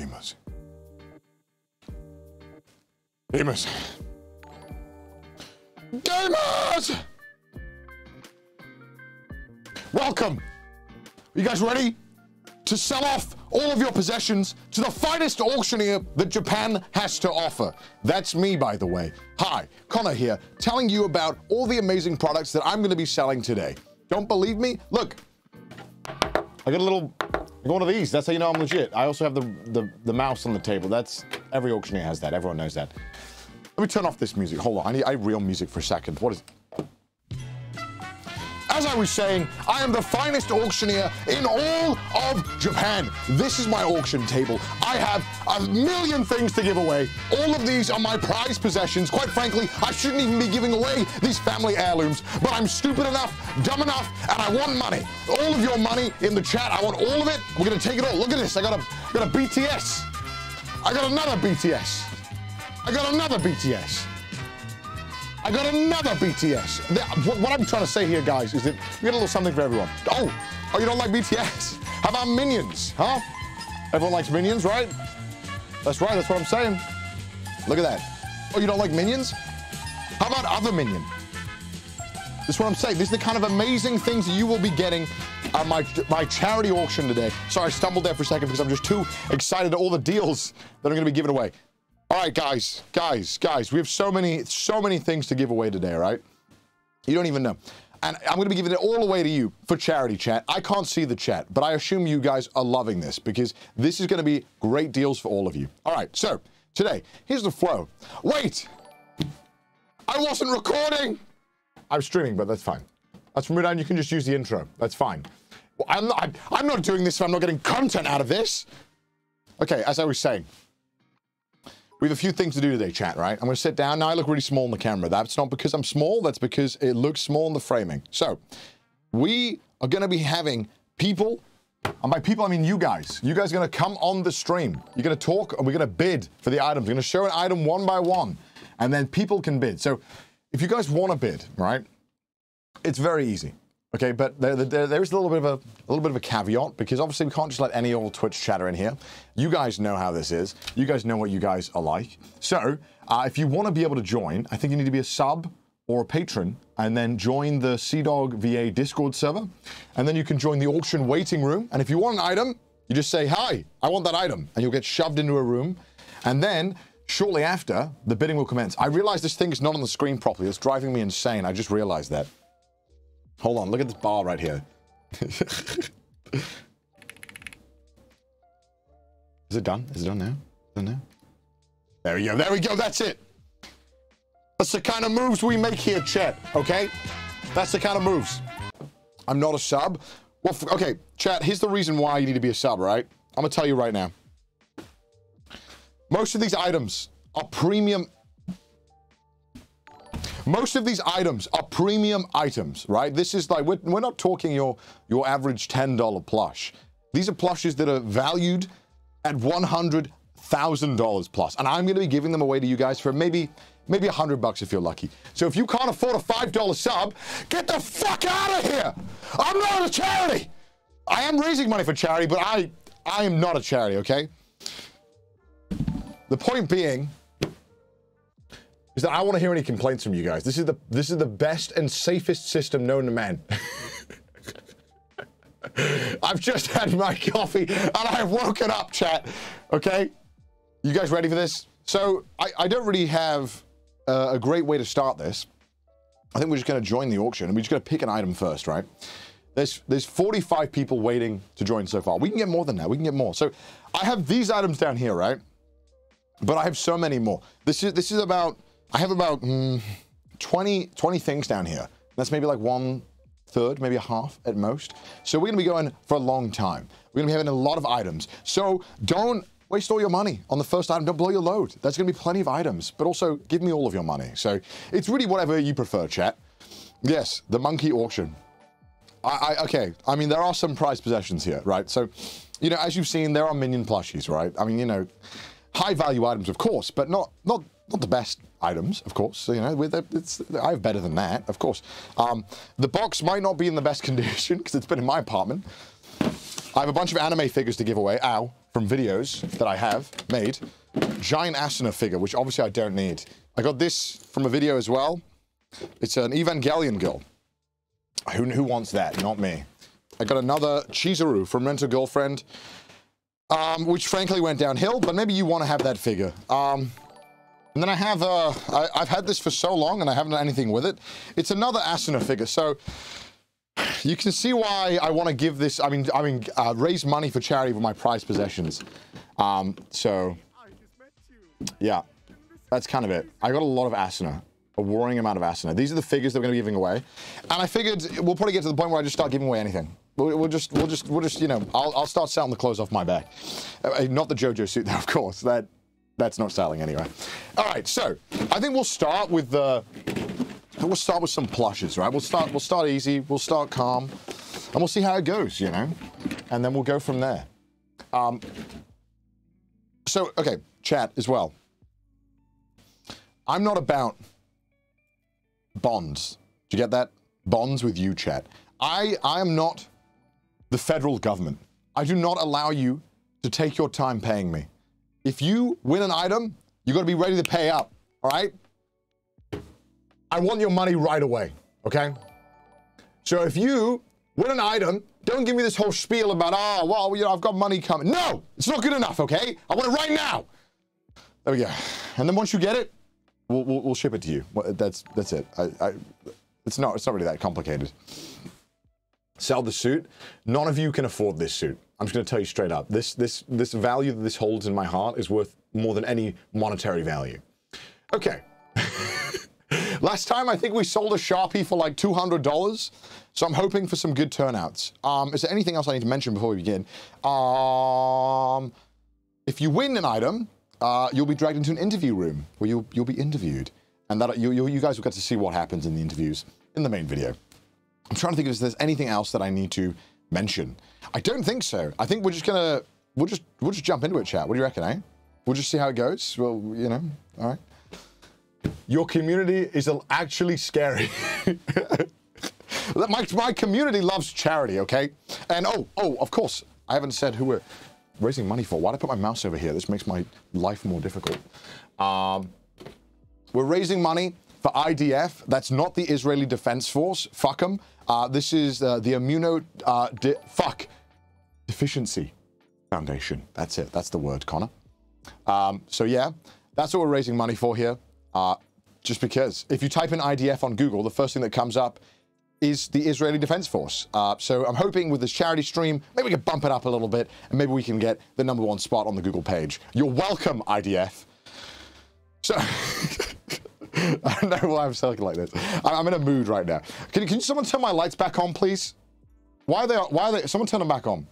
Amos. Amos. Gamers! Welcome! Are you guys ready to sell off all of your possessions to the finest auctioneer that Japan has to offer? That's me, by the way. Hi, Connor here, telling you about all the amazing products that I'm going to be selling today. Don't believe me? Look, I got a little, I got one of these. That's how you know I'm legit. I also have the mouse on the table. That's, every auctioneer has that. Everyone knows that. Let me turn off this music. Hold on, I need real music for a second. What is it? As I was saying, I am the finest auctioneer in all of Japan. This is my auction table. I have 1,000,000 things to give away. All of these are my prized possessions. Quite frankly, I shouldn't even be giving away these family heirlooms, but I'm stupid enough, dumb enough, and I want money. All of your money in the chat, I want all of it. We're gonna take it all. Look at this, I got a BTS. I got another BTS. I got another BTS. I got another BTS. What I'm trying to say here, guys, is that we got a little something for everyone. Oh, you don't like BTS? How about Minions, huh? Everyone likes Minions, right? That's right, that's what I'm saying. Look at that. Oh, you don't like Minions? How about other Minion? That's what I'm saying. These are the kind of amazing things that you will be getting at my charity auction today. Sorry, I stumbled there for a second because I'm just too excited at all the deals that I'm going to be giving away. All right, guys, we have so many things to give away today, right? You don't even know. And I'm gonna be giving it all away to you for charity, chat. I can't see the chat, but I assume you guys are loving this because this is gonna be great deals for all of you. All right, so today, here's the flow. Wait, I wasn't recording. I'm streaming, but that's fine. That's from Rudan, you can just use the intro, that's fine. Well, I'm not doing this if I'm not getting content out of this. Okay, as I was saying, we have a few things to do today, chat, right? I'm gonna sit down. Now I look really small in the camera. That's not because I'm small, that's because it looks small in the framing. So, we are gonna be having people, and by people I mean you guys. You guys are gonna come on the stream. You're gonna talk, and we're gonna bid for the items. We're gonna show an item one by one, and then people can bid. So, if you guys wanna bid, right? It's very easy, okay? But there is a little bit of a caveat, because obviously we can't just let any old Twitch chatter in here. You guys know how this is. You guys know what you guys are like. So, if you want to be able to join, I think you need to be a sub or a patron, and then join the CDOG VA Discord server, and then you can join the auction waiting room, and if you want an item, you just say, hi, I want that item, and you'll get shoved into a room, and then shortly after, the bidding will commence. I realize this thing is not on the screen properly. It's driving me insane. I just realized that. Hold on, look at this bar right here. Is it done? Is it done now? There we go. There we go. That's it. That's the kind of moves we make here, chat. Okay? That's the kind of moves. I'm not a sub. Well, okay, chat, here's the reason why you need to be a sub, right? I'm going to tell you right now. Most of these items are premium. Most of these items are premium items, right? This is like, we're not talking your average $10 plush. These are plushes that are valued at $100,000 plus, and I'm going to be giving them away to you guys for maybe $100 if you're lucky. So if you can't afford a $5 sub, get the fuck out of here! I'm not a charity. I am raising money for charity, but I am not a charity. Okay. The point being is that I want to hear any complaints from you guys. This is the best and safest system known to man. I've just had my coffee and I've woken up, chat. Okay? You guys ready for this? So, I don't really have a great way to start this. I think we're just going to join the auction and we're just going to pick an item first, right? There's 45 people waiting to join so far. We can get more than that. We can get more. So, I have these items down here, right? But I have so many more. This is about, I have about 20 things down here. That's maybe like 1/3, maybe a half at most. So we're gonna be going for a long time. We're gonna be having a lot of items. So don't waste all your money on the first item. Don't blow your load. There's gonna be plenty of items, but also give me all of your money. So it's really whatever you prefer, chat. Yes, the monkey auction. Okay, I mean, there are some prized possessions here, right? So, you know, as you've seen, there are minion plushies, right? I mean, you know, high value items, of course, but not the best items, of course. So, you know, I have better than that, of course. The box might not be in the best condition because it's been in my apartment. I have a bunch of anime figures to give away. Ow. from videos that I have made. Giant Asuna figure, which obviously I don't need. I got this from a video as well. It's an Evangelion girl. Who wants that? Not me. I got another Chizuru from Rent a Girlfriend, which frankly went downhill, but maybe you want to have that figure. And then I have, I've had this for so long and I haven't done anything with it. It's another Asuna figure, so you can see why I want to give this, I mean, raise money for charity with my prized possessions. So, yeah, that's kind of it. I got a lot of Asuna, a worrying amount of Asuna. These are the figures that we're going to be giving away. And I figured we'll probably get to the point where I just start giving away anything. We'll just, you know, I'll start selling the clothes off my back. Not the JoJo suit, though, of course. That's not selling anyway. All right, so I think we'll start with the, we'll start with some plushes, right? We'll start easy, we'll start calm, and we'll see how it goes, you know? And then we'll go from there. So, okay, chat as well. I'm not about bonds. Do you get that? Bonds with you, chat. I am not the federal government. I do not allow you to take your time paying me. If you win an item, you got to be ready to pay up, all right? I want your money right away, okay? So if you win an item, don't give me this whole spiel about, oh, well, you know, I've got money coming. No, it's not good enough, okay? I want it right now. There we go. And then once you get it, we'll ship it to you. That's it. It's not really that complicated. Sell the suit. None of you can afford this suit. I'm just going to tell you straight up. This value that this holds in my heart is worth more than any monetary value. Okay. Last time I think we sold a Sharpie for like $200, so I'm hoping for some good turnouts. Is there anything else I need to mention before we begin? If you win an item, you'll be dragged into an interview room where you'll be interviewed, and that you guys will get to see what happens in the interviews in the main video. I'm trying to think if there's anything else that I need to mention. I don't think so. I think we're just gonna we'll just jump into it, chat. What do you reckon, eh? We'll just see how it goes. Well, you know, all right. Your community is actually scary. my community loves charity, okay? And oh, of course, I haven't said who we're raising money for. Why'd I put my mouse over here? This makes my life more difficult. We're raising money for IDF. That's not the Israeli Defense Force. Fuck them. This is the Immuno Deficiency Foundation. That's it. That's the word, Connor. So yeah, that's what we're raising money for here. Just because if you type in IDF on Google, the first thing that comes up is the Israeli Defense Force. So I'm hoping with this charity stream, maybe we can bump it up a little bit and maybe we can get the #1 spot on the Google page. You're welcome, IDF. So I don't know why I'm talking like this. I'm in a mood right now. Can someone turn my lights back on, please? Why are they, someone turn them back on.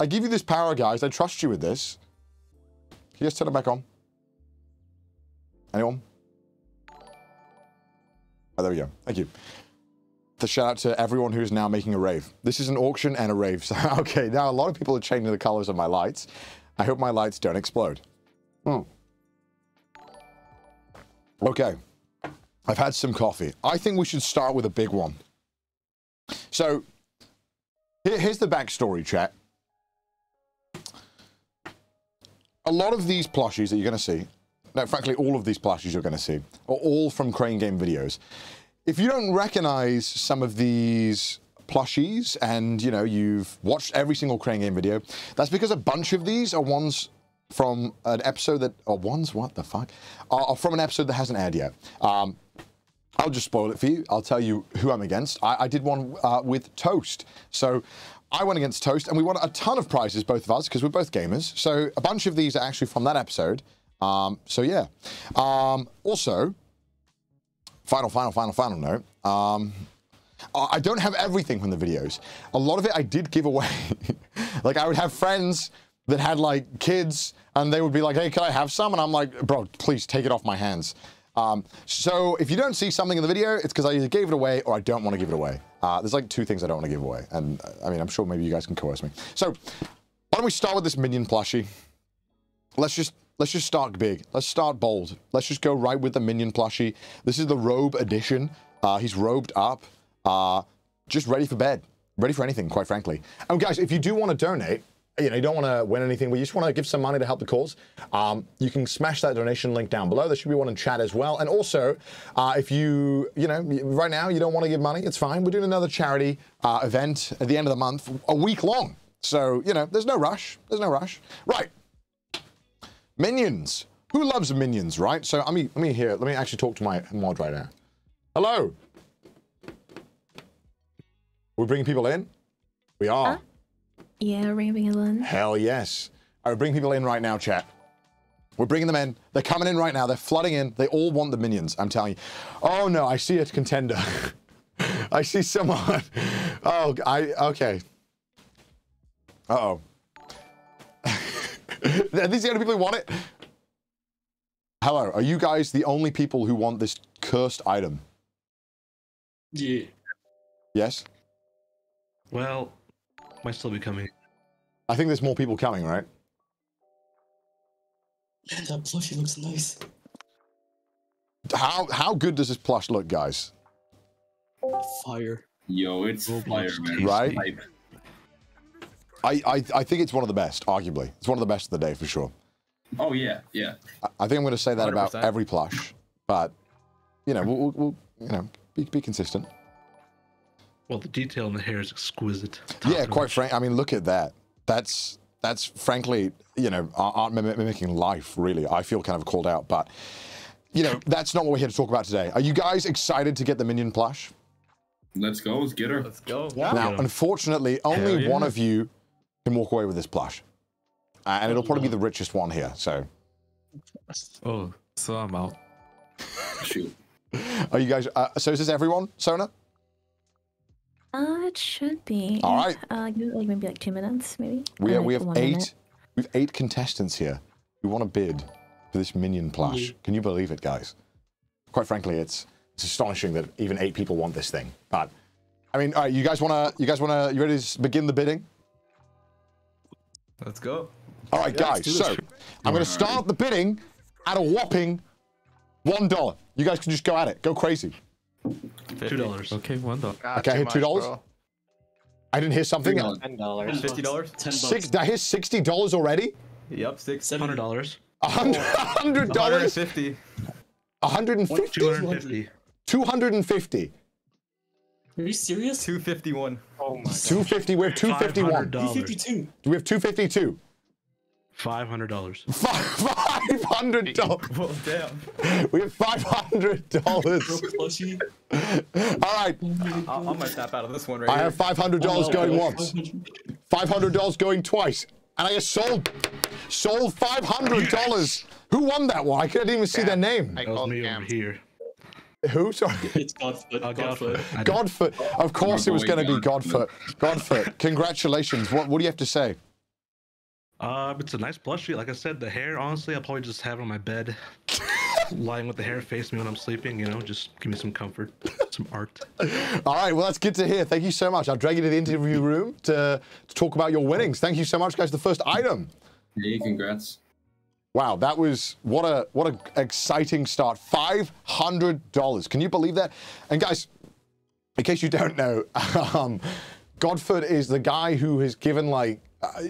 I give you this power, guys. I trust you with this. Can you just turn them back on? Anyone? Oh, there we go. Thank you. The shout out to everyone who's now making a rave. This is an auction and a rave. So, okay, now a lot of people are changing the colors of my lights. I hope my lights don't explode. Mm. Okay, I've had some coffee. I think we should start with a big one. So, here's the backstory, chat. A lot of these plushies that you're going to see, no, frankly, all of these plushies you're going to see, are all from Crane Game videos. If you don't recognize some of these plushies and, you know, you've watched every single Crane Game video, that's because a bunch of these are ones from an episode that, or ones, what the fuck? Are from an episode that hasn't aired yet. I'll just spoil it for you. I'll tell you who I'm against. I did one with Toast. So I went against Toast and we won a ton of prizes, both of us, because we're both gamers. So a bunch of these are actually from that episode. So yeah. Also, final note. I don't have everything from the videos. A lot of it I did give away. Like I would have friends that had like kids and they would be like, hey, can I have some? And I'm like, bro, please take it off my hands. So if you don't see something in the video, it's because I either gave it away or I don't want to give it away. There's like two things I don't want to give away. And I mean, I'm sure maybe you guys can coerce me. So why don't we start with this minion plushie? Let's just start big. Let's start bold. Let's just go right with the minion plushie. This is the robe edition. He's robed up, just ready for bed, ready for anything, quite frankly. And guys, if you do want to donate, you know, you don't want to win anything, but you just want to give some money to help the cause, you can smash that donation link down below. There should be one in chat as well. And also, if you, right now you don't want to give money, it's fine. We're doing another charity event at the end of the month, a week long. So, there's no rush. There's no rush. Right. Minions. Who loves minions, right? So let me actually talk to my mod right now. Hello. We're bringing people in? We are. Yeah, we're bringing people in. Hell yes. I would bring people in right now, chat. We're bringing them in. They're coming in right now. They're flooding in. They all want the minions, I'm telling you. Oh, no, I see a contender. I see someone. Oh, okay. Uh-oh. Are these the only people who want it? Hello, are you guys the only people who want this cursed item? Yeah. Yes? Well, might still be coming. I think there's more people coming, right? Man, that plushie looks nice. How good does this plush look, guys? Fire. Yo, it's fire, man. Right? I think it's one of the best, arguably. It's one of the best of the day, for sure. Oh, yeah, yeah. I think I'm going to say that 100%. About every plush, but, we'll be consistent. Well, the detail in the hair is exquisite. Yeah, quite frankly, I mean, look at that. That's frankly, art mimicking life, really. I feel kind of called out, but, that's not what we're here to talk about today. Are you guys excited to get the minion plush? Let's go, let's get her. Let's go. Yeah. Now, unfortunately, only one of you can walk away with this plush. And it'll probably be the richest one here, so. Oh, so I'm out. Shoot. Are you guys, so is this everyone, Sona? It should be. All right. Maybe 2 minutes, maybe. We have 8 contestants here who want to bid for this minion plush. Yeah. Can you believe it, guys? Quite frankly, it's astonishing that even 8 people want this thing. But I mean, all right, you ready to begin the bidding? Let's go. All right, guys. So I'm going to start the bidding at a whopping $1. You guys can just go at it. Go crazy. $2. Okay, $1. Okay, I hit $2. Bro. I didn't hear something. $10. $50. $10. I hear $60 already. Yep, $600. $100. $150. $250. Are you serious? $251. Oh my god. $250. We have $251. $252. We have $252. $500. $500. Well, damn. We have $500. All right. I might tap out of this one right here. I have $500 going once. $500 going twice. And I just sold $500. Who won that one? I couldn't even see their name. I called me over here. Who? Sorry. It's Godfoot. Godfoot. Godfoot. Of course it was going to be Godfoot. Godfoot. Congratulations. What do you have to say? It's a nice plushie. Like I said, the hair, honestly, I'll probably just have it on my bed. Lying with the hair face me when I'm sleeping, just give me some comfort, some art. All right, well, that's good to hear. Thank you so much. I'll drag you to the interview room to talk about your winnings. Thank you so much, guys. The first item. Hey, congrats. Wow, that was, what a exciting start. $500. Can you believe that? And guys, in case you don't know, Godfoot is the guy who has given,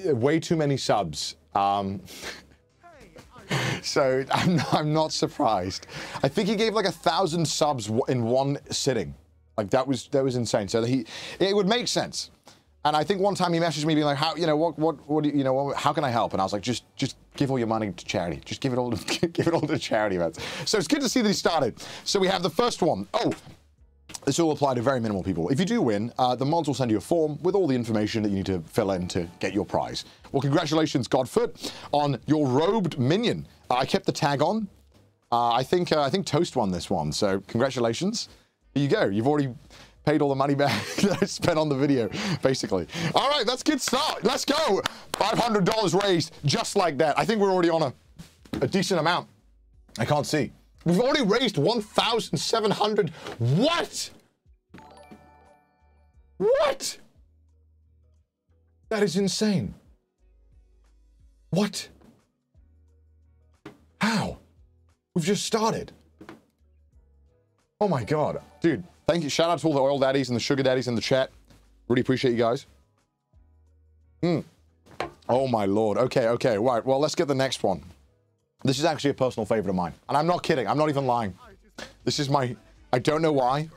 way too many subs. So I'm not surprised. I think he gave 1,000 subs in one sitting. That was insane. So it would make sense. And I think one time he messaged me being like, how, what do you, how can I help? And I was like, just give all your money to charity. Just give it all to, charity events. So it's good to see that he started. So we have the first one. Oh. This will apply to very minimal people. If you do win, the mods will send you a form with all the information that you need to fill in to get your prize. Well, congratulations, Godfoot, on your robed minion. I kept the tag on. I think Toast won this one, so congratulations. Here you go. You've already paid all the money back that I spent on the video, basically. All right, that's a good start. Let's go. $500 raised just like that. I think we're already on a decent amount. I can't see. We've already raised $1,700. What? What? That is insane. What? How? We've just started. Oh my God. Dude, thank you. Shout out to all the oil daddies and the sugar daddies in the chat. Really appreciate you guys. Oh my lord. Okay, okay, right. Well, let's get the next one. This is actually a personal favorite of mine. And I'm not kidding. I'm not even lying. This is my... I don't know why.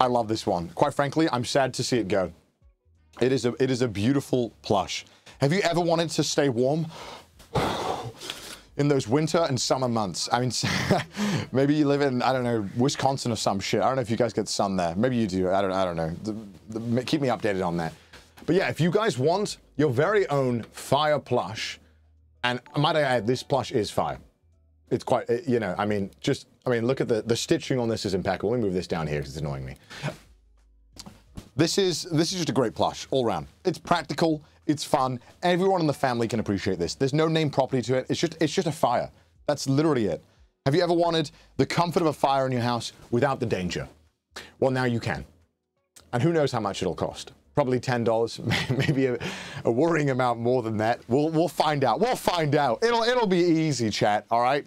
I love this one. Quite frankly, I'm sad to see it go. It is a beautiful plush. Have you ever wanted to stay warm in those winter and summer months? I mean, maybe you live in, I don't know, Wisconsin or some shit. I don't know if you guys get sun there. Maybe you do. I don't know. Keep me updated on that. But yeah, if you guys want your very own fire plush, and might I add, this plush is fire. It's quite, you know, I mean, just, I mean, look at the stitching on this is impeccable. Let me move this down here because it's annoying me. This is just a great plush all around. It's practical. It's fun. Everyone in the family can appreciate this. There's no name property to it. It's just a fire. That's literally it. Have you ever wanted the comfort of a fire in your house without the danger? Well, now you can. And who knows how much it'll cost? Probably $10, maybe a worrying amount more than that. We'll find out. We'll find out. It'll be easy, chat. All right.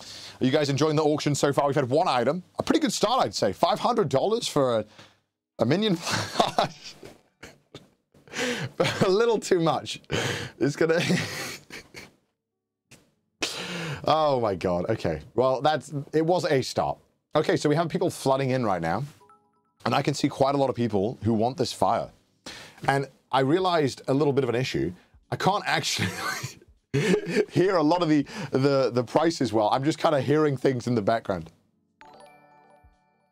Are you guys enjoying the auction so far? We've had one item. A pretty good start, I'd say. $500 for a minion plush. But a little too much. It's gonna... Oh my god, okay. Well, it was a start. Okay, so we have people flooding in right now. And I can see quite a lot of people who want this fire. And I realized a little bit of an issue. I can't actually hear a lot of the prices well. I'm just kind of hearing things in the background.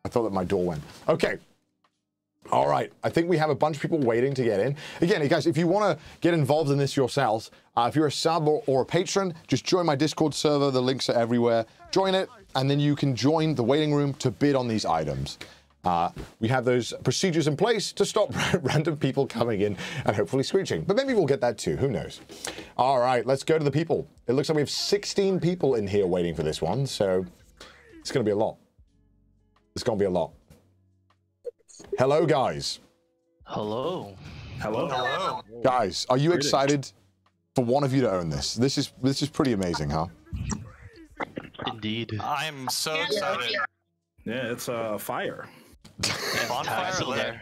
I thought that my door went. Okay. All right, I think we have a bunch of people waiting to get in. Again, guys, if you want to get involved in this yourselves, if you're a sub or a patron, just join my Discord server. The links are everywhere. Join it, and then you can join the waiting room to bid on these items. We have those procedures in place to stop random people coming in and hopefully screeching. But maybe we'll get that too. Who knows? All right, let's go to the people. It looks like we have 16 people in here waiting for this one, so it's going to be a lot. It's going to be a lot. Hello, guys. Hello. Hello. Hello. Guys, are you excited for one of you to own this? This is pretty amazing, huh? Indeed. I'm so excited. Yeah, it's fire. Bonfire.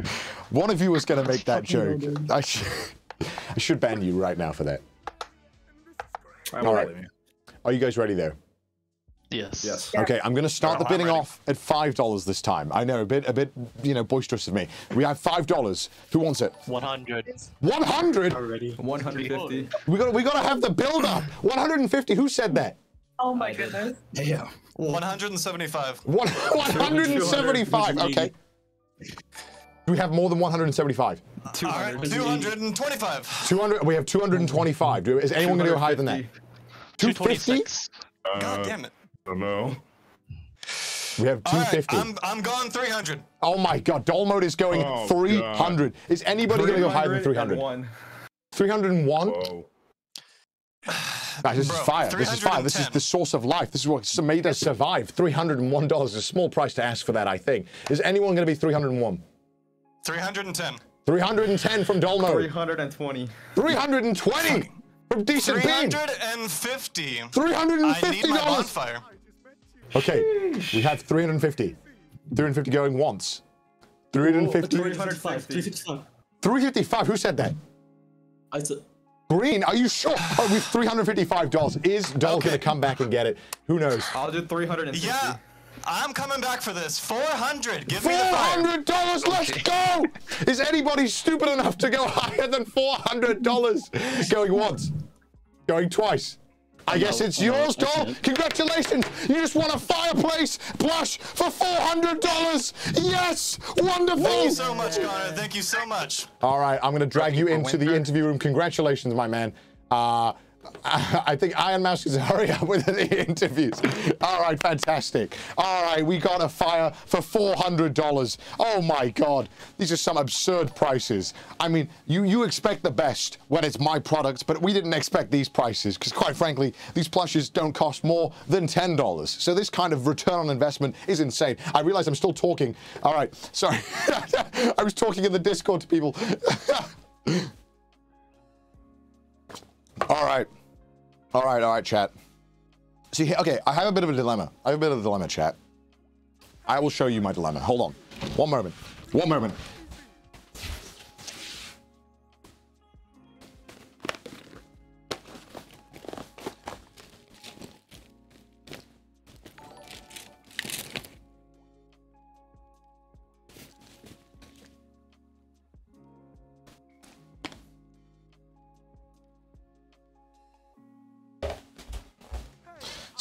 One of you was going to make that joke. I should ban you right now for that. All right. Are you guys ready, though? Yes. Yes. Okay, I'm going to start the bidding off at $5 this time. I know, a bit, you know, boisterous of me. We have $5. Who wants it? 100. 100. Already. 150. We got to have the build up. 150. Who said that? Oh my goodness. Yeah. 175. 175. Okay. Do we have more than 175? 225. 200. We have 225. Is anyone going to go higher than that? 250. God damn it. I don't know. We have 250. Right, I'm going 300. Oh my god, doll mode is going 300. God. Is anybody going to go higher than 300? 301? Nah, this is fire. This is fire. This is the source of life. This is what made us survive. $301 is a small price to ask for that, I think. Is anyone going to be 301? 310. 310 from doll mode. 320. 320 from decent bean. 350. $350. I need my bonfire. Okay, we have 350. 350 going once. 350. 355. 355. 355. Who said that? I said. Green, are you sure? Oh, with $355. Is Doll gonna come back and get it? Who knows? I'll do 350. Yeah, I'm coming back for this. 400. Give me the $400. Let's go. Is anybody stupid enough to go higher than $400? Going once. Going twice. I guess it's yours, Doll. Congratulations! You just won a fireplace plush for $400. Yes, wonderful. Thank you so much, Connor. Thank you so much. All right, I'm going to drag you into the interview room. Congratulations, my man. I think Iron Mouse is hurry up with the interviews. All right, fantastic. All right, we got a fire for $400. Oh my God, these are some absurd prices. I mean, you expect the best when it's my product, but we didn't expect these prices because quite frankly, these plushes don't cost more than $10. So this kind of return on investment is insane. I realize I'm still talking. All right, sorry. I was talking in the Discord to people. All right. All right, chat. See, okay, I have a bit of a dilemma. Chat. I will show you my dilemma. Hold on. One moment.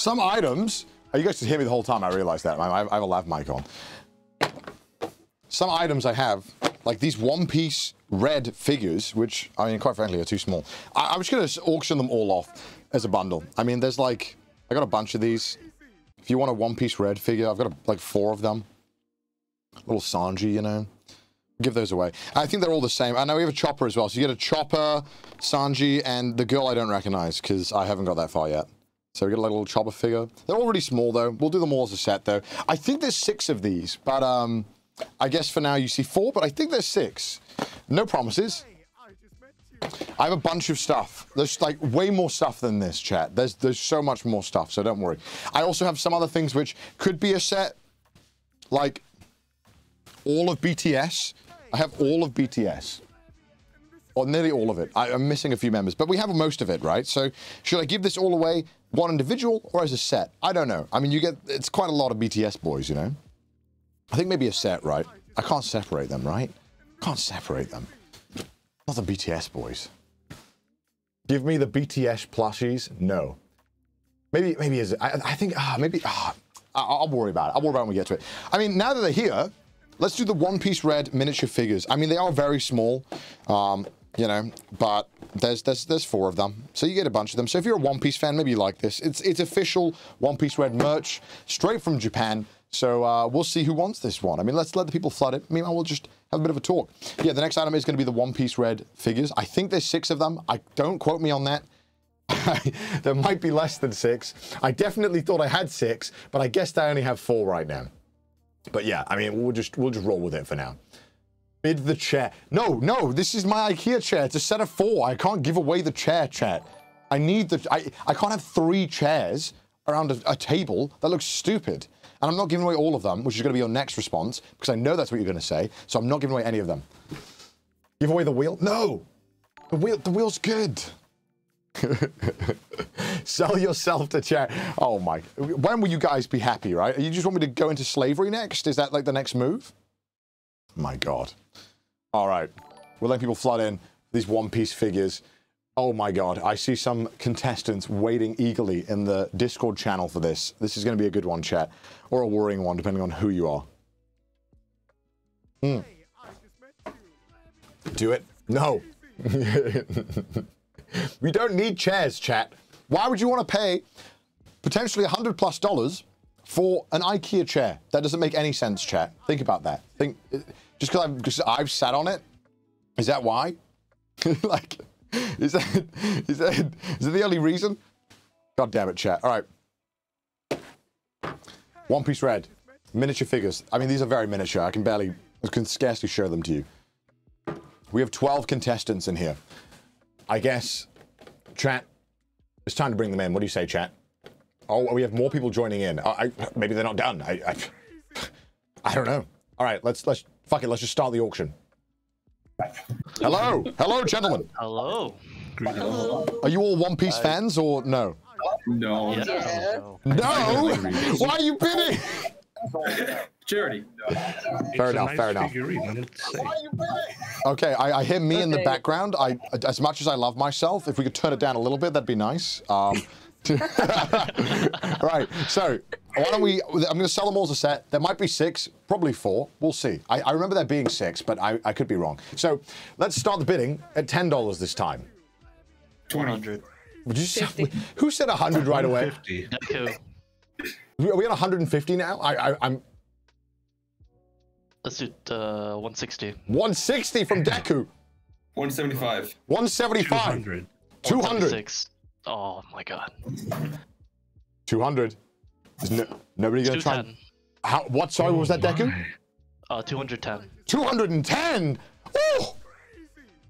some items... Oh, you guys should hear me the whole time, I realize that. I have a lav mic on. Some items I have, like these One Piece Red figures, which, I mean, quite frankly, are too small. I was going to auction them all off as a bundle. I mean, there's like... I got a bunch of these. If you want a One Piece Red figure, I've got like 4 of them. Little Sanji, you know. Give those away. I think they're all the same. I know we have a chopper as well. So you get a chopper, Sanji, and the girl I don't recognize because I haven't got that far yet. So we get a little chopper figure. They're all really small though. We'll do them all as a set though. I think there's 6 of these, but I guess for now you see 4, but I think there's 6. No promises. I have a bunch of stuff. There's like way more stuff than this, chat. There's so much more stuff, so don't worry. I also have some other things which could be a set, like all of BTS. I have all of BTS, or nearly all of it. I'm missing a few members, but we have most of it, right? So should I give this all away, one individual or as a set? I don't know. I mean, you get, it's quite a lot of BTS boys, you know? I think maybe a set, right? I can't separate them, right? Can't separate them. Not the BTS boys. Give me the BTS plushies? No. Maybe is it? I think, maybe, I'll worry about it. I'll worry about it when we get to it. I mean, now that they're here, let's do the One Piece Red miniature figures. I mean, they are very small, you know, but there's 4 of them. So you get a bunch of them. So if you're a One Piece fan, maybe you like this. It's official One Piece Red merch, straight from Japan. So we'll see who wants this one. I mean, let's let the people flood it. Meanwhile, we'll just have a bit of a talk. Yeah, the next item is going to be the One Piece Red figures. I think there's 6 of them. I don't quote me on that. There might be less than 6. I definitely thought I had 6, but I guess I only have 4 right now. But yeah, I mean, we'll just roll with it for now. Bid the chair. No, this is my IKEA chair. It's a set of 4. I can't give away the chair, chat. I need the... I can't have 3 chairs around a table. That looks stupid. And I'm not giving away all of them, which is going to be your next response, because I know that's what you're going to say, so I'm not giving away any of them. Give away the wheel? No! The wheel's good. Sell yourself to chat. Oh my. When will you guys be happy, right? You just want me to go into slavery next? Is that like the next move? My God. All right. We're letting people flood in these One Piece figures. Oh my God, I see some contestants waiting eagerly in the Discord channel for this. This is going to be a good one, chat. Or a worrying one, depending on who you are. Mm. Do it. No. We don't need chairs, chat. Why would you want to pay potentially $100+ for an IKEA chair? That doesn't make any sense, chat. Think about that. Just because I've sat on it? Is that why? Like... Is that the only reason? God damn it, chat. All right. One Piece Red. Miniature figures. I mean, these are very miniature. I can scarcely show them to you. We have 12 contestants in here. I guess, chat, it's time to bring them in. What do you say, chat? Oh, we have more people joining in. Maybe they're not done. I don't know. All right, fuck it, let's just start the auction. Hello, gentlemen. Hello. Are you all One Piece fans or no? No. Yeah. No? Why are you bidding? Charity. Fair enough. Okay, I hear me in the background. As much as I love myself, if we could turn it down a little bit, that'd be nice. Right, so why don't we, I'm going to sell them all as a set. There might be 6, probably 4. We'll see. I remember there being 6, but I could be wrong. So let's start the bidding at $10 this time. 200. Who said 100 right away? 50. Are we at 150 now? I'm... Let's do 160. 160 from Deku. 175. 175. 200. 200. Oh my God. 200. Nobody gonna try. What? Sorry, what was that, Deku? 210. 210. Oh!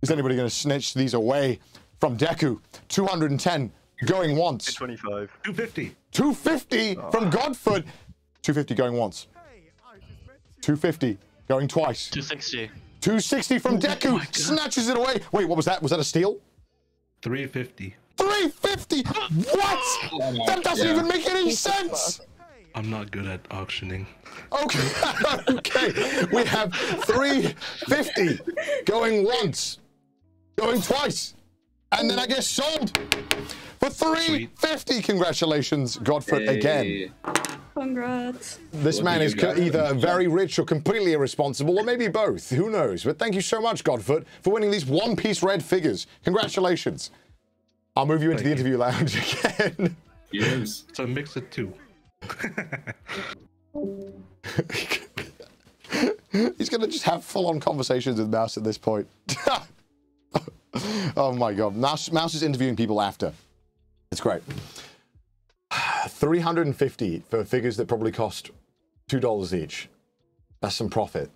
Is anybody gonna snitch these away from Deku? 210 going once. 225. 250. 250 from Godfoot. 250 going once. 250 going twice. 260. 260 from Deku. Oh, snatches it away. Wait, what was that? Was that a steal? 350. 350! What? That doesn't even make any sense! I'm not good at auctioning. Okay, okay. We have 350 going once, going twice, And then I get sold for $350. Congratulations, Godfoot, again. Congrats. This man is either very rich or completely irresponsible, or maybe both. Who knows? But thank you so much, Godfoot, for winning these One Piece Red figures. Congratulations. I'll move you into the interview lounge again. Yes. So mix it too. He's going to just have full-on conversations with Mouse at this point. Oh my God. Mouse is interviewing people after. It's great. $350 for figures that probably cost $2 each. That's some profit.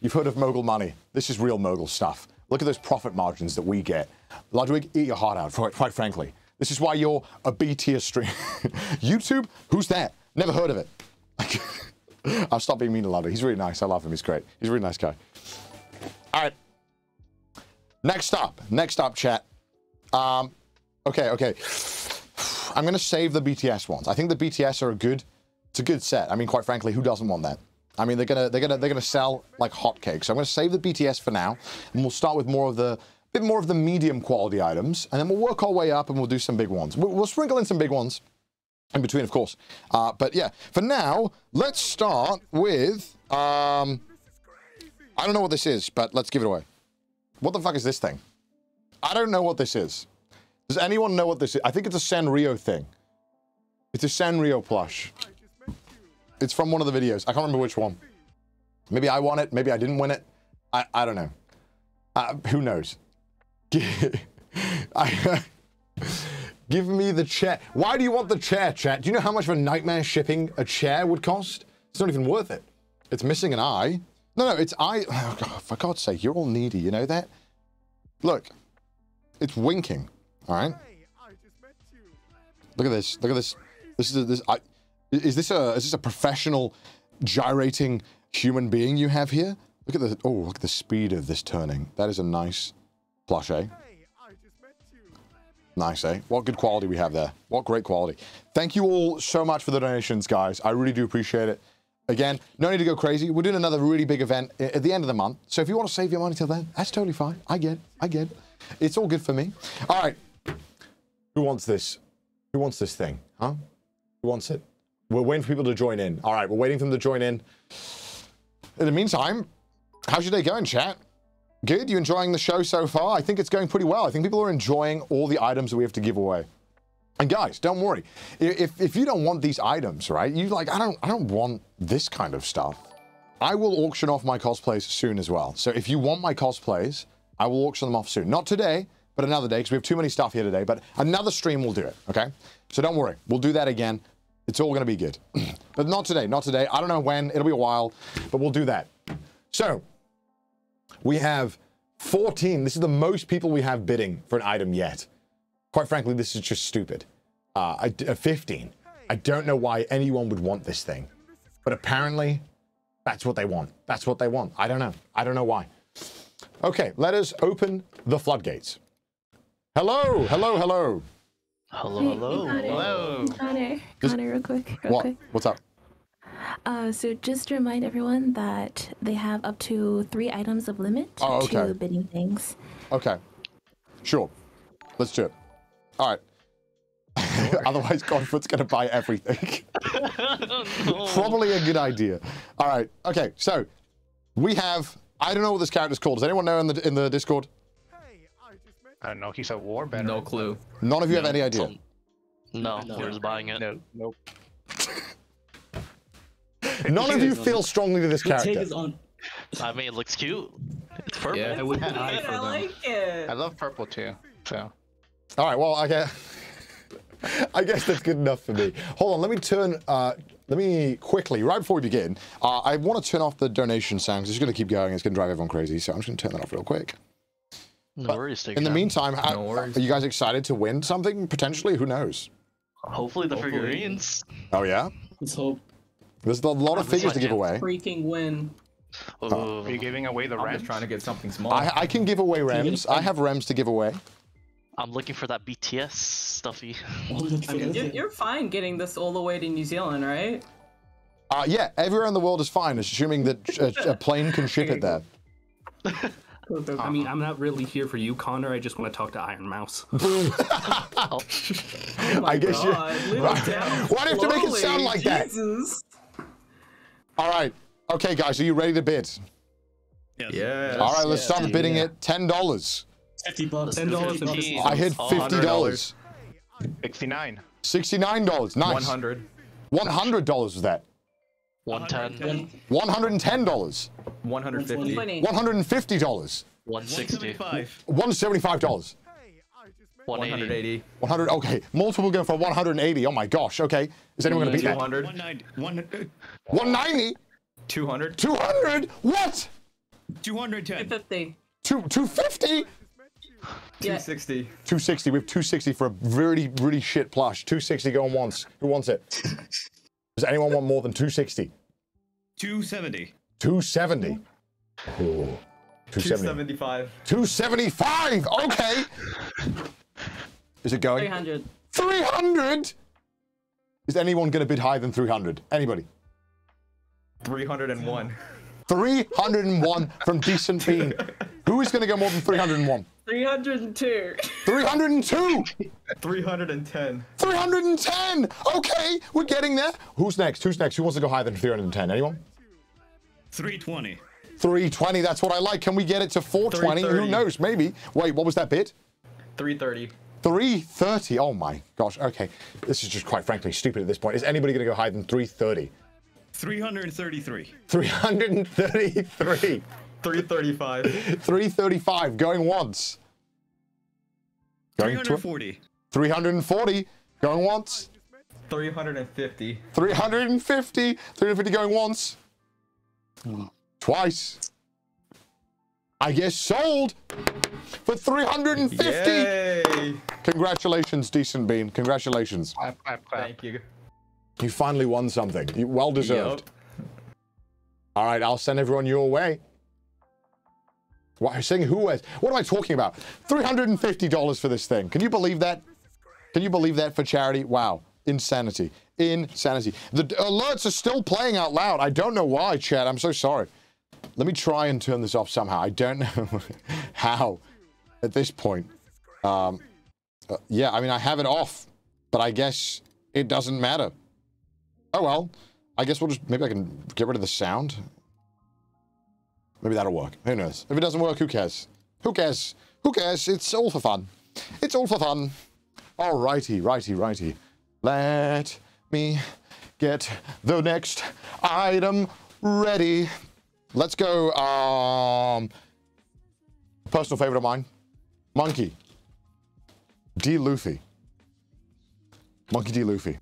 You've heard of mogul money. This is real mogul stuff. Look at those profit margins that we get. Ludwig, eat your heart out for it, quite frankly. This is why you're a BTS streamer. YouTube? Who's that? Never heard of it. I'll stop being mean to Ludwig. He's really nice. I love him. He's great. He's a really nice guy. All right. Next up, chat. Okay. I'm going to save the BTS ones. I think the BTS are it's a good set. I mean, quite frankly, who doesn't want that? I mean, they're going to sell like hotcakes. So I'm going to save the BTS for now, and we'll start with a bit more of the medium quality items, and then we'll work our way up and we'll do some big ones. We'll sprinkle in some big ones in between, of course. But yeah, for now, let's start with I don't know what this is, but let's give it away. What the fuck is this thing? I don't know what this is. Does anyone know what this is? I think it's a Sanrio thing. It's a Sanrio plush. It's from one of the videos. I can't remember which one. Maybe I won it. Maybe I didn't win it. I don't know. Who knows? Give me the chair. Why do you want the chair, chat? Do you know how much of a nightmare shipping a chair would cost? It's not even worth it. It's missing an eye. No, it's I. Oh God, for God's sake, you're all needy. You know that? Look, it's winking. All right. Look at this. Look at this. Is this a professional gyrating human being you have here? Look at the. Oh, look at the speed of this turning. That is a nice plush, eh? Nice, eh? What good quality we have there. What great quality. Thank you all so much for the donations, guys. I really do appreciate it. Again, no need to go crazy. We're doing another really big event at the end of the month. So if you want to save your money till then, that's totally fine. I get it. It's all good for me. All right. Who wants this? Who wants this thing? Huh? Who wants it? We're waiting for people to join in. All right, we're waiting for them to join in. In the meantime, how's your day going, chat? Good? You enjoying the show so far? I think it's going pretty well. I think people are enjoying all the items that we have to give away. And guys, don't worry. If you don't want these items, right? You like, I don't want this kind of stuff. I will auction off my cosplays soon as well. So if you want my cosplays, I will auction them off soon. Not today, but another day, because we have too many stuff here today. But another stream will do it, okay? So don't worry. We'll do that again. It's all going to be good. But not today, not today. I don't know when. It'll be a while, but we'll do that. So we have 14. This is the most people we have bidding for an item yet. Quite frankly, this is just stupid. 15. I don't know why anyone would want this thing, but apparently that's what they want. That's what they want. I don't know. I don't know why. Okay, let us open the floodgates. Hello, hello, hello. Hello, hello, hello. Connor, real quick. What's up? So just to remind everyone that they have up to 3 items of limit to bidding things. Okay, sure. Let's do it. All right. Sure. Otherwise, Godfoot's going to buy everything. Probably a good idea. All right. Okay. So we have. I don't know what this character's called. Does anyone know in the Discord? I don't know. He's a war veteran. No clue. None of you have any idea. No. We're just buying it. Nope. None of you feel strongly to this character. I mean, it looks cute. It's purple. Yeah, I would have an eye for them. I like it. I love purple too. So. All right, well, I guess that's good enough for me. Hold on, let me quickly, right before we begin, I want to turn off the donation sound because it's going to keep going. It's going to drive everyone crazy, so I'm just going to turn that off real quick. No worries. In the meantime, are you guys excited to win something, potentially? Who knows? Hopefully the figurines. Oh, yeah? Let's hope. There's a lot of figures to give away. Freaking win. Oh. Are you giving away the rems? I'm trying to get something small. I can give away rems. I have rems to give away. I'm looking for that BTS stuffy. I mean, you're fine getting this all the way to New Zealand, right? Yeah, everywhere in the world is fine, assuming that a plane can ship it there. I mean, I'm not really here for you, Connor. I just want to talk to Iron Mouse. Oh I guess you. Why do you have to make it sound like Jesus. That? All right. Okay, guys, are you ready to bid? Yes. Yes. All right, let's start bidding at $10. $50. $10. I hit $50. $69. $69. Nice. $100. $100 was that. $110. $110. $150. $150. $165. $175. $180. 100. Okay, multiple going for 180. Oh my gosh. Okay, is anyone going to beat that? 100. 190. 190. 200. 200. What? 210. 250. 250. 260. 260. We have 260 for a really, really shit plush. 260 going once. Who wants it? Does anyone want more than 260? 270. 270. Ooh. 270. 275. 275. Okay. Is it going? 300. 300. Is anyone going to bid higher than 300? Anybody? 301. 301 from Decent Bean. Who is going to go more than 301? 302. 302. 310. 310. Okay, we're getting there. Who's next? Who's next? Who wants to go higher than 310? Anyone? 320. 320. That's what I like. Can we get it to 420? Who knows? Maybe. Wait, what was that bid? 330. 330. Oh my gosh. Okay, this is just quite frankly stupid at this point. Is anybody going to go higher than 330? 333. 333. 335. 335 going once. Going 340. 340 going once. 350. 350. 350 going once. Twice. I guess sold for 350. Yay. Congratulations, Decent Bean. Congratulations. Clap. Thank you. You finally won something. You well deserved. Yep. All right, I'll send everyone your way. Why I'm saying who is? What am I talking about? $350 for this thing. Can you believe that? Can you believe that for charity? Wow. Insanity. Insanity. The alerts are still playing out loud. I don't know why, chat. I'm so sorry. Let me try and turn this off somehow. I don't know how at this point. Yeah, I mean, I have it off, but I guess it doesn't matter. Oh, well. I guess we'll just... Maybe I can get rid of the sound. Maybe that'll work. Who knows? If it doesn't work, who cares? Who cares? Who cares? It's all for fun. It's all for fun. All righty, righty, righty. Let me get the next item ready. Let's go, personal favorite of mine. Monkey D. Luffy. Monkey D. Luffy.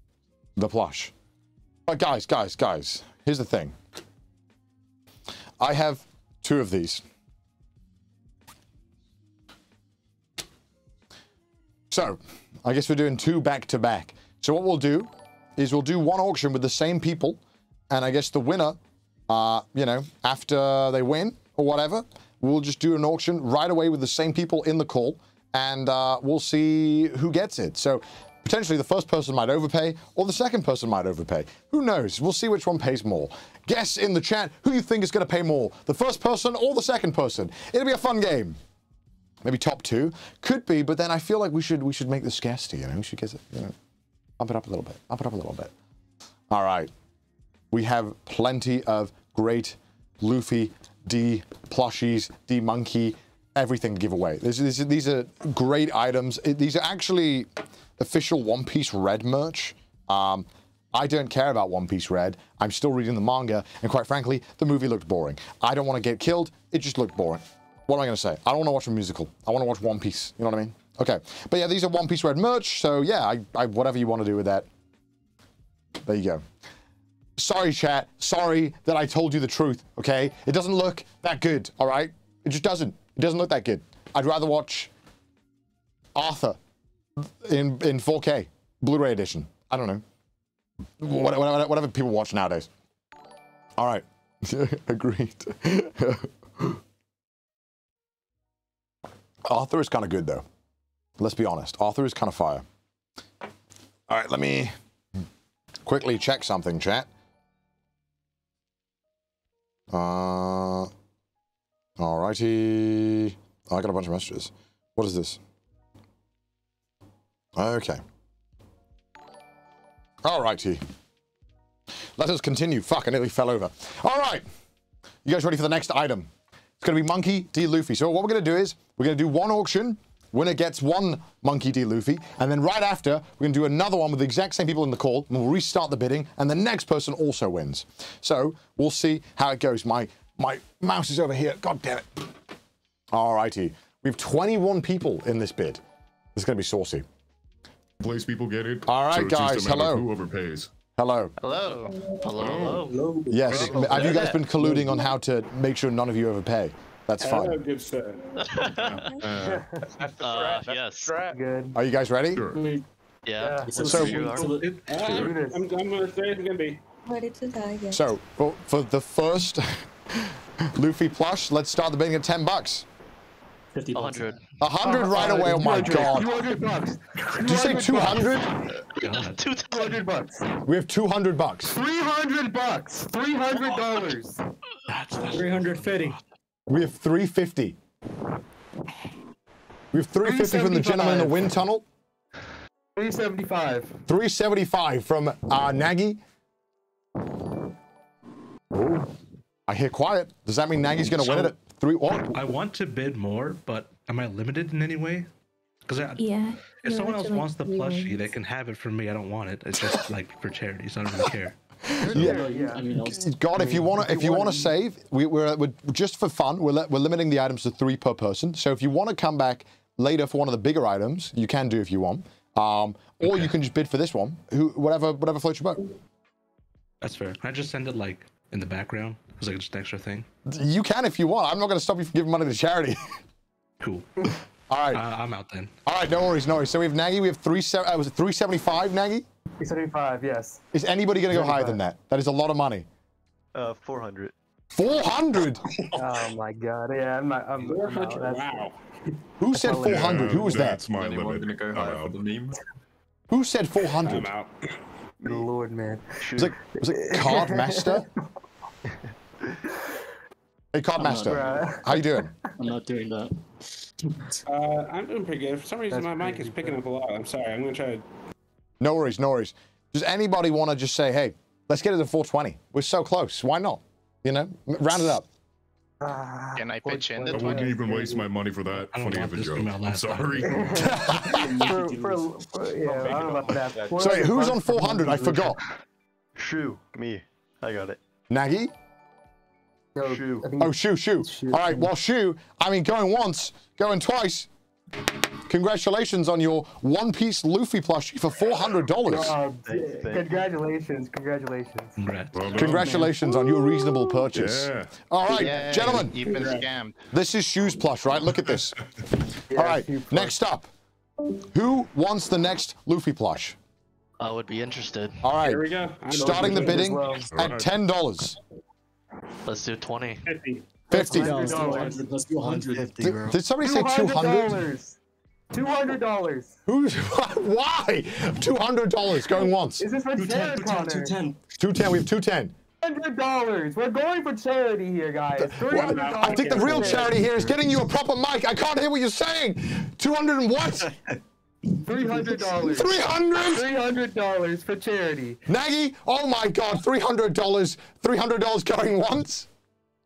The plush. But guys, here's the thing. I have... two of these. So, I guess we're doing two back to back. So what we'll do is we'll do one auction with the same people, and I guess the winner, you know, after they win or whatever, we'll just do an auction right away with the same people in the call, and we'll see who gets it. So potentially the first person might overpay, or the second person might overpay. Who knows? We'll see which one pays more. Guess in the chat who you think is going to pay more, the first person or the second person. It'll be a fun game. Maybe top two. Could be, but then I feel like we should make the scarcity, you know? We should get it, you know, bump it up a little bit. Bump it up a little bit. All right. We have plenty of great Luffy D plushies, D monkey, everything to give away. These are great items. These are actually... official One Piece Red merch. I don't care about One Piece Red. I'm still reading the manga, and quite frankly, the movie looked boring. I don't want to get killed. It just looked boring. What am I going to say? I don't want to watch a musical. I want to watch One Piece. You know what I mean? Okay. But yeah, these are One Piece Red merch, so yeah, I whatever you want to do with that. There you go. Sorry, chat. Sorry that I told you the truth, okay? It doesn't look that good, all right? It just doesn't. It doesn't look that good. I'd rather watch Arthur in 4K Blu-ray edition. I don't know, whatever people watch nowadays. All right. Agreed. Arthur is kind of good though, let's be honest. Arthur is kind of fire. All right, let me quickly check something, chat. Alrighty. Oh, I got a bunch of messages. What is this? Okay. Alrighty. Let us continue. Fuck, I nearly fell over. Alright. You guys ready for the next item? It's going to be Monkey D. Luffy. So what we're going to do is we're going to do one auction. Winner gets one Monkey D. Luffy. And then right after, we're going to do another one with the exact same people in the call. And we'll restart the bidding. And the next person also wins. So we'll see how it goes. My mouse is over here. God damn it. Alrighty. We have 21 people in this bid. This is going to be saucy. Place people get it. All right, so guys. Hello. Whoever pays. Hello. Hello. Hello. Hello. Yes. Have you guys been colluding on how to make sure none of you overpay? That's fine. Good sir. Yes. Good. Are you guys ready? Sure. Yeah. So I'm gonna say it's gonna be. So for the first Luffy plush, let's start the bidding at $10. 100. 100 right away, oh my god. $200. Did you say 200? $200. We have $200. $300. $300. That's $350. We have $350. We have $350 from the gentleman in the wind tunnel. $375. $375 from Nagi. Ooh. I hear quiet. Does that mean Nagi's gonna win it? I want to bid more, but am I limited in any way? Because yeah, if someone else wants the plushie, they can have it from me. I don't want it. It's just like for charity, so I don't really care. So, yeah. I mean, God, if you want to save, we're just for fun. We're limiting the items to 3 per person. So if you want to come back later for one of the bigger items, you can do if you want, or you can just bid for this one. Whatever floats your boat. That's fair. Can I just send it like in the background? It's like just an extra thing. You can if you want. I'm not going to stop you from giving money to charity. Cool. All right. I'm out then. All right. No worries. No worries. So we have Nagi. We have was it 375, Nagi? 375. Yes. Is anybody going to go higher than that? That is a lot of money. 400. 400. Oh my god. Yeah. I'm 400. Wow. Who said 400? Who was that? That's my limit. Go higher for the meme? Who said 400? I'm out. Good lord, man. Was it Card Master? Hey, Cardmaster, how you doing? I'm not doing that. I'm doing pretty good. For some reason, my mic is picking up a lot. I'm sorry. I'm gonna try to... No worries, no worries. Does anybody want to just say, hey, let's get it to 420? We're so close. Why not? You know, round it up. Can I pitch in? I wouldn't even waste my money for that. Funny of a joke. I'm sorry. Yeah, I don't know about that. Sorry, who's on 400? I forgot. Shoe, me. I got it. Nagi? No, Shoe. Oh, Shoe. All right, well, Shoe, I mean, going once, going twice. Congratulations on your One Piece Luffy plushie for $400. Congratulations. Well done, congratulations on your reasonable purchase. Yeah. All right, gentlemen. You've been scammed. This is Shoe's plush, right? Look at this. All right, next up. Who wants the next Luffy plush? I would be interested. All right. Here we go. Starting the bidding at $10. Let's do 20. 50. 50. Let's do 150, bro. Did somebody say 200? $200. Who's? Why? $200 going once. Is this for charity, Connor? 210. 210. We have 210. $100. We're going for charity here, guys. I think the real charity here is getting you a proper mic. I can't hear what you're saying. 200 and what? $300. 300. $300 for charity. Nagi, oh my God, $300. $300 going once.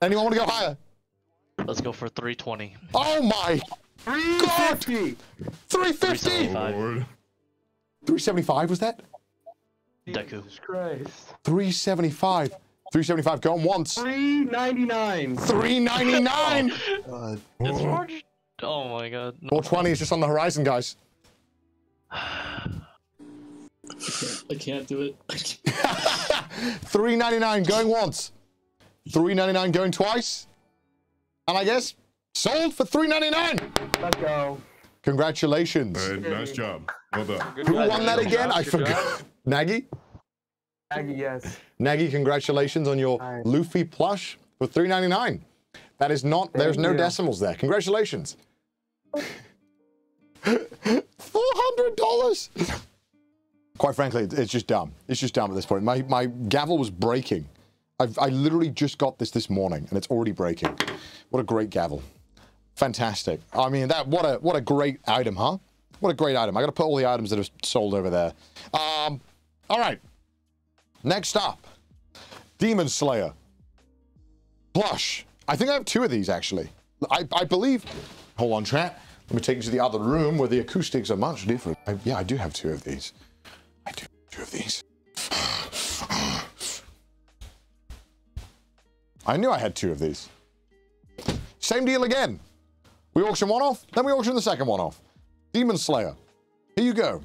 Anyone want to go higher? Let's go for 320. Oh my. 350. God. 350. 375 was that? Deku. Jesus Christ. 375. 375 going once. 399. 399. Oh, it's March. Oh my God. No. 420 is just on the horizon, guys. I can't do it. $3.99 going once, $3.99 going twice, and I guess sold for $3.99. Let's go. Congratulations. Nice job. Well done. Who won that again? I forgot. Nagi? Nagi, yes. Nagi, congratulations on your Luffy plush for $3.99. That is not, there's no decimals there. Congratulations. $400. Quite frankly, it's just dumb. It's just dumb at this point. My gavel was breaking. I literally just got this morning, and it's already breaking. What a great gavel. Fantastic. I mean, that what a great item, huh? What a great item. I got to put all the items that are sold over there. All right. Next up, Demon Slayer. Plush. I think I have two of these, actually. I believe... Hold on, chat. Let me take you to the other room where the acoustics are much different. Yeah, I do have two of these. I do have two of these. I knew I had two of these. Same deal again. We auction one off, then we auction the second one off. Demon Slayer. Here you go.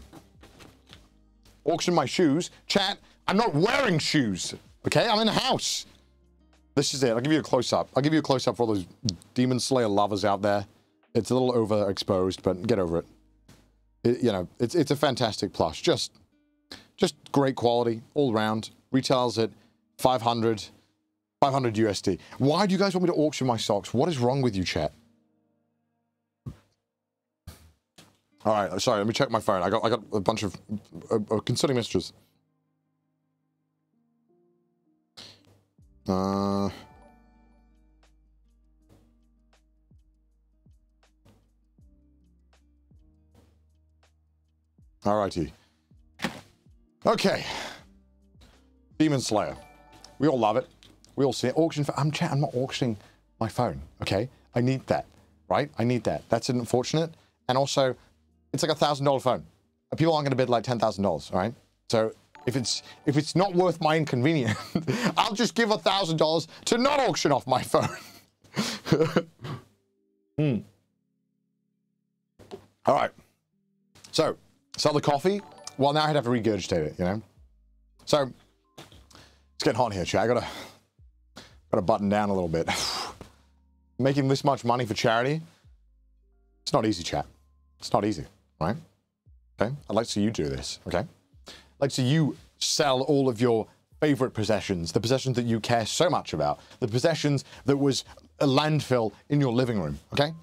Auction my shoes. Chat, I'm not wearing shoes. Okay, I'm in the house. This is it. I'll give you a close-up. I'll give you a close-up for all those Demon Slayer lovers out there. It's a little overexposed, but get over it. You know, it's a fantastic plush. Just great quality all round. Retails at 500 USD. Why do you guys want me to auction my socks? What is wrong with you, chat? All right, sorry. Let me check my phone. I got a bunch of concerning messages. Alrighty. Okay. Demon Slayer. We all love it. We all see it. Auction for... I'm not auctioning my phone, okay? I need that, right? I need that. That's unfortunate. And also, it's like a $1,000 phone. People aren't going to bid like $10,000, all right? So... If it's not worth my inconvenience, I'll just give $1,000 to not auction off my phone. All right. So, sell the coffee. Well, now I'd have to regurgitate it, you know? So, it's getting hot in here, chat. I gotta button down a little bit. Making this much money for charity, it's not easy, chat. It's not easy, right? Okay? I'd like to see you do this, okay? Like, so you sell all of your favorite possessions, the possessions that you care so much about, the possessions that was a landfill in your living room, okay?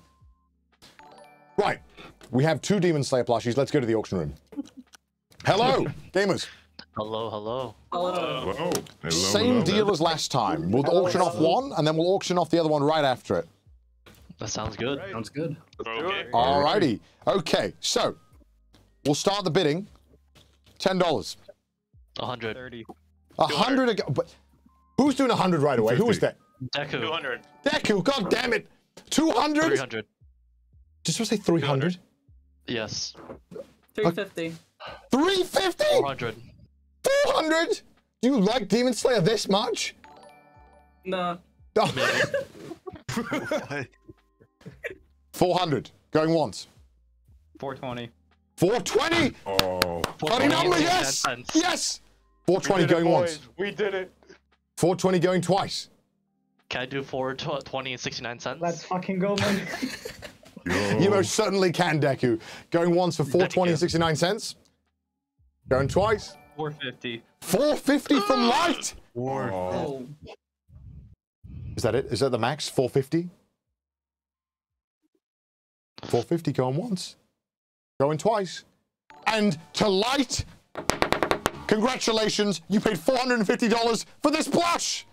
Right, we have two Demon Slayer plushies. Let's go to the auction room. Hello, gamers. Hello, hello. Hello. Same deal as last time. We'll auction off one, and then we'll auction off the other one right after it. That sounds good. Right. Sounds good. Okay. All righty. Okay, so we'll start the bidding. $10. 100. 30. 100 ago. But who's doing 100 right away? 50. Who is that? Deku. 200. Deku, god damn it. 200? 300. Did you say 300? 200. Yes. 350. 350? 400. 400? Do you like Demon Slayer this much? No. Oh. 400. Going once. 420. 420! Oh. Funny number, yes! Yes! 420 going once. We did it. 420 going twice. Can I do 420 and 69 cents? Let's fucking go, man. You most certainly can, Deku. Going once for 420 and 69 cents. Going twice. 450. 450 from Light! Oh. Is that it? Is that the max? 450? 450 going once. Going twice. And to Light, congratulations, you paid $450 for this plush!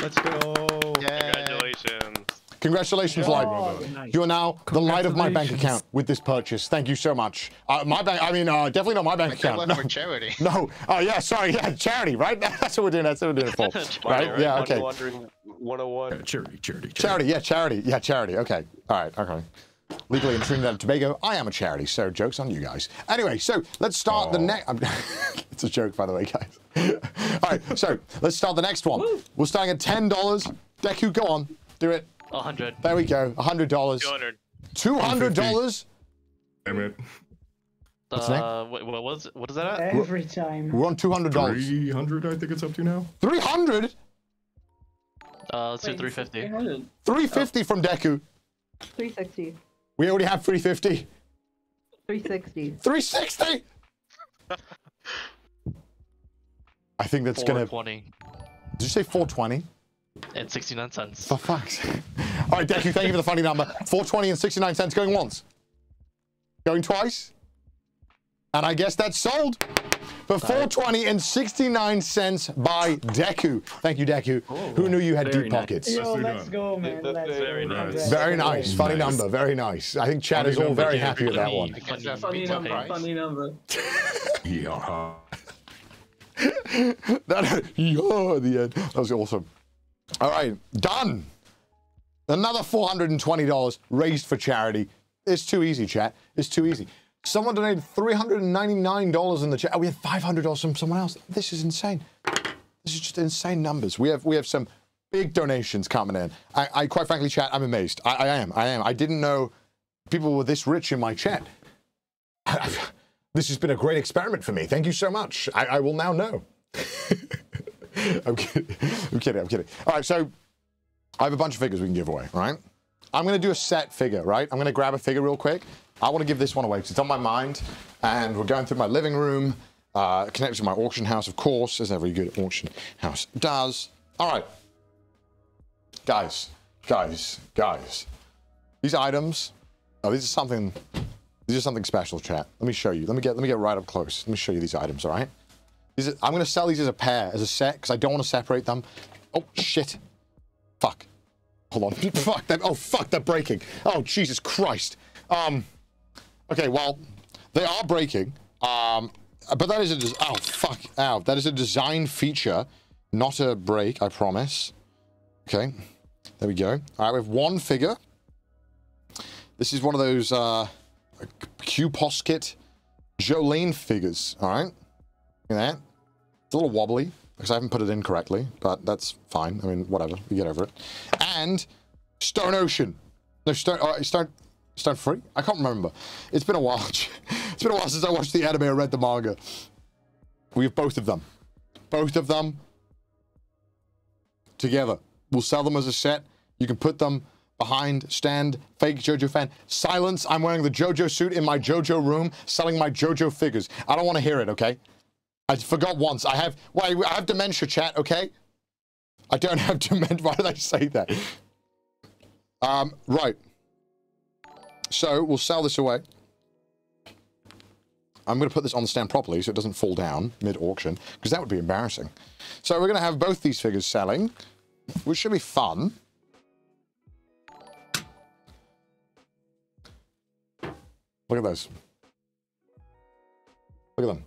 Let's go! Yeah. Congratulations. Congratulations, Light. Oh, you are now the light of my bank account with this purchase. Thank you so much. My bank, I mean, definitely not my bank account. No. For charity. No, oh yeah, sorry, yeah, charity, right? That's what we're doing, that's what we're doing it for. Right? Right? Yeah, okay. 101. Charity, yeah, charity, yeah, charity, okay. All right, okay. Legally in Trinidad and Tobago, I am a charity, so joke's on you guys. Anyway, so let's start the next... It's a joke, by the way, guys. All right, so let's start the next one. Woo. We're starting at $10. Deku, go on. Do it. 100. There we go. $100. 200. $200. Damn it. What's next? What is that at? Every time. We're on $200. 300, I think it's up to now. 300? Let's do 350. 350 from Deku. 360. We already have 350. 360. 360! I think that's gonna... 420. Did you say 420? And 69 cents. For fuck's sake. All right, Deku, thank you for the funny number. 420 and 69 cents going once. Going twice. And I guess that's sold for $4.20 and 69 by Deku. Thank you, Deku. Oh, who knew you had deep pockets? Yo, let's go, man. Let's very nice. Very nice. Funny number. Very nice. I think Chad is all very happy with that one. Funny number. Funny number. Yeah. That was awesome. All right, done. Another $420 raised for charity. It's too easy, chat. It's too easy. Someone donated $399 in the chat. Oh, we had $500 from someone else. This is insane. This is just insane numbers. We have some big donations coming in. I quite frankly, chat, I'm amazed. I am. I didn't know people were this rich in my chat. This has been a great experiment for me. Thank you so much. I will now know. I'm kidding. I'm kidding. I'm kidding. All right, so I have a bunch of figures we can give away, right? I'm going to do a set figure, right? I'm going to grab a figure real quick. I want to give this one away because it's on my mind, and we're going through my living room, connected to my auction house, of course, as every good auction house does. All right. Guys. These items, oh, these are something special, chat. Let me show you. Let me get right up close. Let me show you these items, all right? I'm going to sell these as a pair, as a set, because I don't want to separate them. Oh, shit. Fuck. Hold on. Fuck them. Oh, fuck, they're breaking. Oh, Jesus Christ. Okay, well, they are breaking, but that is a, oh, fuck, ow, that is a design feature, not a break, I promise. Okay, there we go. All right, we have one figure. This is one of those, Q Posket Jolene figures, all right? Look at that. It's a little wobbly, because I haven't put it in correctly, but that's fine. I mean, whatever, we get over it. And Stone Ocean. No, Stone Free? I can't remember. It's been a while. It's been a while since I watched the anime or read the manga. We have both of them. Both of them together. We'll sell them as a set. You can put them behind stand. Fake JoJo fan. Silence. I'm wearing the JoJo suit in my JoJo room, selling my JoJo figures. I don't want to hear it, okay? I forgot once. I have dementia, chat, okay? I don't have dementia. Why did I say that? Right. So we'll sell this away. I'm going to put this on the stand properly so it doesn't fall down mid-auction, because that would be embarrassing. So we're going to have both these figures selling, which should be fun. Look at those. Look at them.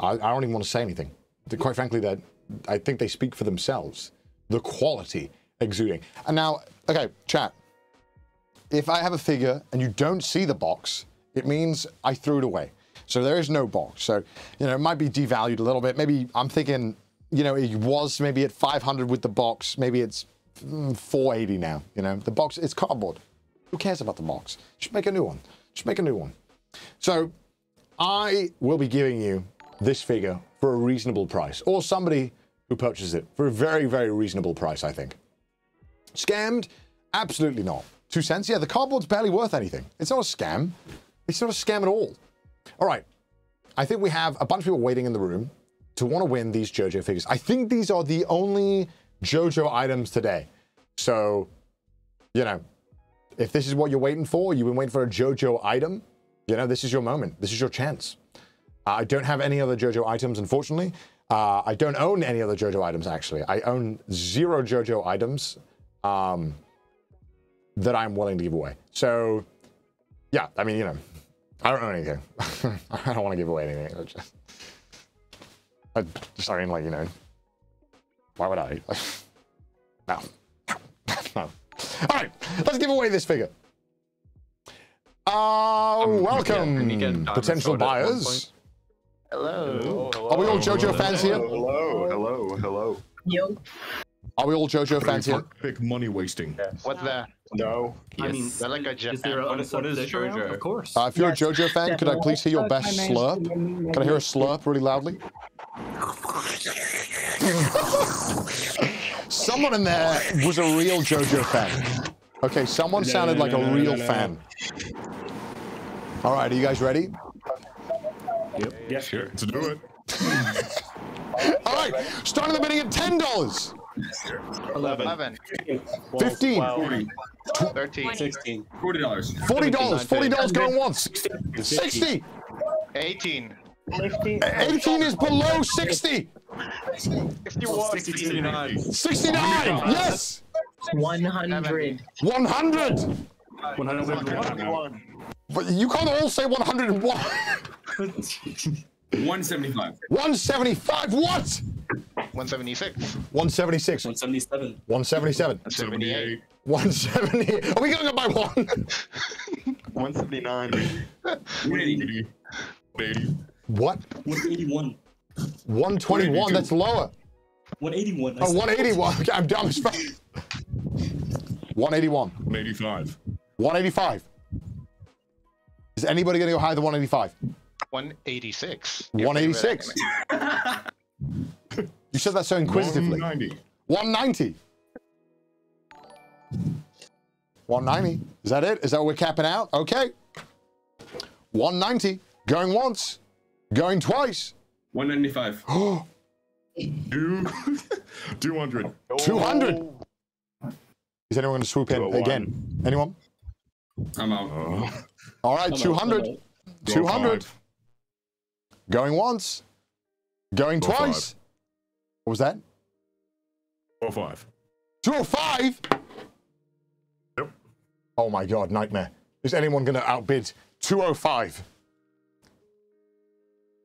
I don't even want to say anything. Quite frankly, I think they speak for themselves. The quality exuding. And now, okay, chat. If I have a figure and you don't see the box, it means I threw it away. So there is no box. So, you know, it might be devalued a little bit. Maybe I'm thinking, you know, it was maybe at 500 with the box. Maybe it's 480 now, you know. The box, it's cardboard. Who cares about the box? Just make a new one. Just make a new one. So I will be giving you this figure for a reasonable price, or somebody who purchases it for a very, very reasonable price, I think. Scammed? Absolutely not. 2 cents? Yeah, the cardboard's barely worth anything. It's not a scam. It's not a scam at all. All right. I think we have a bunch of people waiting in the room to want to win these JoJo figures. I think these are the only JoJo items today. So, you know, if this is what you're waiting for, you've been waiting for a JoJo item, you know, this is your moment. This is your chance. I don't have any other JoJo items, unfortunately. I don't own any other JoJo items, actually. I own 0 JoJo items. That I'm willing to give away. So, yeah, I mean, you know, I don't own anything. I don't want to give away anything. I mean, like, you know, why would I? No. All right, let's give away this figure. Welcome, yeah, potential buyers. Hello. Hello. Are we all JoJo fans here? Hello, hello, hello. Yo. Are we all JoJo fans here? Big money wasting. Yes. What's that? No. Yes. I mean, that like a what is JoJo? Of course. If you're a JoJo fan, could I please hear your best slurp? Can I hear a slurp really loudly? Someone in there was a real JoJo fan. Okay, someone sounded like a real fan. All right, are you guys ready? Yep. Yeah, sure. Let's do it. All right, starting the bidding at $10. 11, 15, 12, 14, 13. 16. $40. $40. $40 going once. 60. 18. 18 is below 60. 51. 69. 69. Yes. 100. 100. 101. But you can't all say 101. 175. 175. What? 176. 176. 177. 177. 178. 170. Are we going up by one? 179. 180. 180. What? 181. 121. That's lower. 181. Oh, 181. Okay, I'm dumb as fuck. 181. 185. 185. Is anybody going to go higher than 185? 186. 186. You said that so inquisitively. 190. 190. 190. Is that it? Is that what we're capping out? Okay. 190. Going once. Going twice. 195. 200. 200. Is anyone going to swoop in again? Anyone? I'm out. All right, 200. 200. Going once. Going twice. What was that? 205. 205? Yep. Oh my God, Nightmare. Is anyone going to outbid 205?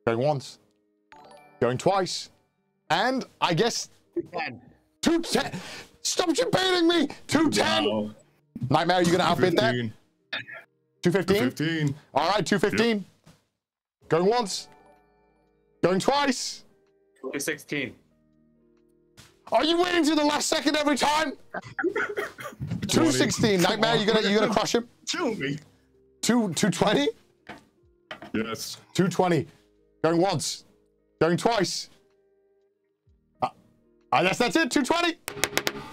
Going once. Going twice. And I guess 210. 210. Stop debating me. 210. Wow. Nightmare, are you going to outbid that? 215? 215. All right, 215. Yep. Going once. Going twice. 216. Are you waiting to the last second every time? 216. Nightmare, you gonna crush him? Kill me. 220? Yes. 220. Going once. Going twice. I guess that's it. 220.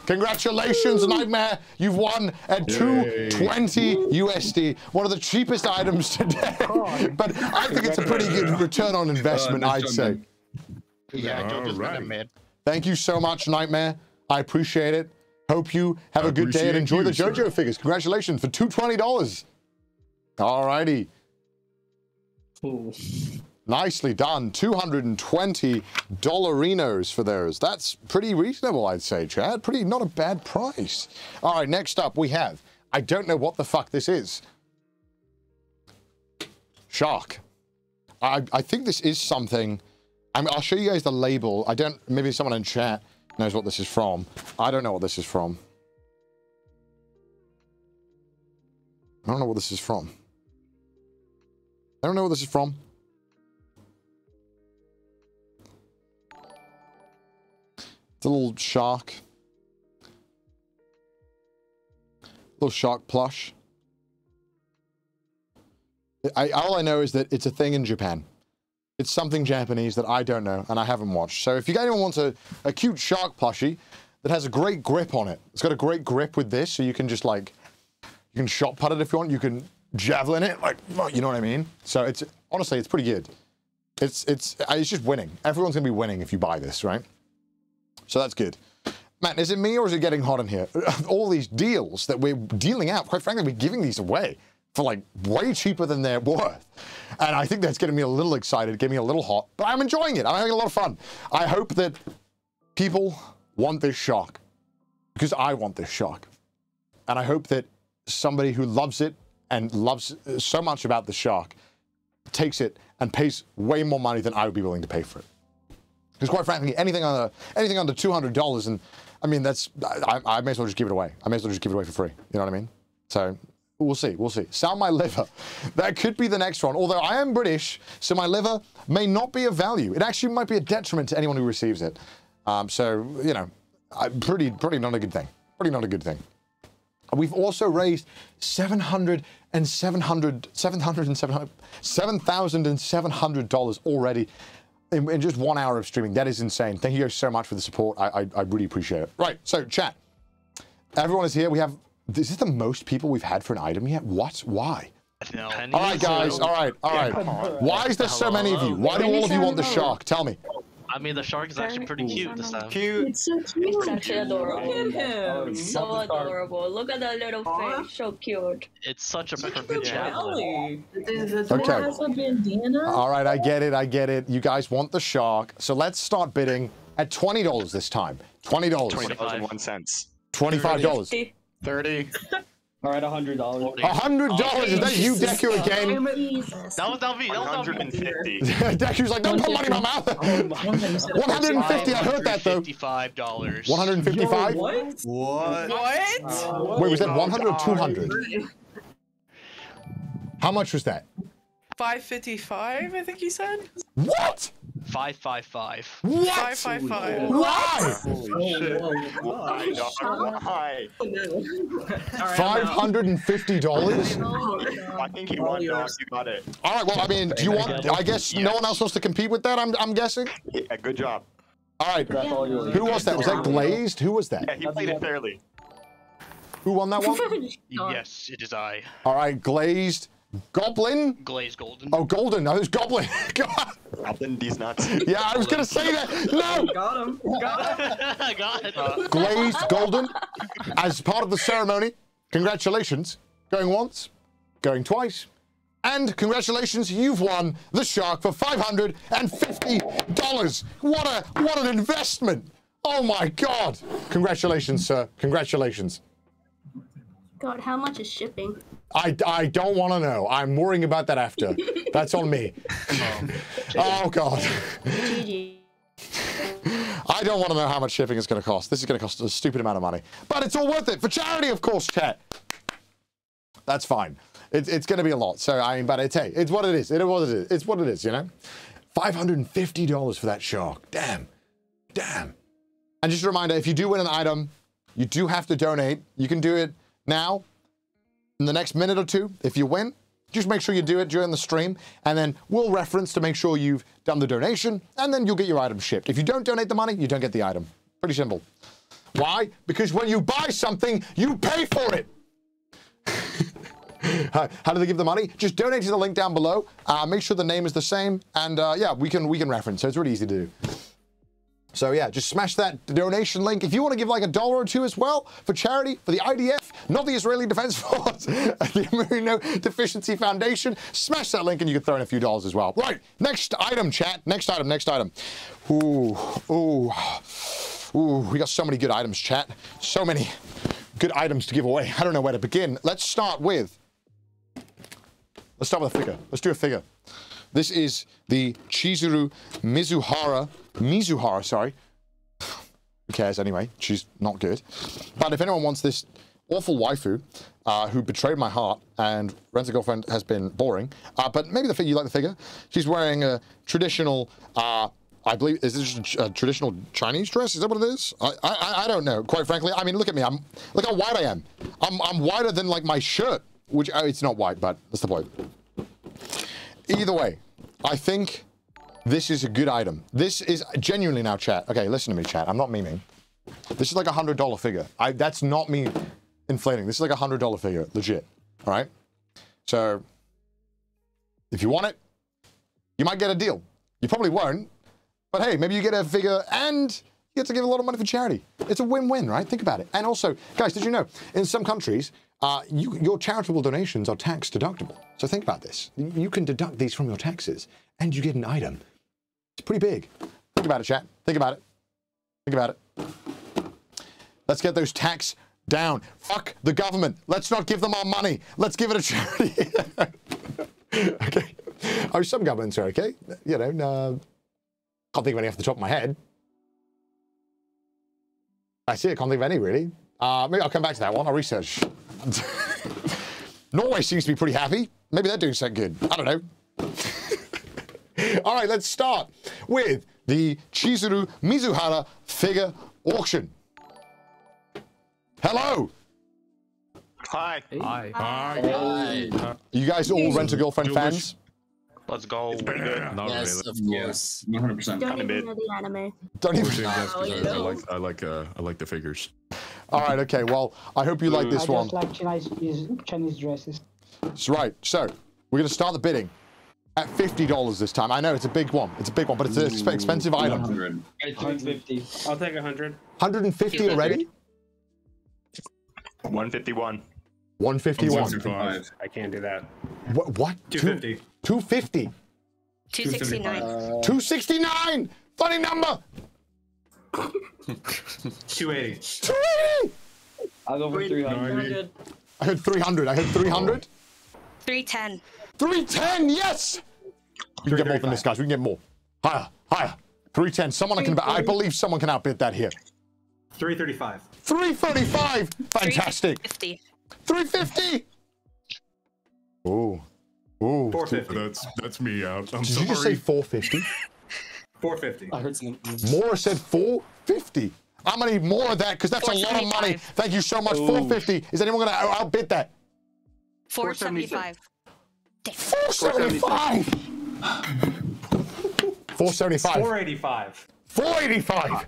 Congratulations, woo. Nightmare. You've won at $220 USD. One of the cheapest items today. But I think it's a pretty good return on investment, I'd say. Yeah, George's been a mid. Thank you so much, Nightmare. I appreciate it. Hope you have a good day and enjoy the JoJo figures. Congratulations for $220. All righty. Cool. Nicely done. $220 for those. That's pretty reasonable, I'd say, Chad. Pretty not a bad price. All right, next up we have, I don't know what the fuck this is. Shark. I think this is something. I'll show you guys the label. I don't, maybe someone in chat knows what this is from. I don't know what this is from. I don't know what this is from. I don't know what this is from. It's a little shark plush. All I know is that it's a thing in Japan. It's something Japanese that I don't know and I haven't watched. So if you anyone wants a cute shark plushie that has a great grip on it, it's got a great grip with this, so you can just like, you can shot put it if you want, you can javelin it, like, you know what I mean? So it's, honestly, it's pretty good. It's just winning. Everyone's gonna be winning if you buy this, right? So that's good. Matt, is it me or is it getting hot in here? All these deals that we're dealing out, quite frankly, we're giving these away for like way cheaper than they're worth. And I think that's getting me a little excited, getting me a little hot, but I'm enjoying it. I'm having a lot of fun. I hope that people want this shark because I want this shark. And I hope that somebody who loves it and loves so much about the shark takes it and pays way more money than I would be willing to pay for it. Because quite frankly, anything under $200, and I mean, that's, I may as well just give it away. I may as well just give it away for free. You know what I mean? So we'll see, we'll see. Sell my liver. That could be the next one. Although I am British, so my liver may not be of value. It actually might be a detriment to anyone who receives it. So, you know, pretty not a good thing. Pretty not a good thing. We've also raised $7,700 already in just 1 hour of streaming. That is insane. Thank you guys so much for the support. I really appreciate it. Right, so chat. Everyone is here. We have, is this the most people we've had for an item yet? What? Why? No. All right, guys. All right. All right. Why is there so many of you? Why do all of you want the shark? Tell me. I mean, the shark is actually pretty cute this time. Cute. It's so cute. It's actually adorable. Look at him. It's so adorable. Look at that little face. So cute. It's such a perfect jelly. Okay. All right, I get it. I get it. You guys want the shark, so let's start bidding at $20 this time. $20. $25.01. $25. 30. All right, $100. $100. Is that you, Deku, again? That was me. That was 150. Deku's like, don't put money in my mouth. 150. I heard that though. $155. 155. What? What? Wait, was that 100 or 200? How much was that? 555. I think you said. What? 555. What? 555. Why? Why? $550. I think he won. You got it. All right. Well, I mean, do you want? I guess no one else wants to compete with that. I'm guessing. Yeah. Good job. All right. Yeah. Who was that? Was that Glazed? Who was that? Yeah, he played it fairly. Who won that one? Yes, it is I. All right, Glazed. Goblin? Glazed Golden. Oh, Golden. No, it's Goblin. Goblin, these nuts. Yeah, I was going to say that. No! Got him. Got him. Glazed Golden, as part of the ceremony, congratulations. Going once, going twice. And congratulations, you've won the shark for $550. What an investment. Oh, my God. Congratulations, sir. Congratulations. God, how much is shipping? I don't want to know. I'm worrying about that after. That's on me. Oh, God. GG. I don't want to know how much shipping is going to cost. This is going to cost a stupid amount of money. But it's all worth it. For charity, of course, chat. That's fine. It's going to be a lot. So, I mean, but it's, hey, it's what it is. It's what it is, you know? $550 for that shark. Damn. Damn. And just a reminder, if you do win an item, you do have to donate. You can do it now. In the next minute or two, if you win, just make sure you do it during the stream, and then we'll reference to make sure you've done the donation, and then you'll get your item shipped. If you don't donate the money, you don't get the item. Pretty simple. Why? Because when you buy something, you pay for it. How do they give the money? Just donate to the link down below. Make sure the name is the same, and yeah, we can reference. So it's really easy to do. So yeah, just smash that donation link. If you want to give like $1 or $2 as well for charity, for the IDF, not the Israeli Defense Force, the Immuno Deficiency Foundation, smash that link and you can throw in a few dollars as well. Right, next item, chat. Next item. Ooh, we got so many good items, chat. So many good items to give away. I don't know where to begin. Let's start with a figure. Let's do a figure. This is the Chizuru Mizuhara, sorry. Who cares anyway? She's not good. But if anyone wants this awful waifu who betrayed my heart and Ren's girlfriend has been boring, but maybe the figure, you like the figure? She's wearing a traditional, I believe, is this a traditional Chinese dress? Is that what it is? I don't know, quite frankly. I mean, look at me. Look how white I am. I'm whiter than like my shirt, which it's not white, but that's the point. Either way, I think this is a good item. This is genuinely now, chat. Okay, listen to me, chat. I'm not memeing. This is like a $100 figure. That's not me inflating. This is like a $100 figure, legit. All right? So, if you want it, you might get a deal. You probably won't. But hey, maybe you get a figure and you get to give a lot of money for charity. It's a win-win, right? Think about it. And also, guys, did you know, in some countries, your charitable donations are tax deductible. So think about this. You can deduct these from your taxes and you get an item. It's pretty big. Think about it, chat. Think about it. Let's get those tax down. Fuck the government. Let's not give them our money. Let's give it a charity. Okay. Oh, some governments are okay. You know, can't think of any off the top of my head. I see, I can't think of any really. Maybe I'll come back to that one. I'll research. Norway seems to be pretty happy. Maybe they're doing something good. I don't know. All right, let's start with the Chizuru Mizuhara figure auction. Hello. Hi. Hi. Hi. You guys all Rent-A-Girlfriend fans? Let's go. It's pretty good. Yes, of course. 100%. Don't even know the anime. Don't even know. I like the figures. All right, okay, well, I hope you like this one. I just like Chinese dresses. That's right, so, we're going to start the bidding. At $50 this time. I know it's a big one. It's a big one, but it's an expensive item. 150. I'll take 100. 150 already? 151. 151. I can't do that. What? 250. 250. 269. 269. Funny number. 280. 280. I'll go for 300. I heard 300. 310. 310, yes! We can get more than this, guys. We can get more. Higher, higher. 310. Someone can, I believe someone can outbid that here. 335. 335! Fantastic. 350. 350! Ooh. Ooh. 450. That's me out. I'm sorry. Did you just say 450? 450. I heard something. Maura said 450. I'm going to need more of that because that's a lot of money. Thank you so much. Ooh. 450. Is anyone going to outbid that? 475. 475. 475. 485. 485.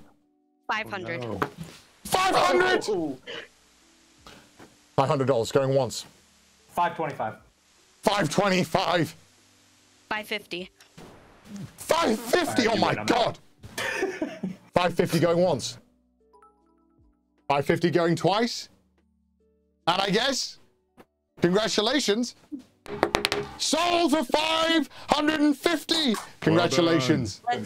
500. Oh, no. 500. Oh. $500 going once. 525. 525. 550. 550. Oh my God. 550 going once. 550 going twice. And I guess, congratulations. Sold for 550! Congratulations. Well,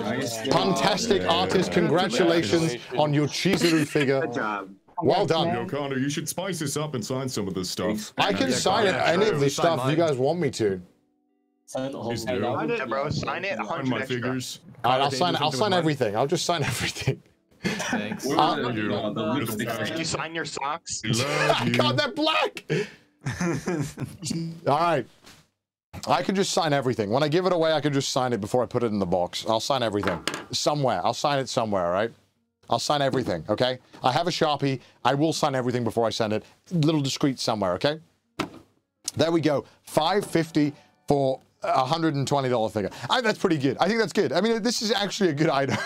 let's go. Fantastic artist, congratulations on your Chizuru figure. Good job. Well done. Yo, Connor, you should spice this up and sign some of this stuff. I can sign any of this stuff if you guys want me to. Sign the whole thing. Sign it, bro. Sign it. 100 figures. Alright, I'll sign everything. I'll just sign everything. Thanks. Did you sign your socks? God, they're black! All right, I can just sign everything. When I give it away, I can just sign it before I put it in the box. I'll sign everything somewhere. I'll sign it somewhere. All right, I'll sign everything. Okay, I have a Sharpie. I will sign everything before I send it. Little discreet somewhere. Okay, there we go. $5.50 for $120 figure. That's pretty good. I think that's good. I mean, this is actually a good item.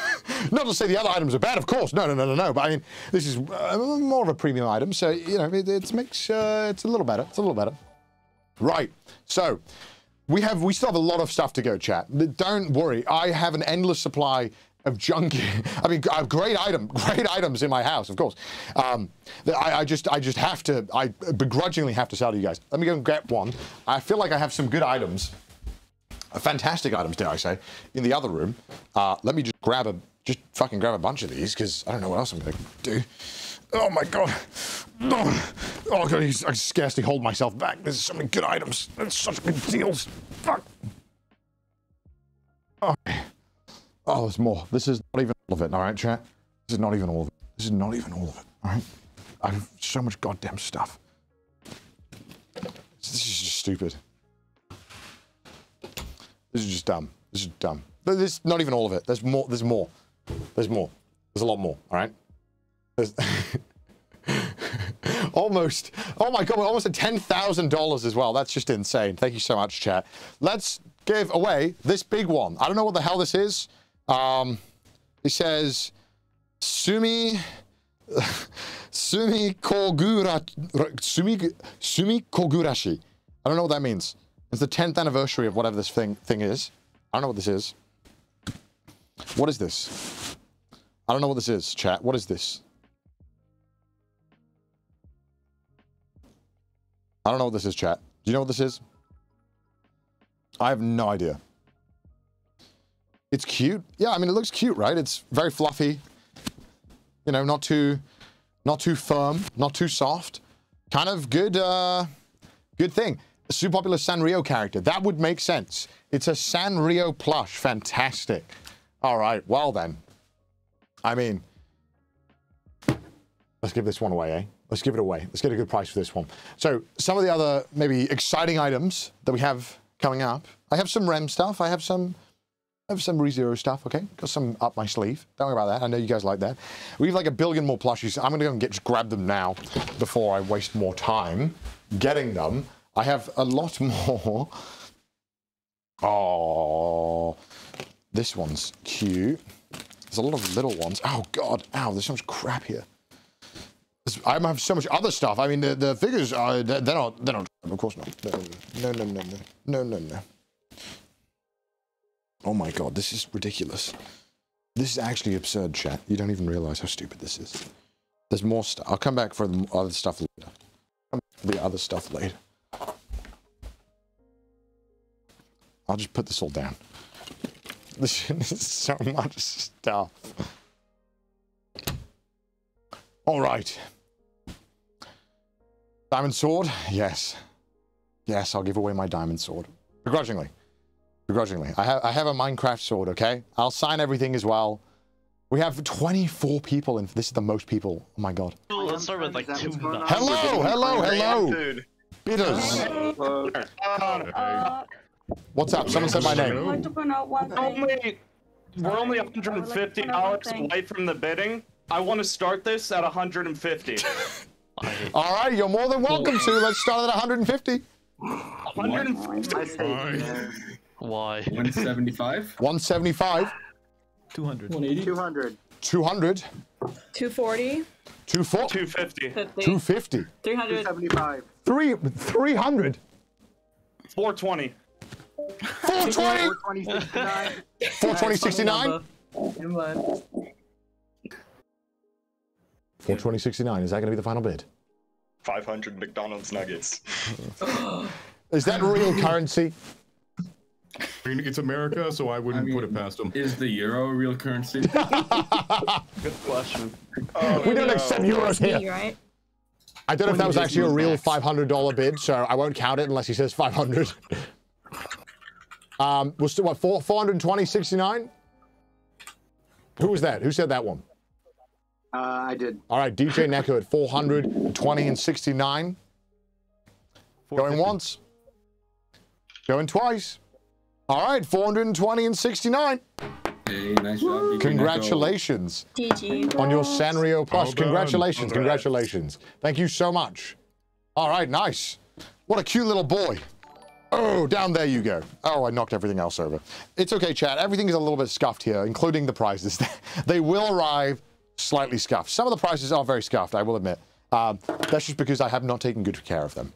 Not to say the other items are bad, of course. No. But I mean, this is more of a premium item, so you know, it makes it's a little better. It's a little better. Right. So we still have a lot of stuff to go, chat. Don't worry. I have an endless supply of junky. I mean, great items in my house, of course. I just have to. I begrudgingly have to sell to you guys. Let me go and get one. I feel like I have some good items. Fantastic items, dare I say, in the other room. Let me just fucking grab a bunch of these, because I don't know what else I'm gonna do. Oh my God. Oh God, I can scarcely hold myself back. There's so many good items. There's such good deals. Fuck. Okay. Oh, there's more. This is not even all of it, all right, chat? This is not even all of it. This is not even all of it, all right? I have so much goddamn stuff. This is just stupid. This is just dumb. This is dumb. This is not even all of it. There's more. There's more. There's more. There's a lot more. All right. There's almost. Oh my God. We're almost at $10,000 as well. That's just insane. Thank you so much, chat. Let's give away this big one. I don't know what the hell this is. It says Sumi Kogurashi. I don't know what that means. It's the 10th anniversary of whatever this thing is. I don't know what this is. What is this? I don't know what this is, chat. What is this? I don't know what this is, chat. Do you know what this is? I have no idea. It's cute. Yeah, I mean, it looks cute, right? It's very fluffy. You know, not too firm, not too soft. Kind of good, good thing. Super popular Sanrio character. That would make sense. It's a Sanrio plush. Fantastic. All right. Well, then. I mean, let's give this one away, eh? Let's give it away. Let's get a good price for this one. So some of the other maybe exciting items that we have coming up. I have some REM stuff. I have some ReZero stuff, okay? Got some up my sleeve. Don't worry about that. I know you guys like that. We have like a billion more plushies. I'm going to go and grab them now before I waste more time getting them. I have a lot more. Oh, this one's cute. There's a lot of little ones. Oh God, ow, there's so much crap here. I have so much other stuff. I mean, the figures are, they're not, of course not. No. Oh my god, this is ridiculous. This is actually absurd, chat. You don't even realize how stupid this is. There's more stuff. I'll come back for the other stuff later. I'll just put this all down. This shit is so much stuff. All right. Diamond sword? Yes. Yes, I'll give away my diamond sword. Begrudgingly. Begrudgingly. I have a Minecraft sword, okay? I'll sign everything as well. We have 24 people, and this is the most people. Oh my god. Let's start with like 2 hello, hello, hello! Bitters! What's up? Someone said my name. I want to point out one thing. We're only $150 away from the bidding. I want to start this at 150. Alright, you're more than welcome to. Let's start at 150. 150? Why? 175? 175. 200. 180. 200. 200. 240. 240. 250. 250. 300. 275. 300. 420. 420. 420.69. 420.69. Is that going to be the final bid? 500 McDonald's nuggets. Is that real currency? I mean, it's America, so I wouldn't put it past them. Is the euro a real currency? Good question. Oh, we don't accept euros here. Me, right? I don't know if that was actually a real $500 bid, so I won't count it unless he says 500. We're still what, 420.69? Who was that? Who said that one? I did. All right, DJ Neko at 420.69. Going once. Going twice. All right, 420.69. Hey, nice job. Congratulations on your Sanrio Plus. Congratulations, congratulations. Thank you so much. All right, nice. What a cute little boy. Oh, down there you go. Oh, I knocked everything else over. It's okay, chat. Everything is a little bit scuffed here, including the prizes. They will arrive slightly scuffed. Some of the prizes are very scuffed, I will admit. That's just because I have not taken good care of them.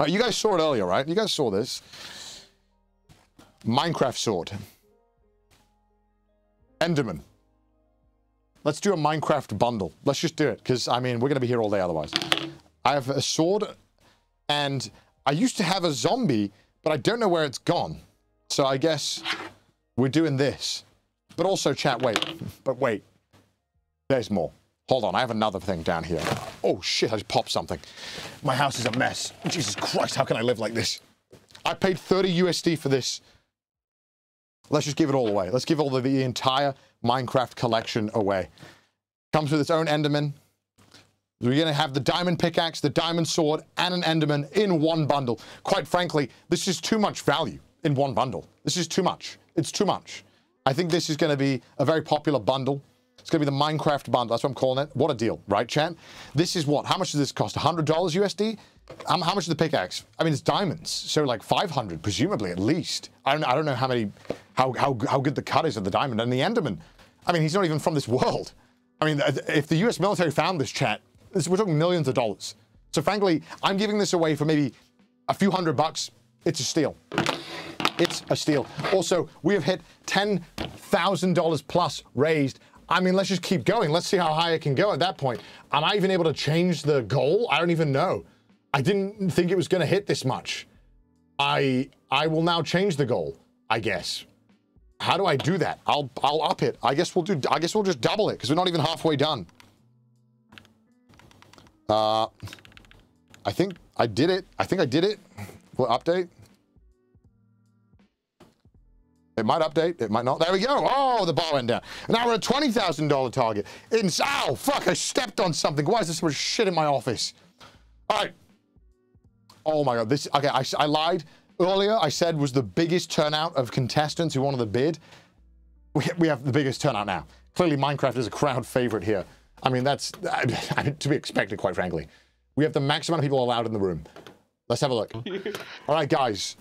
All right, you guys saw it earlier, right? You guys saw this. Minecraft sword. Enderman. Let's do a Minecraft bundle. Let's just do it, because, I mean, we're going to be here all day otherwise. I have a sword, and I used to have a zombie, but I don't know where it's gone. So I guess we're doing this. But also, chat, wait. There's more. Hold on, I have another thing down here. Oh, shit, I just popped something. My house is a mess. Jesus Christ, how can I live like this? I paid $30 USD for this. Let's just give it all away. Let's give all the entire Minecraft collection away. Comes with its own Enderman. We're going to have the diamond pickaxe, the diamond sword, and an Enderman in one bundle. Quite frankly, this is too much value in one bundle. This is too much. It's too much. I think this is going to be a very popular bundle. It's going to be the Minecraft bundle. That's what I'm calling it. What a deal, right, Chan? This is what? How much does this cost? $100 USD? How much is the pickaxe? I mean, it's diamonds, so like 500, presumably, at least. I don't know how good the cut is of the diamond. And the Enderman, I mean, he's not even from this world. I mean, if the US military found this, chat, we're talking millions of dollars. So frankly, I'm giving this away for maybe a few $100. It's a steal. It's a steal. Also, we have hit $10,000 plus raised. I mean, let's just keep going. Let's see how high it can go at that point. Am I even able to change the goal? I don't even know. I didn't think it was going to hit this much. I will now change the goal, I guess. How do I do that? I'll up it. I guess we'll just double it because we're not even halfway done. I think I did it. Will it update? It might update. It might not. There we go. Oh, the bar went down. Now we're at $20,000 target. Oh, fuck! I stepped on something. Why is there so much shit in my office? All right. Oh my god, this, okay, I lied. Earlier I said was the biggest turnout of contestants who wanted the bid. We have the biggest turnout now. Clearly Minecraft is a crowd favorite here. I mean, that's to be expected, quite frankly. We have the maximum amount of people allowed in the room. Let's have a look. All right, guys.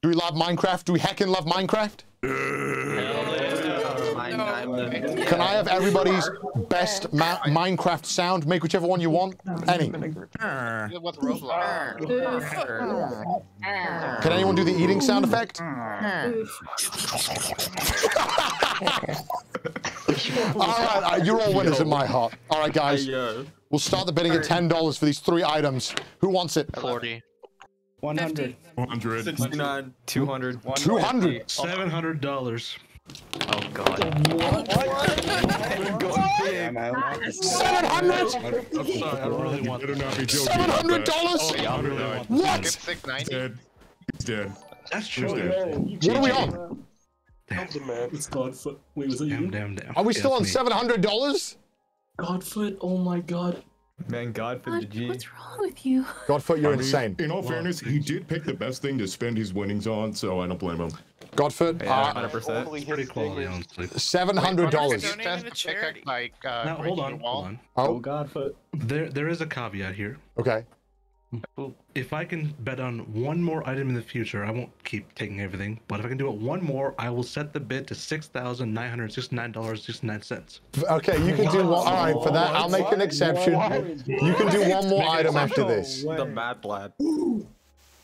Do we love Minecraft? Do we heckin' love Minecraft? No. Can I have everybody's best Minecraft sound? Make whichever one you want. Any. Can anyone do the eating sound effect? Alright, you're all winners in my heart. Alright, guys. We'll start the bidding at $10 for these three items. Who wants it? 40. 100. 100. 69. 200. 200. $700. Oh God. What? 700. I'm sorry, I don't really want that. $700. What? 690. He's dead. That's true. What are we on? It's Godfoot. Wait, was it you? Are we still on $700? Godfoot. Oh my God. Man, Godfoot the G. What's wrong with you? Godfoot, you're insane. In all fairness, he did pick the best thing to spend his winnings on, so I don't blame him. Godfoot, yeah, 100%. $700. Now, hold on. Oh, Godfoot. There is a caveat here. Okay. If I can bet on one more item in the future, I won't keep taking everything, but if I can do it one more, I will set the bid to $6,969.69. Okay, you can do one. All right, for that, I'll make an exception. You can do one more item after this. The mad lad.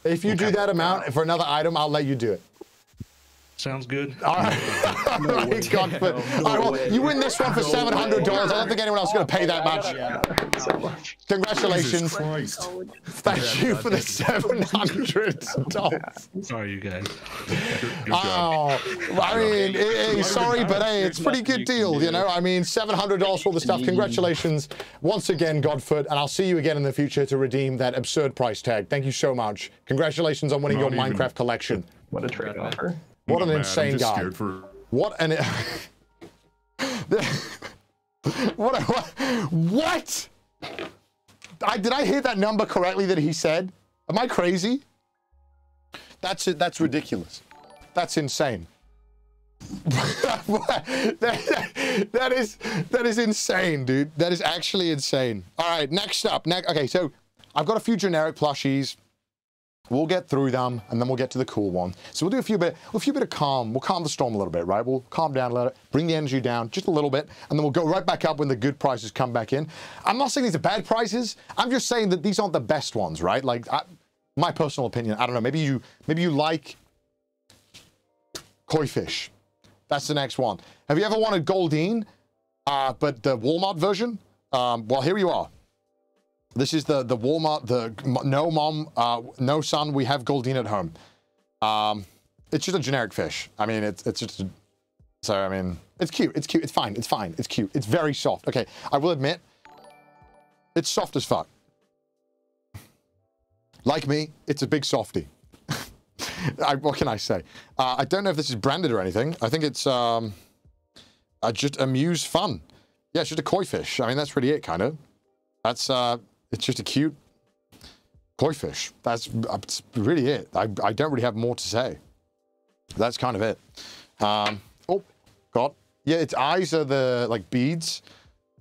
If you do that amount for another item, I'll let you do it. Sounds good. All right. Well, you win this one for $700. I don't think anyone else is going to pay that much. Congratulations. Thank you for the $700. Sorry, you guys. Oh, I mean, sorry, but hey, it's a pretty good deal, you know? I mean, $700 for all the stuff. Congratulations once again, Godfoot, and I'll see you again in the future to redeem that absurd price tag. Thank you so much. Congratulations on winning your Minecraft collection. What a trade offer. What an insane guy. What an... What? Did I hear that number correctly that he said? Am I crazy? That's it. That's ridiculous. That's insane. That is insane, dude. That is actually insane. All right, next up. Okay, so I've got a few generic plushies. We'll get through them, and then we'll get to the cool one. So we'll do a few bit of calm. We'll calm the storm a little bit, right? We'll calm down a little bit, bring the energy down just a little bit, and then we'll go right back up when the good prices come back in. I'm not saying these are bad prices. I'm just saying that these aren't the best ones, right? Like, my personal opinion, I don't know. Maybe you like koi fish. That's the next one. Have you ever wanted Goldeen, but the Walmart version? Well, here you are. This is the Walmart, the no mom, no son, we have Goldeen at home. It's just a generic fish. I mean, it's just, so I mean, it's cute, it's fine, it's fine, it's cute. It's very soft. Okay, I will admit, it's soft as fuck. Like me, it's a big softie. What can I say? I don't know if this is branded or anything. I think it's just Amuse Fun. Yeah, it's just a koi fish. I mean, that's really it, kind of. That's, it's just a cute koi fish. That's really it. I don't really have more to say. That's kind of it. Oh, God. Yeah, its eyes are the, like, beads.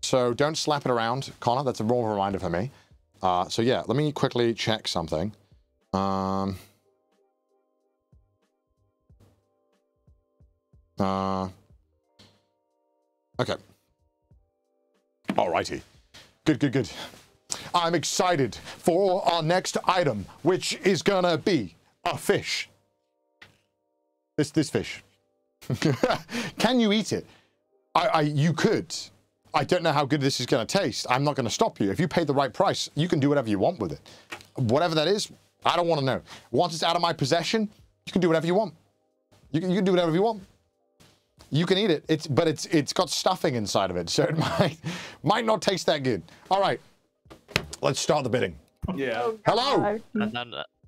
So don't slap it around, Connor. That's a wrong reminder for me. So yeah, let me quickly check something. Okay. Alrighty. Good. I'm excited for our next item, which is gonna be a fish. This fish. Can you eat it? You could. I don't know how good this is gonna taste. I'm not gonna stop you. If you pay the right price, you can do whatever you want with it. Whatever that is, I don't wanna know. Once it's out of my possession, you can do whatever you want. You can do whatever you want. You can eat it, but it's got stuffing inside of it, so it might not taste that good. All right, let's start the bidding. Yeah. Hello.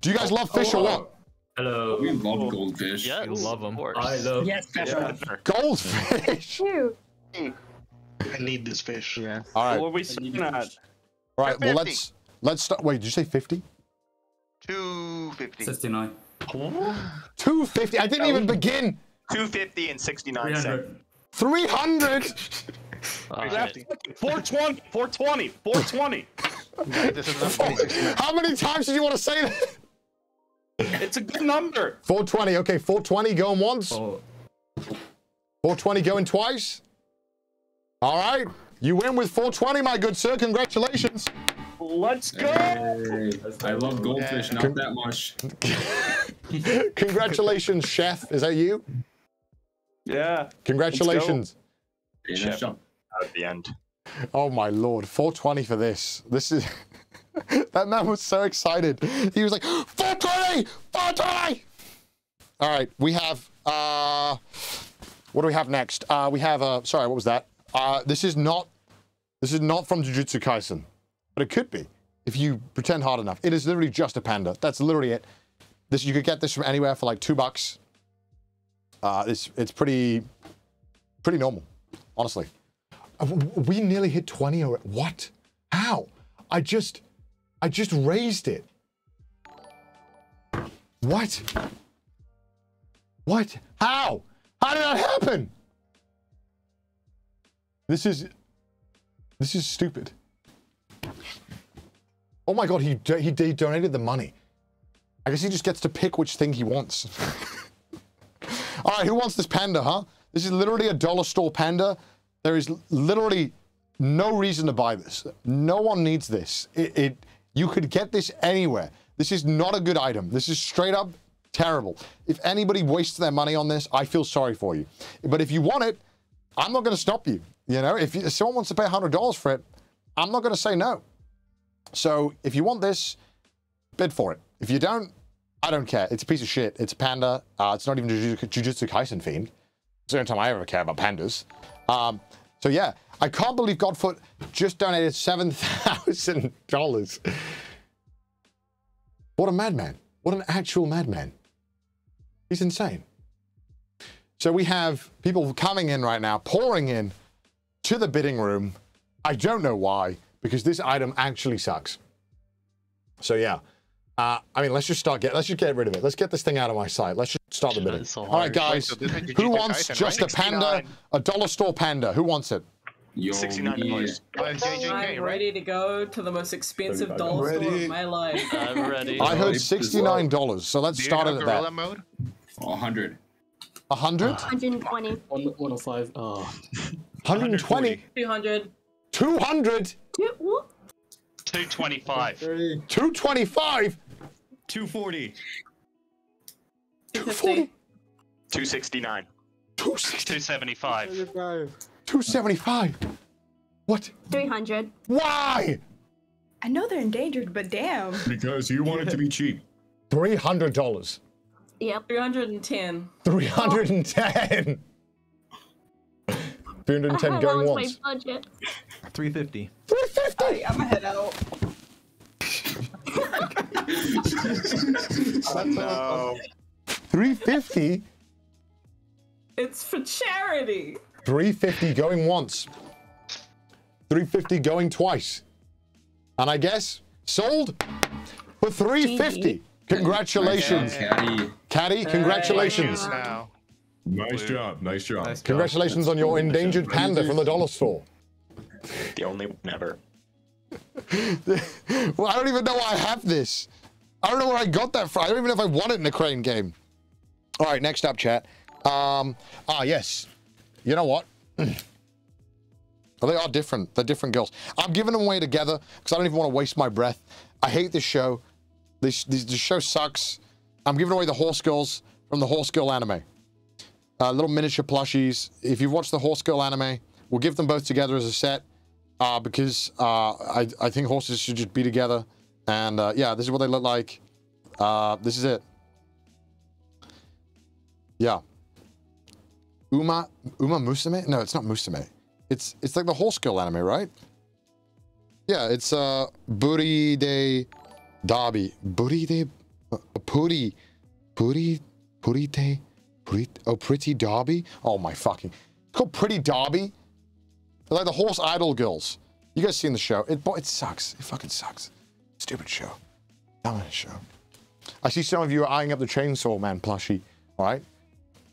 Do you guys love fish or what? Hello. We love goldfish. Yeah, we love them. I love goldfish. I need this fish. Yeah. All right. What were we saying? All right. Well, let's start. Wait, did you say 50? 250. 69. 250. I didn't even begin. 250 and 69 cents. 300? 420, 420, 420. How many times did you want to say that? It's a good number. 420, okay, 420 going once. 420 going twice. All right. You win with 420, my good sir. Congratulations. Let's go. Hey, I love goldfish, yeah. Not that much. Congratulations, chef. Is that you? Yeah. Congratulations. Chef out at the end. Oh my lord, 420 for this. This is that man was so excited. He was like 420! 420! Alright, we have what do we have next? We have sorry, what was that? This is not from Jujutsu Kaisen. But it could be, if you pretend hard enough. It is literally just a panda. That's literally it. This, you could get this from anywhere for like $2. It's pretty normal, honestly. We nearly hit 20 or what? How? I just raised it. What? What? How? How did that happen? This is stupid. Oh my god, he donated the money. I guess he just gets to pick which thing he wants. All right, who wants this panda, huh? This is literally a dollar store panda. There is literally no reason to buy this. No one needs this. You could get this anywhere. This is not a good item. This is straight up terrible. If anybody wastes their money on this, I feel sorry for you. But if you want it, I'm not going to stop you. You know, if someone wants to pay $100 for it, I'm not going to say no. So if you want this, bid for it. If you don't, I don't care. It's a piece of shit. It's a panda. It's not even Jujutsu Kaisen fiend. It's the only time I ever care about pandas. So yeah, I can't believe Godfoot just donated $7,000. What a madman. What an actual madman. He's insane. So we have people coming in right now, pouring in to the bidding room. I don't know why, because this item actually sucks. So yeah, I mean, let's just get rid of it. Let's get this thing out of my sight. Let's just start the bidding. So all right, guys, who wants just a panda, a dollar store panda? Who wants it? Yo, 69 dollars. I'm ready to go to the most expensive dollar store of my life. I'm ready. I heard $69, so let's start it at that. Mode? 100. 100? 120. 105. 120. 200. 200? 225. 225? 240. 240. 269. 275. 275. What? 300. Why? I know they're endangered, but damn. Because you want it to be cheap. $300. Yep. 310. 310. 310 going once. 350. 350. I'm gonna head out. No. 350. It's for charity. 350 going once. 350 going twice. And I guess sold for 350. Congratulations, Caddy. Congratulations. Nice job, nice job. Nice job. Congratulations on your endangered panda from the dollar store. The only one ever. Well, I don't even know why I have this. I don't know where I got that from. I don't even know if I won it in the Crane game. All right, next up, chat. Yes. You know what? Well, they are different. They're different girls. I'm giving them away together because I don't even want to waste my breath. I hate this show. This show sucks. I'm giving away the horse girls from the horse girl anime. Little miniature plushies. If you've watched the Horse Girl anime, we'll give them both together as a set because I think horses should just be together. And yeah, this is what they look like. This is it. Yeah. Uma Musume? No, it's not Musume. It's like the Horse Girl anime, right? Yeah, it's Buri de Dabi. Buri de Puri. Puri Purite. Oh, Pretty Derby? Oh my fucking. It's called Pretty Derby? They're like the horse idol girls. You guys seen the show. It sucks. It fucking sucks. Stupid show. Dumbass show. I see some of you are eyeing up the Chainsaw Man plushie. Alright?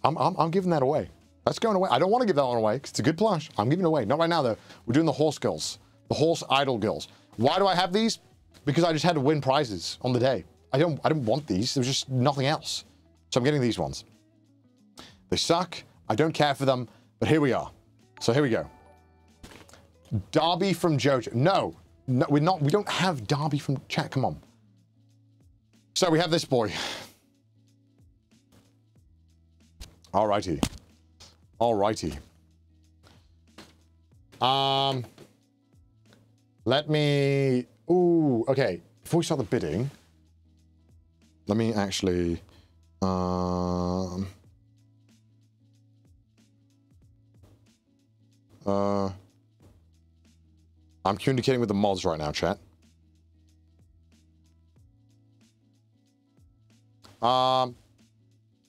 I'm giving that away. That's going away. I don't want to give that one away because it's a good plush. I'm giving it away. Not right now though. We're doing the horse girls. The horse idol girls. Why do I have these? Because I just had to win prizes on the day. I didn't want these. There was just nothing else. So I'm getting these ones. They suck. I don't care for them, but here we are. So here we go. Darby from JoJo. No, no, we're not. We don't have Darby from chat. Come on. So we have this boy. Alrighty. Alrighty. Let me. Ooh, okay. Before we start the bidding, let me actually. I'm communicating with the mods right now, chat.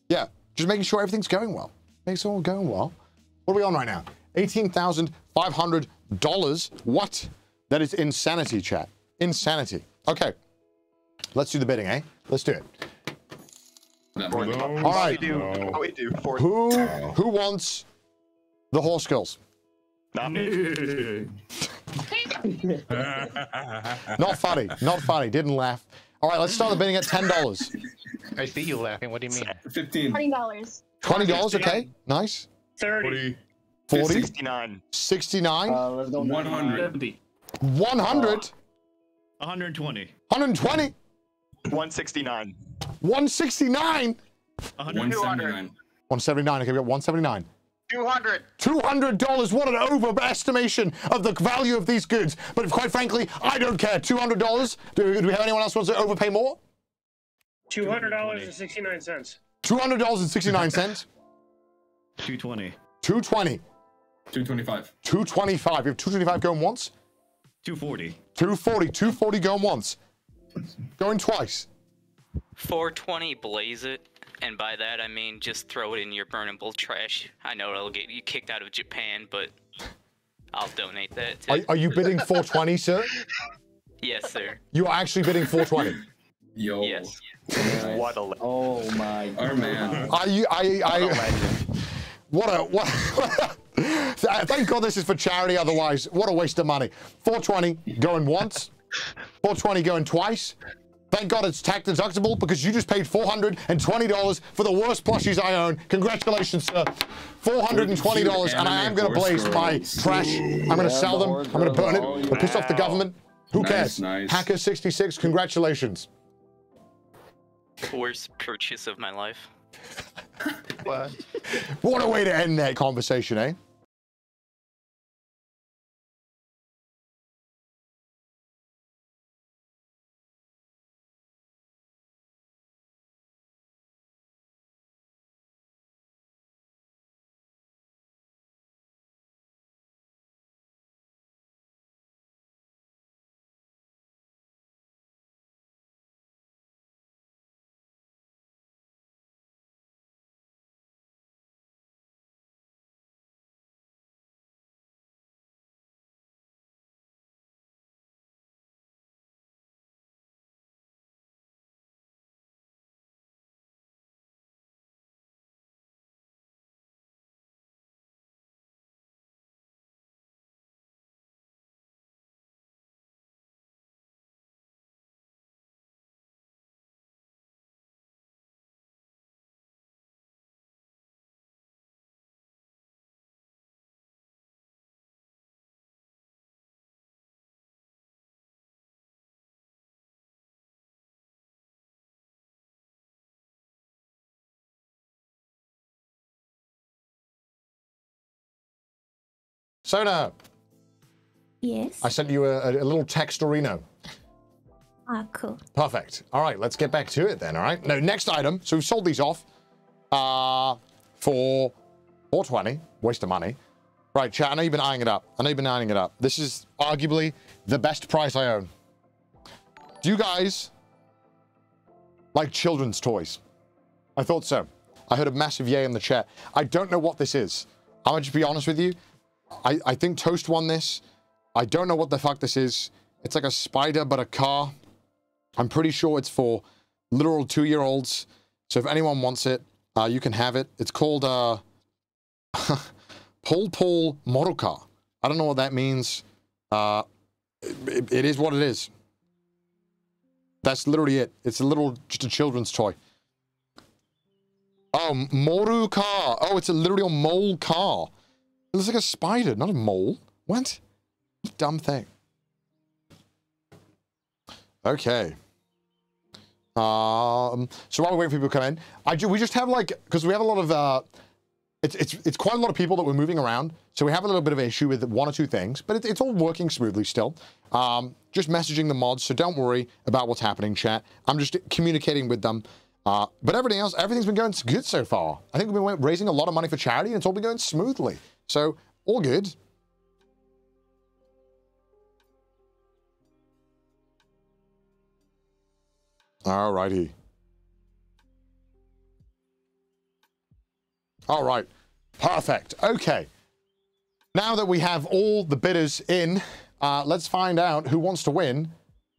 Yeah, just making sure everything's going well. Makes it all going well. What are we on right now? $18,500. What? That is insanity, chat. Insanity. Okay. Let's do the bidding, eh? Let's do it. All right. Who wants the horse girls? Not funny. Not funny. Didn't laugh. All right, let's start the bidding at $10. I see you laughing. What do you mean? $15. $20. $20, okay. Nice. 30. 40. 69. 69. 100. 100. 120. 120. 169. 169. 179. 179. Okay, we got 179. $200. $200. What an overestimation of the value of these goods. But quite frankly, I don't care. $200. Do we have anyone else who wants to overpay more? $200.69. $200.69. 220. 220. 225. 225. We have 225 going once. 240. 240. 240 going once. Going twice. 420. Blaze it. And by that, I mean, just throw it in your burnable trash. I know it'll get you kicked out of Japan, but I'll donate that too. Are you bidding 420, sir? Yes, sir. You are actually bidding 420? Yo. Yes. Nice. What a... Oh, my God. Oh, man. What a... Thank God this is for charity, otherwise, what a waste of money. 420 going once, 420 going twice. Thank God it's tax deductible because you just paid $420 for the worst plushies I own. Congratulations, sir. $420, and I am going to blaze my trash. I'm going to sell them. I'm going to burn it. We'll piss off the government. Who cares? Nice. Hacker66, congratulations. Worst purchase of my life. What? What a way to end that conversation, eh? Sona. Yes. I sent you a little textorino. Ah, cool. Perfect. All right, let's get back to it then. All right. No, next item. So we've sold these off for $420. Waste of money. Right, chat. I know you've been eyeing it up. This is arguably the best price I own. Do you guys like children's toys? I thought so. I heard a massive yay in the chat. I don't know what this is. I'm gonna just be honest with you. I think Toast won this. I don't know what the fuck this is. It's like a spider, but a car. I'm pretty sure it's for literal 2-year-olds. So if anyone wants it, you can have it. It's called Pol Moroka. I don't know what that means. It is what it is. That's literally it. It's a little, just a children's toy. Oh, Moru car. Oh, it's a literal mole car. It looks like a spider, not a mole. What? Dumb thing. Okay. So while we're waiting for people to come in, we just have like, because we have a lot of, it's quite a lot of people that we're moving around. So we have a little bit of an issue with one or two things, but it's all working smoothly still. Just messaging the mods, so don't worry about what's happening, chat. I'm just communicating with them. But everything else, everything's been going good so far. I think we've been raising a lot of money for charity and it's all been going smoothly. So, all good. Alrighty. Alright. Perfect. Okay. Now that we have all the bidders in, let's find out who wants to win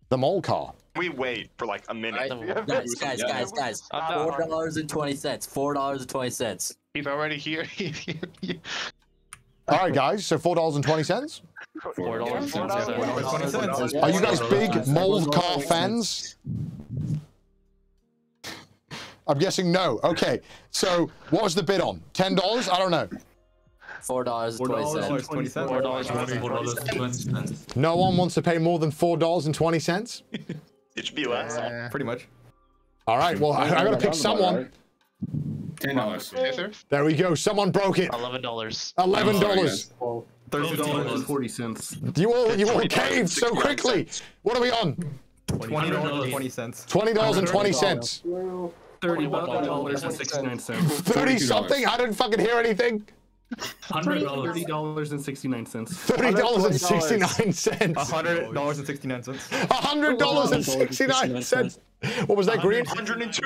the mole car. We wait for like a minute. Right. Guys. $4.20. $4.20. He's already here. All right, guys. So $4.20. $4.20. Are you guys big mole car fans? I'm guessing no. Okay. So what was the bid on? $10? I don't know. $4.20. $4.20. No one wants to pay more than $4.20. It should be less. Pretty much. All right. Well, I gotta pick someone. $10. There we go. Someone broke it. $11. $11. $13.40. You all caved so quickly. What are we on? $20.20. $20.20. $31.69. 30 something. I didn't fucking hear anything. $30.69. $30.69. $100.69. $100.69. What was that, Green? $102.69.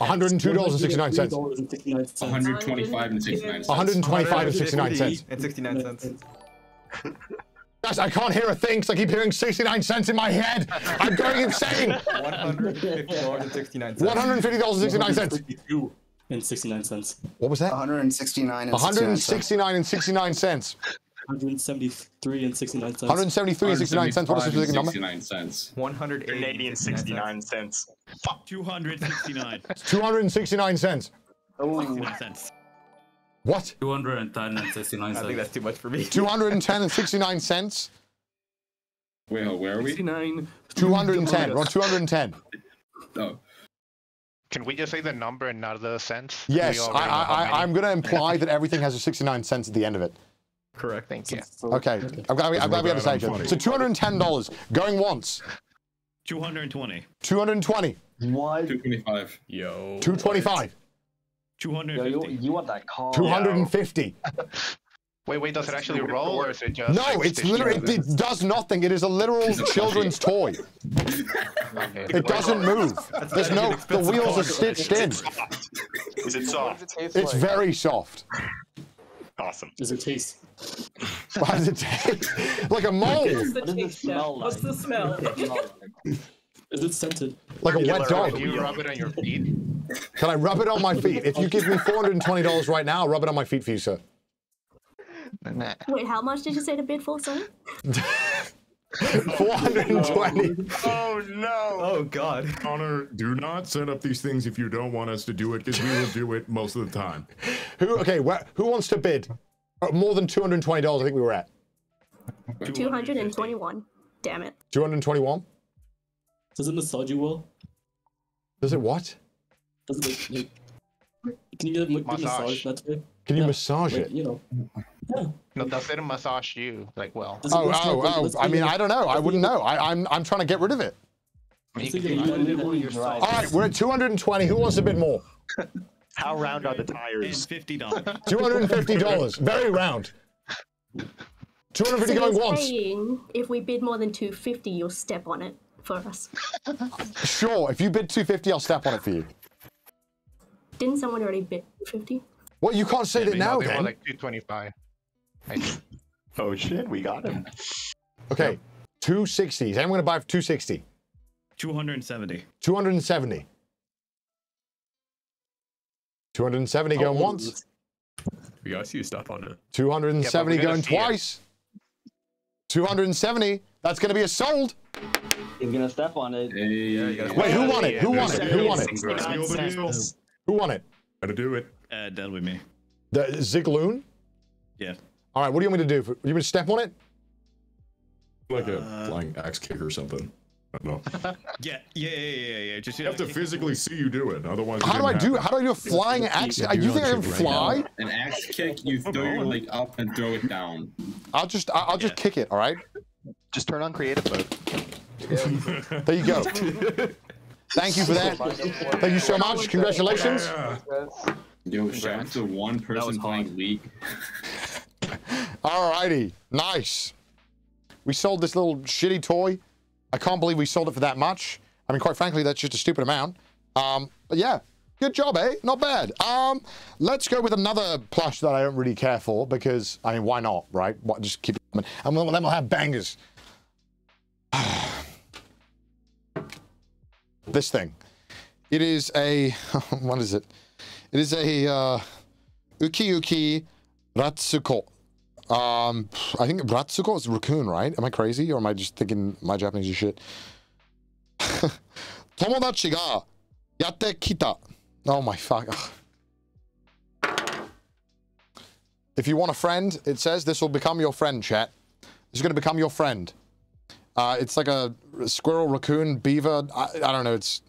$102.69. $125.69. $125.69. $0.69. Guys, I can't hear a thing because I keep hearing 69 cents in my head. I'm going insane. $150.69. $150.69. And 69 cents. What was that? 169 and 69 cents. 173 and 69 cents. 173 and 69 cents. What is the specific number? 69 cents. 180 and 69 cents. Fuck. 269. 269 cents. 69 cents. What? 210 and 69 cents. I think that's too much for me. 210 and 69 cents. Wait, where are we? 69. 210. We're on 210. Oh. Can we just say the number and not the cents? Yes, I'm going to imply that everything has a 69 cents at the end of it. Correct, thank you. Okay, I'm glad we had a session. So $210, going once. 220. 220. Why? 225. Yo. 225. 250. You want that car? 250. Wait, does it actually roll or is it just... No, it's literally, it does nothing. It is a literal children's toy. It doesn't move. There's no, the wheels are stitched in. Is it soft? It's very soft. Awesome. Does it taste? Why does it taste? Like a mole. What's the smell? Is it scented? Like a wet dog. Can you rub it on your feet? Can I rub it on my feet? If you give me $420 right now, I'll rub it on my feet for you, sir. Nah. Wait, how much did you say to bid for, sorry? 420. Oh no! Oh god. Connor, do not set up these things if you don't want us to do it, because we will do it most of the time. Who wants to bid? More than $220, I think we were at. 221. Damn it. 221? Does it massage you well? Does it what? Does it can you get a massage that way? Can you massage it? You know. Yeah. No, does it massage you like well? I mean, I don't know. I wouldn't know. I'm trying to get rid of it. All right, we're at 220. Who wants a bit more? How round are the tires? $50. $250. Very round. 250 going once. If we bid more than 250, you'll step on it for us. Sure. If you bid 250, I'll step on it for you. Didn't someone already bid 250? Well, you can't say that now, then. They were like 225. Oh shit, we got him. Okay, 260. I'm going to buy for 260. 270. 270. 270 going once. We got to see stuff on it. 270 going twice. 270. That's going to be a sold. He's going to step on it. Wait, who won it? Who won it? Gotta do it. Done with me. The Zigloon? Yeah. All right, what do you want me to do? You want me to step on it? like a flying axe kick or something. I don't know. Yeah. Just, you have to physically see you do it, otherwise. How do I do a flying axe? You think I can fly? Right, an axe kick, you throw your leg up and throw it down. I'll just kick it. All right. Just turn on creative mode. Yeah. There you go. Thank you for that. Thank you so much. Congratulations. Yo, shout out to one person playing League. Alrighty, nice. We sold this little shitty toy. I can't believe we sold it for that much. I mean, quite frankly, that's just a stupid amount. But yeah, good job, eh? Not bad. Let's go with another plush that I don't really care for because, I mean, why not, right? Why, just keep it coming. And then we'll have bangers. This thing. It is a, what is it? It is a Uki Ratsuko. I think Ratsuko is raccoon, right? Am I crazy or am I just thinking my Japanese is shit? Tomodachi ga yatte kita. Oh my fuck. If you want a friend, it says this will become your friend, chat. This is going to become your friend. It's like a squirrel, raccoon, beaver. I don't know. It's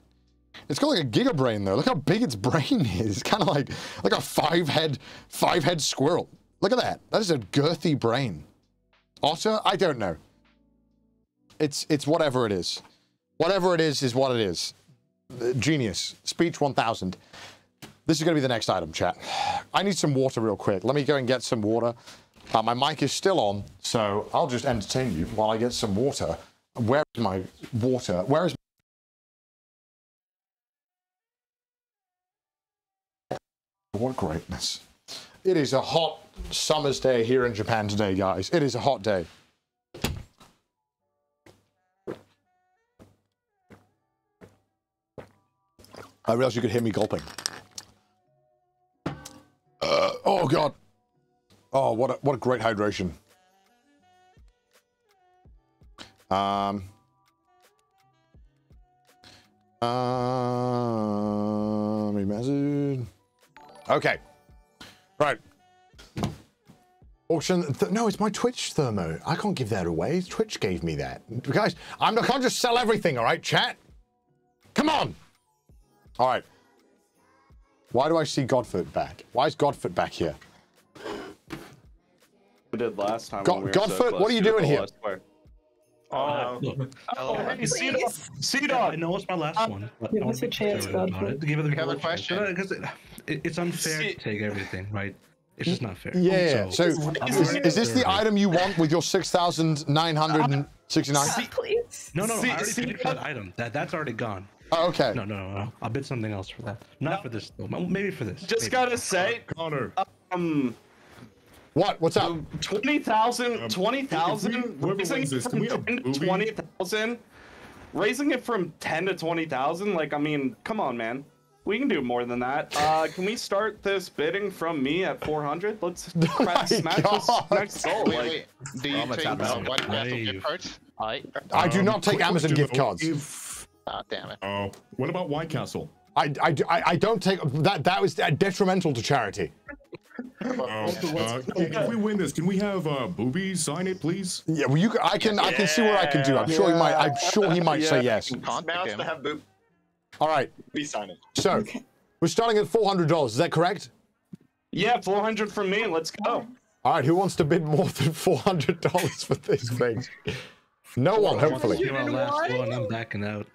got like a gigabrain though. Look how big its brain is. It's kind of like a five head squirrel. Look at that. That is a girthy brain. Otter? I don't know. It's whatever it is. Whatever it is what it is. Genius. Speech 1000. This is going to be the next item, chat. I need some water real quick. Let me go and get some water. My mic is still on, so I'll just entertain you while I get some water. Where is my water? Where is what greatness. It is a hot summer's day here in Japan today, guys. It is a hot day. I realized you could hear me gulping. Oh, God. Oh, what a great hydration. Okay. Right. Auction. No, it's my Twitch thermo. I can't give that away. Twitch gave me that. Guys, I can't just sell everything, all right, chat? Come on. All right. Why do I see Godfoot back? Why is Godfoot back here? We did last time. Godfoot, what are you doing here? I know it's my last one. Give us a chance, Godfoot. Give it the question because it's unfair to take everything, right? It's just not fair. Yeah. So is this the item you want with your 6,969? Please. No. I already paid for that item. That's already gone. Oh, okay. No. I'll bid something else for that. Not for this though. Maybe for this. Just gotta say, Connor. What's up? 20,000. Raising it from 10 to 20,000. Like, I mean, come on, man. We can do more than that. Can we start this bidding from me at 400? Let's smash this next goal. Wait. Do you take Amazon gift cards? I do not take Amazon gift cards. Ah, damn it. Oh, what about White Castle? I don't take that. That was detrimental to charity. If we win this, can we have boobies sign it, please? Yeah, well, I can see what I can do. I'm sure he might say yes. To have boob. All right. Please sign it. So, we're starting at $400. Is that correct? Yeah, 400 for me. Let's go. All right. Who wants to bid more than $400 for this thing? No one, hopefully. I'm backing out.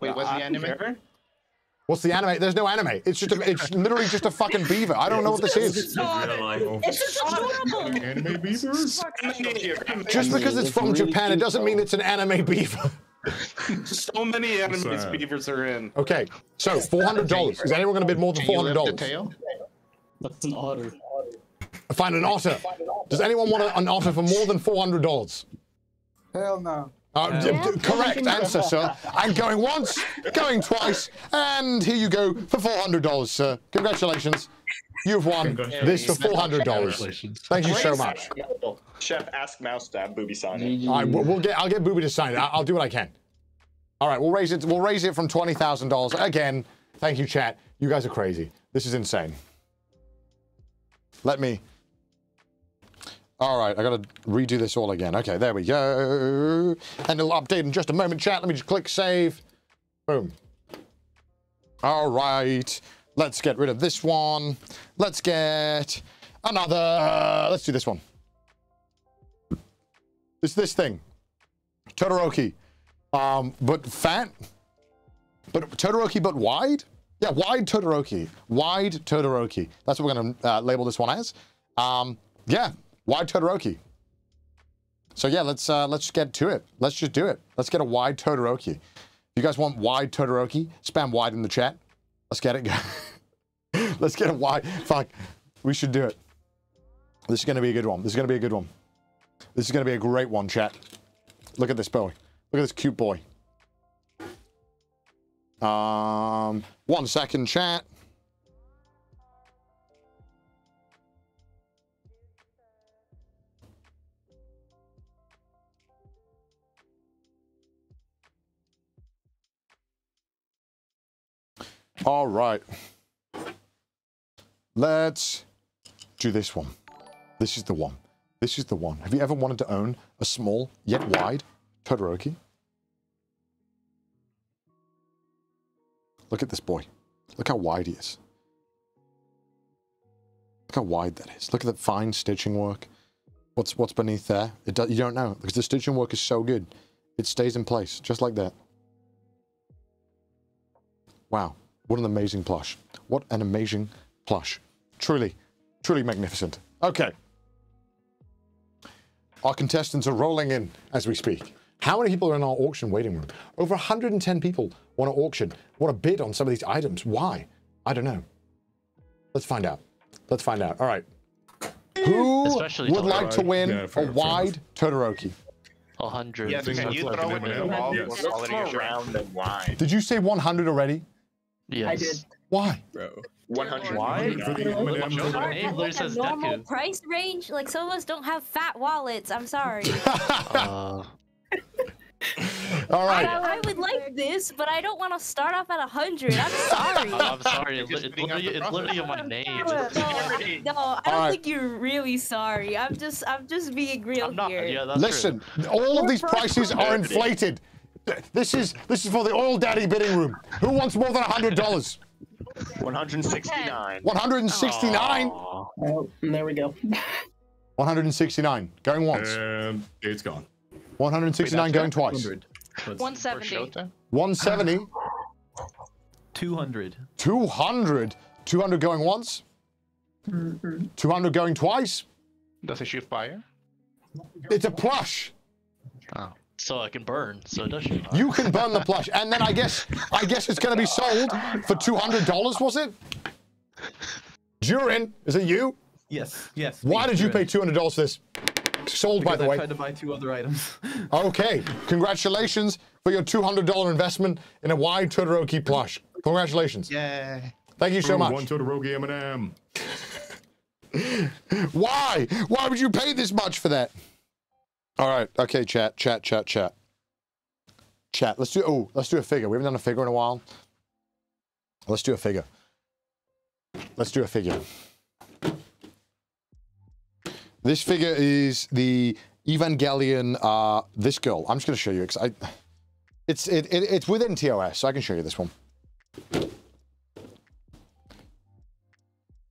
Wait, what's the anime? What's the anime? There's no anime. It's literally just a fucking beaver. I don't know what this is. It's just adorable. Anime beavers? Just because it's from Japan, it doesn't mean it's an anime beaver. So many anime beavers are in. Okay, so $400. Is anyone going to bid more than $400? That's an otter. Find an otter. Does anyone want an otter for more than $400? Hell no. Correct answer, sir. I'm going once, going twice, and here you go for $400, sir. Congratulations. You've won this for $400. Thank you so much. Chef, ask Mouse to have Booby sign it. I'll get Booby to sign it. I'll do what I can. All right, we'll raise it from $20,000 again. Thank you, chat. You guys are crazy. This is insane. Let me All right, I gotta redo this all again. Okay, there we go. And it'll update in just a moment, chat. Let me just click save. Boom. All right, let's get rid of this one. Let's get another. Let's do this one. It's this thing. Todoroki. But fat. But Todoroki, but wide? Yeah, wide Todoroki. Wide Todoroki. That's what we're gonna label this one as. Yeah, wide Todoroki. So yeah, let's just get to it. Let's just do it. Let's get a wide Todoroki. You guys want wide Todoroki? Spam wide in the chat. Let's get it. Let's get a wide. Fuck. We should do it. This is gonna be a good one. This is gonna be a good one. This is gonna be a great one, chat. Look at this boy. Look at this cute boy. 1 second, chat. All right. Let's do this one. This is the one. This is the one. Have you ever wanted to own a small yet wide Todoroki? Look at this boy. Look how wide he is. Look how wide that is. Look at that fine stitching work. What's beneath there? It does, you don't know, because the stitching work is so good. It stays in place, just like that. Wow, what an amazing plush. What an amazing plush. Truly, truly magnificent. Okay. Our contestants are rolling in as we speak. How many people are in our auction waiting room? Over 110 people want to auction, want to bid on some of these items. Why? I don't know. Let's find out. Let's find out. All right. Who would like to win a wide Todoroki? 100. Yeah, can you throw it in around and wide? Did you say 100 already? Yes. I did. Why? Bro. 100. Why? Like normal price range? Like some of us don't have fat wallets. I'm sorry. All right. I would like this, but I don't want to start off at 100. I'm sorry. I'm sorry. It's literally in my name. No, I don't think you're really sorry. I'm just being real here. Yeah, listen, true. All of these prices are inflated. This is for the oil daddy bidding room. Who wants more than $100? 169. 169. Oh, there we go. 169. Going once. It's gone. 169. Wait, going twice. 170. 170. 200. 200. 200 going once. 200 going twice. Does it shoot fire? It's a plush. Oh. So I can burn. So it does shoot fire. You can burn the plush, and then I guess it's gonna be sold for $200. Was it? Durin, is it you? Yes. Yes. Why did you pay $200 for this? Sold, because by the way. I tried to buy two other items. Okay, congratulations for your $200 investment in a wide Todoroki plush. Congratulations. Yeah. Thank you so much. One Todoroki M&M. Why? Why would you pay this much for that? All right. Okay, chat. Let's do a figure. We haven't done a figure in a while. Let's do a figure. This figure is the Evangelion, this girl. I'm just going to show you, because it's within TOS, so I can show you this one.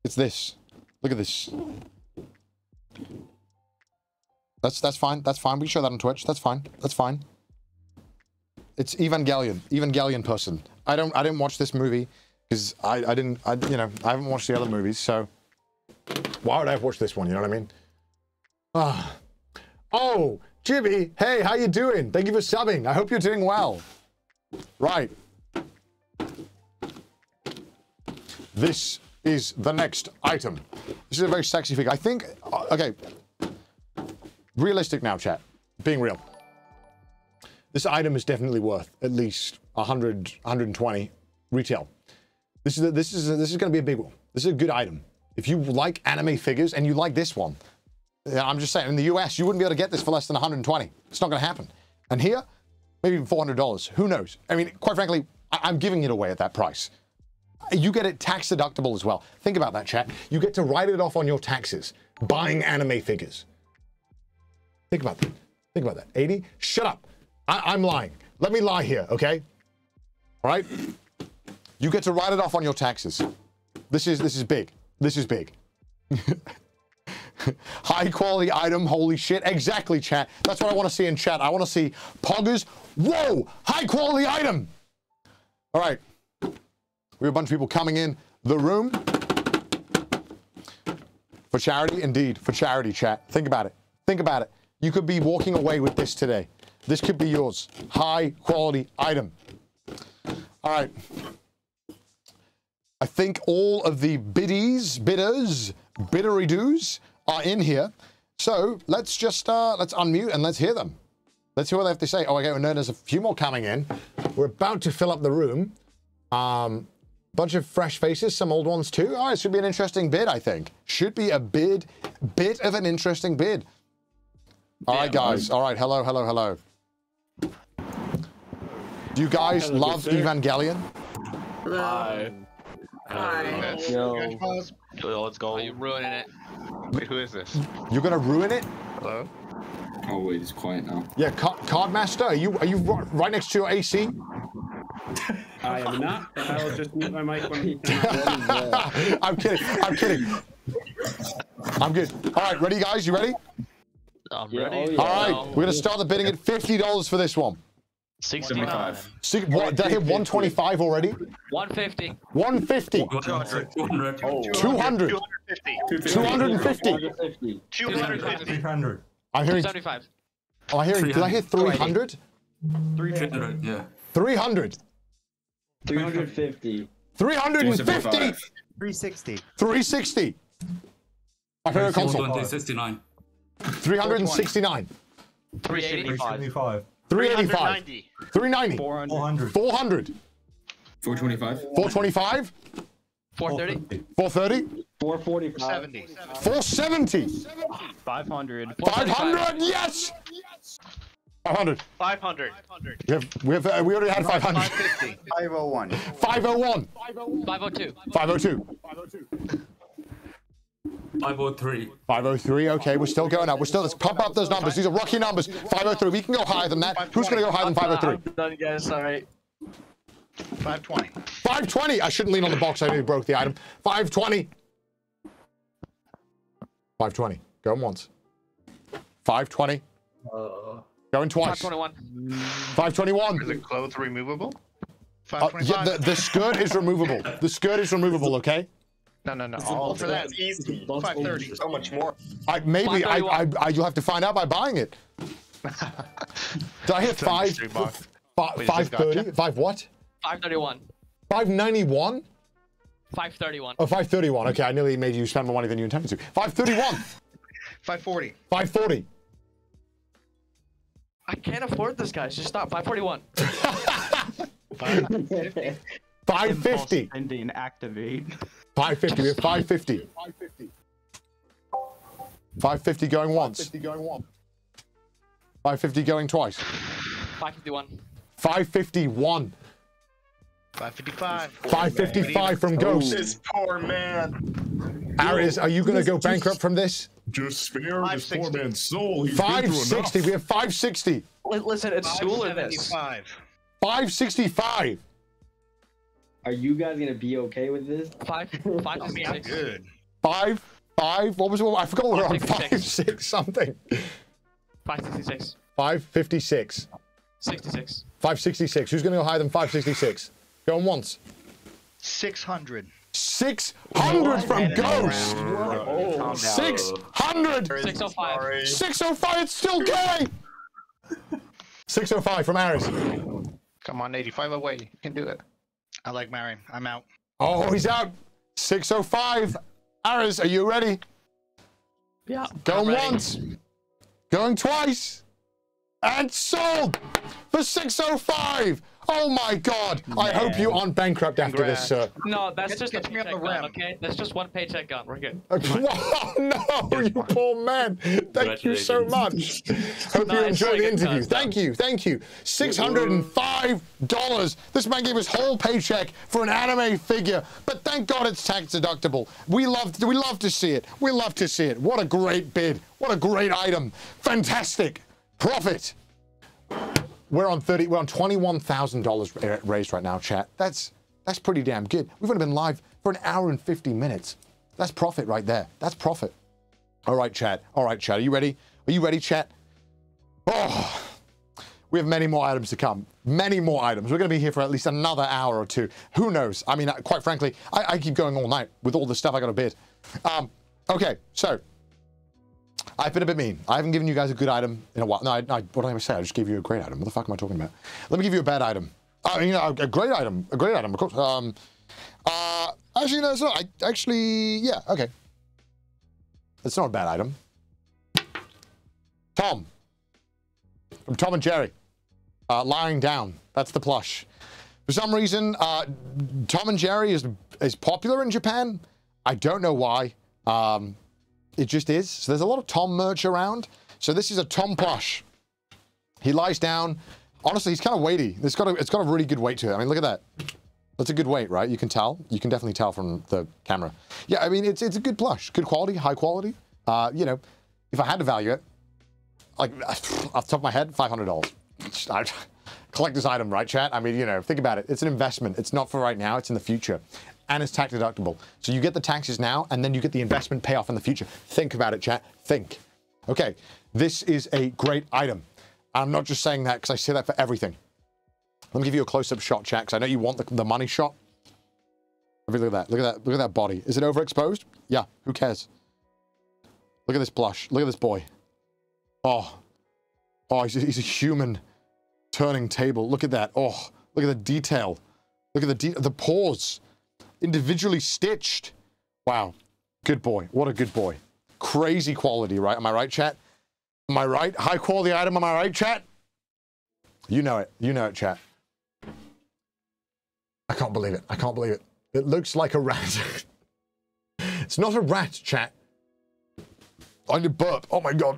It's this. Look at this. That's fine. That's fine. We can show that on Twitch. That's fine. That's fine. It's Evangelion. Evangelion person. I didn't watch this movie, because I haven't watched the other movies, so why would I have watched this one? You know what I mean? Oh, Jibby, hey, how you doing? Thank you for subbing. I hope you're doing well. Right. This is the next item. This is a very sexy figure. I think, okay, realistic now, chat, being real. This item is definitely worth at least 100, 120 retail. This is going to be a big one. This is a good item. If you like anime figures and you like this one, I'm just saying, in the US, you wouldn't be able to get this for less than 120. It's not going to happen. And here, maybe even $400. Who knows? I mean, quite frankly, I'm giving it away at that price. You get it tax deductible as well. Think about that, chat. You get to write it off on your taxes, buying anime figures. Think about that. Think about that. 80? Shut up. I'm lying. Let me lie here, okay? All right? You get to write it off on your taxes. This is big. This is big. High quality item, holy shit. Exactly, chat. That's what I want to see in chat. I want to see poggers. Whoa! High quality item! All right. We have a bunch of people coming in the room. For charity, indeed. For charity, chat. Think about it. Think about it. You could be walking away with this today. This could be yours. High quality item. All right. I think all of the biddery-doos are in here. So let's just, let's unmute and let's hear them. Let's hear what they have to say. Oh, okay, well, no, there's a few more coming in. We're about to fill up the room. Bunch of fresh faces, some old ones too. Oh, it should be an interesting bid, I think. Should be a bit of an interesting bid. All right, guys. All right, hello, hello, hello. Do you guys love Evangelion? Hi. Hi. Yo. Let's go. You're ruining it. Wait, who is this? You're gonna ruin it? Hello. Oh wait, it's quiet now. Yeah, Cardmaster, are you right next to your AC? I am not. I will just mute my mic when he I'm kidding. I'm kidding. I'm good. All right, ready, guys? You ready? I'm ready. All right, we're gonna start the bidding at $50 for this one. 65. What? Did I hit 125 already? 150. 150. 200. 200. 200. 250. 250. I'm hearing 75. Oh, I'm hearing. Did I hear 300? 300. Yeah. 300. 350. 350. 360. 360. My favorite console. 369. 369. 385. 385. 390. 400. 400. 425. 425. 430. 430. 445. 470. 470. 500. 500. Yes. 500. 500. We already had 500. 550. 501. 501. 502. 502. 502. 503. 503. Okay, we're still going up. We're still. Let's pump up those numbers. These are rocky numbers. 503. We can go higher than that. Who's going to go higher than 503? Done, guys. All right. 520. 520. I shouldn't lean on the box. I nearly broke the item. 520. 520. Going once. 520. Going twice. 521. 521. Is the clothes removable? 525. Yeah, the skirt is removable. The skirt is removable. Okay. No. All for that. Easy. 530. So much more. Maybe you'll have to find out by buying it. Did I hit 530? 5 what? 531. 591? 531. Oh, 531. Okay, I nearly made you spend more money than you intended to. 531. 540. 540. I can't afford this, guys. Just stop. 541. 550. 550. Ending activate. 550. We have 550. 550. 550 going once. 550 going once. 550 going twice. 551. 551. 555. 555 from Ghost. This poor man. Ares, are you gonna go bankrupt from this? Just spare this poor man's soul. 560. We have 560. Listen, it's school or this. 565. Are you guys gonna be okay with this? 5 5 6 Good. 5 5. What was it? I forgot we're on 5 6 something. 566. 556. 66. 566. Who's gonna go higher than 566? Going once. 600. 600 from Ghost. 600. 605. 605. It's still going. 605 from Aris. Come on, 85 away. You can do it. I like Marion. I'm out. Oh, he's out. 605. Aris, are you ready? Yeah. Going once. Going twice. And sold for 605. Oh my God! Man. I hope you aren't bankrupt after this, sir. No, that's just a paycheck gone. Okay, that's just one paycheck gone. We're good. Oh no, you poor man! Thank you so much. Hope you enjoy the interview. Thank you, thank you. $605. This man gave his whole paycheck for an anime figure, but thank God it's tax deductible. We love to see it. We love to see it. What a great bid! What a great item! Fantastic profit. We're on $21,000 raised right now, chat. That's pretty damn good. We've only been live for an hour and 50 minutes. That's profit right there. That's profit. All right, chat. All right, chat. Are you ready? Are you ready, chat? Oh, we have many more items to come. Many more items. We're going to be here for at least another hour or two. Who knows? I mean, quite frankly, I keep going all night with all the stuff I got to bid. Okay, so. I've been a bit mean. I haven't given you guys a good item in a while. No, what did I say? I just gave you a great item. What the fuck am I talking about? Let me give you a bad item. You know, a great item. A great item, of course. Actually, no, it's not. Yeah, okay. It's not a bad item. Tom. From Tom and Jerry. Lying down. That's the plush. For some reason, Tom and Jerry is popular in Japan. I don't know why. It just is. So there's a lot of Tom merch around. So this is a Tom plush. He lies down. Honestly, he's kind of weighty. It's got a really good weight to it. I mean, look at that. That's a good weight, right? You can tell. You can definitely tell from the camera. Yeah, I mean, it's a good plush. Good quality, high quality. You know, if I had to value it, like off the top of my head, $500. Collector's item, right, chat? I mean, you know, think about it. It's an investment. It's not for right now. It's in the future. And it's tax deductible. So you get the taxes now, and then you get the investment payoff in the future. Think about it, chat. Think. Okay, this is a great item. I'm not just saying that because I say that for everything. Let me give you a close-up shot, chat, because I know you want the money shot. Look at that. Look at that. Look at that body. Is it overexposed? Yeah, who cares? Look at this plush. Look at this boy. Oh. Oh, he's a human turning table. Look at that. Oh, look at the detail. Look at the paws. Individually stitched. Wow. Good boy. What a good boy. Crazy quality, right? Am I right, chat? Am I right? High quality item. Am I right, chat? You know it. You know it, chat. I can't believe it. I can't believe it. It looks like a rat. It's not a rat, chat. I need to burp. Oh, my God.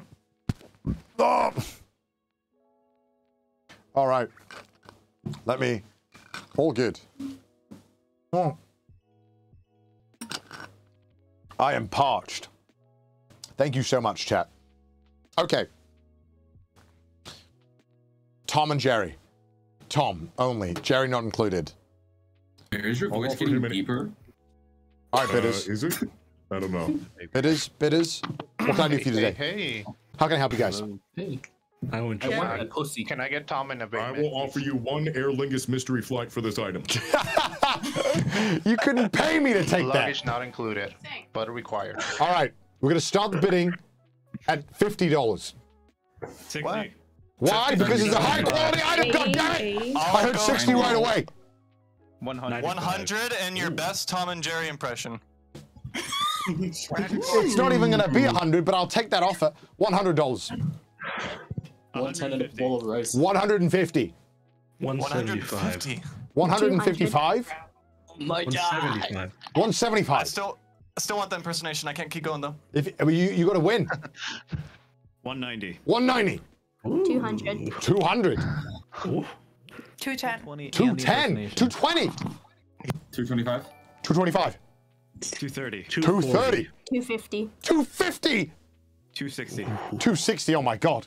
Oh. All right. Let me... All good. Oh. I am parched. Thank you so much, chat. Okay. Tom and Jerry. Tom only. Jerry not included. Is your voice getting deeper? All right, bidders. Is it? I don't know. Bidders. What can I do for you today? Hey. How can I help you guys? Hey. I want a pussy. Can I get Tom in a bit? I will offer you one Aer Lingus mystery flight for this item. You couldn't pay me to take that. Luggage not included, but required. All right, we're gonna start the bidding at $50. What? Why? Because it's a high quality item. God damn it! I heard 60 right away. 100 and your best Tom and Jerry impression. It's not even gonna be 100, but I'll take that offer. $100. 110 bowl of rice. 150. 175. 155. My God. 175. I still want that impersonation. I can't keep going though. You got to win. 190. 190. 200. 200. 210. 210. 220. 225. 225. 230. 230. 250. 250. 260. 260. Oh my God.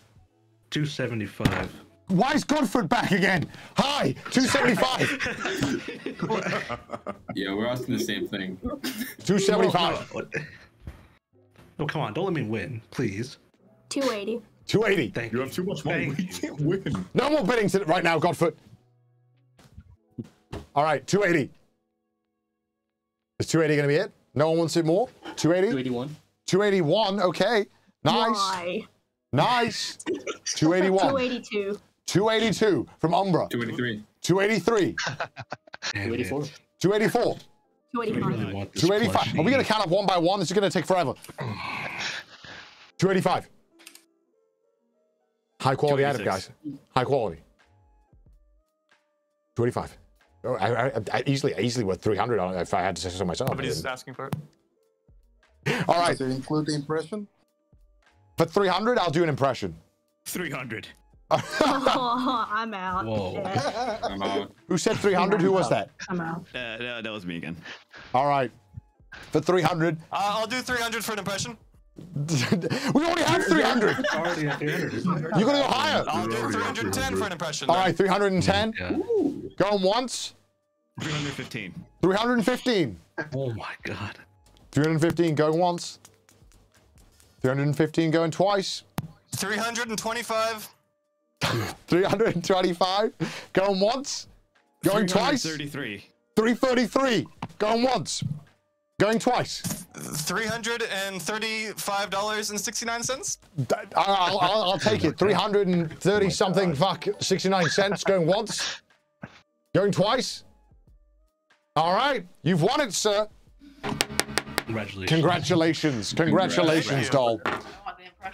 275. Why is Godfoot back again? Hi, 275. Yeah, we're asking the same thing. 275. No, come on, don't let me win, please. 280. 280. Thank you. You have too much money. You can't win. No more bidding right now, Godfoot. All right, 280. Is 280 going to be it? No one wants it more. 280. 281. 281. Okay. Nice. Why? Nice. 281. 282. 282 from Umbra. 283. 283. 284. 284. 285. 285. Are we going to count up one by one? This is going to take forever. 285. High quality item, guys. High quality. 25. Oh, I easily worth 300 if I had to say so myself. Nobody's asking for it. All right. Does it include the impression? For 300, I'll do an impression. 300. Oh, I'm out. Whoa. Yeah. I'm out. Who said 300? Who was that? I'm out. That was me again. All right. For 300. I'll do 300 for an impression. We already have 300. You're gonna go higher. I'll do 310 for an impression. All right, 310. Yeah. Going once. 315. 315. Oh my god. 315 going once. 315 going twice. 325. 325 going once. Going twice. 333. 333 going once. Going twice. $335.69. I'll take it. 330 something fuck 69 cents going once. Going twice. All right, you've won it, sir. Congratulations. Congratulations, doll.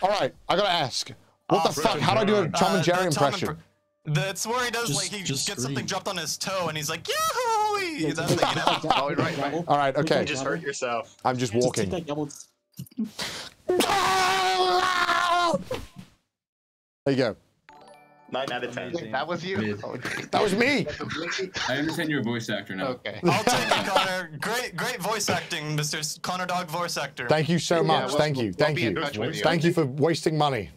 All right, I gotta ask. What the fuck? How do I do a Tom and Jerry impression? That's where he does like he gets something dropped on his toe and he's like, yahoo! That's like, you know? Right. All right, okay. You just hurt yourself. I'm just walking. There you go. 9 out of 10. That was you. That was me. I understand you're a voice actor now. Okay. I'll take it, Connor. Great voice acting, Mr. Connor Dog voice actor. Thank you so much. Thank you. Thank you for wasting money.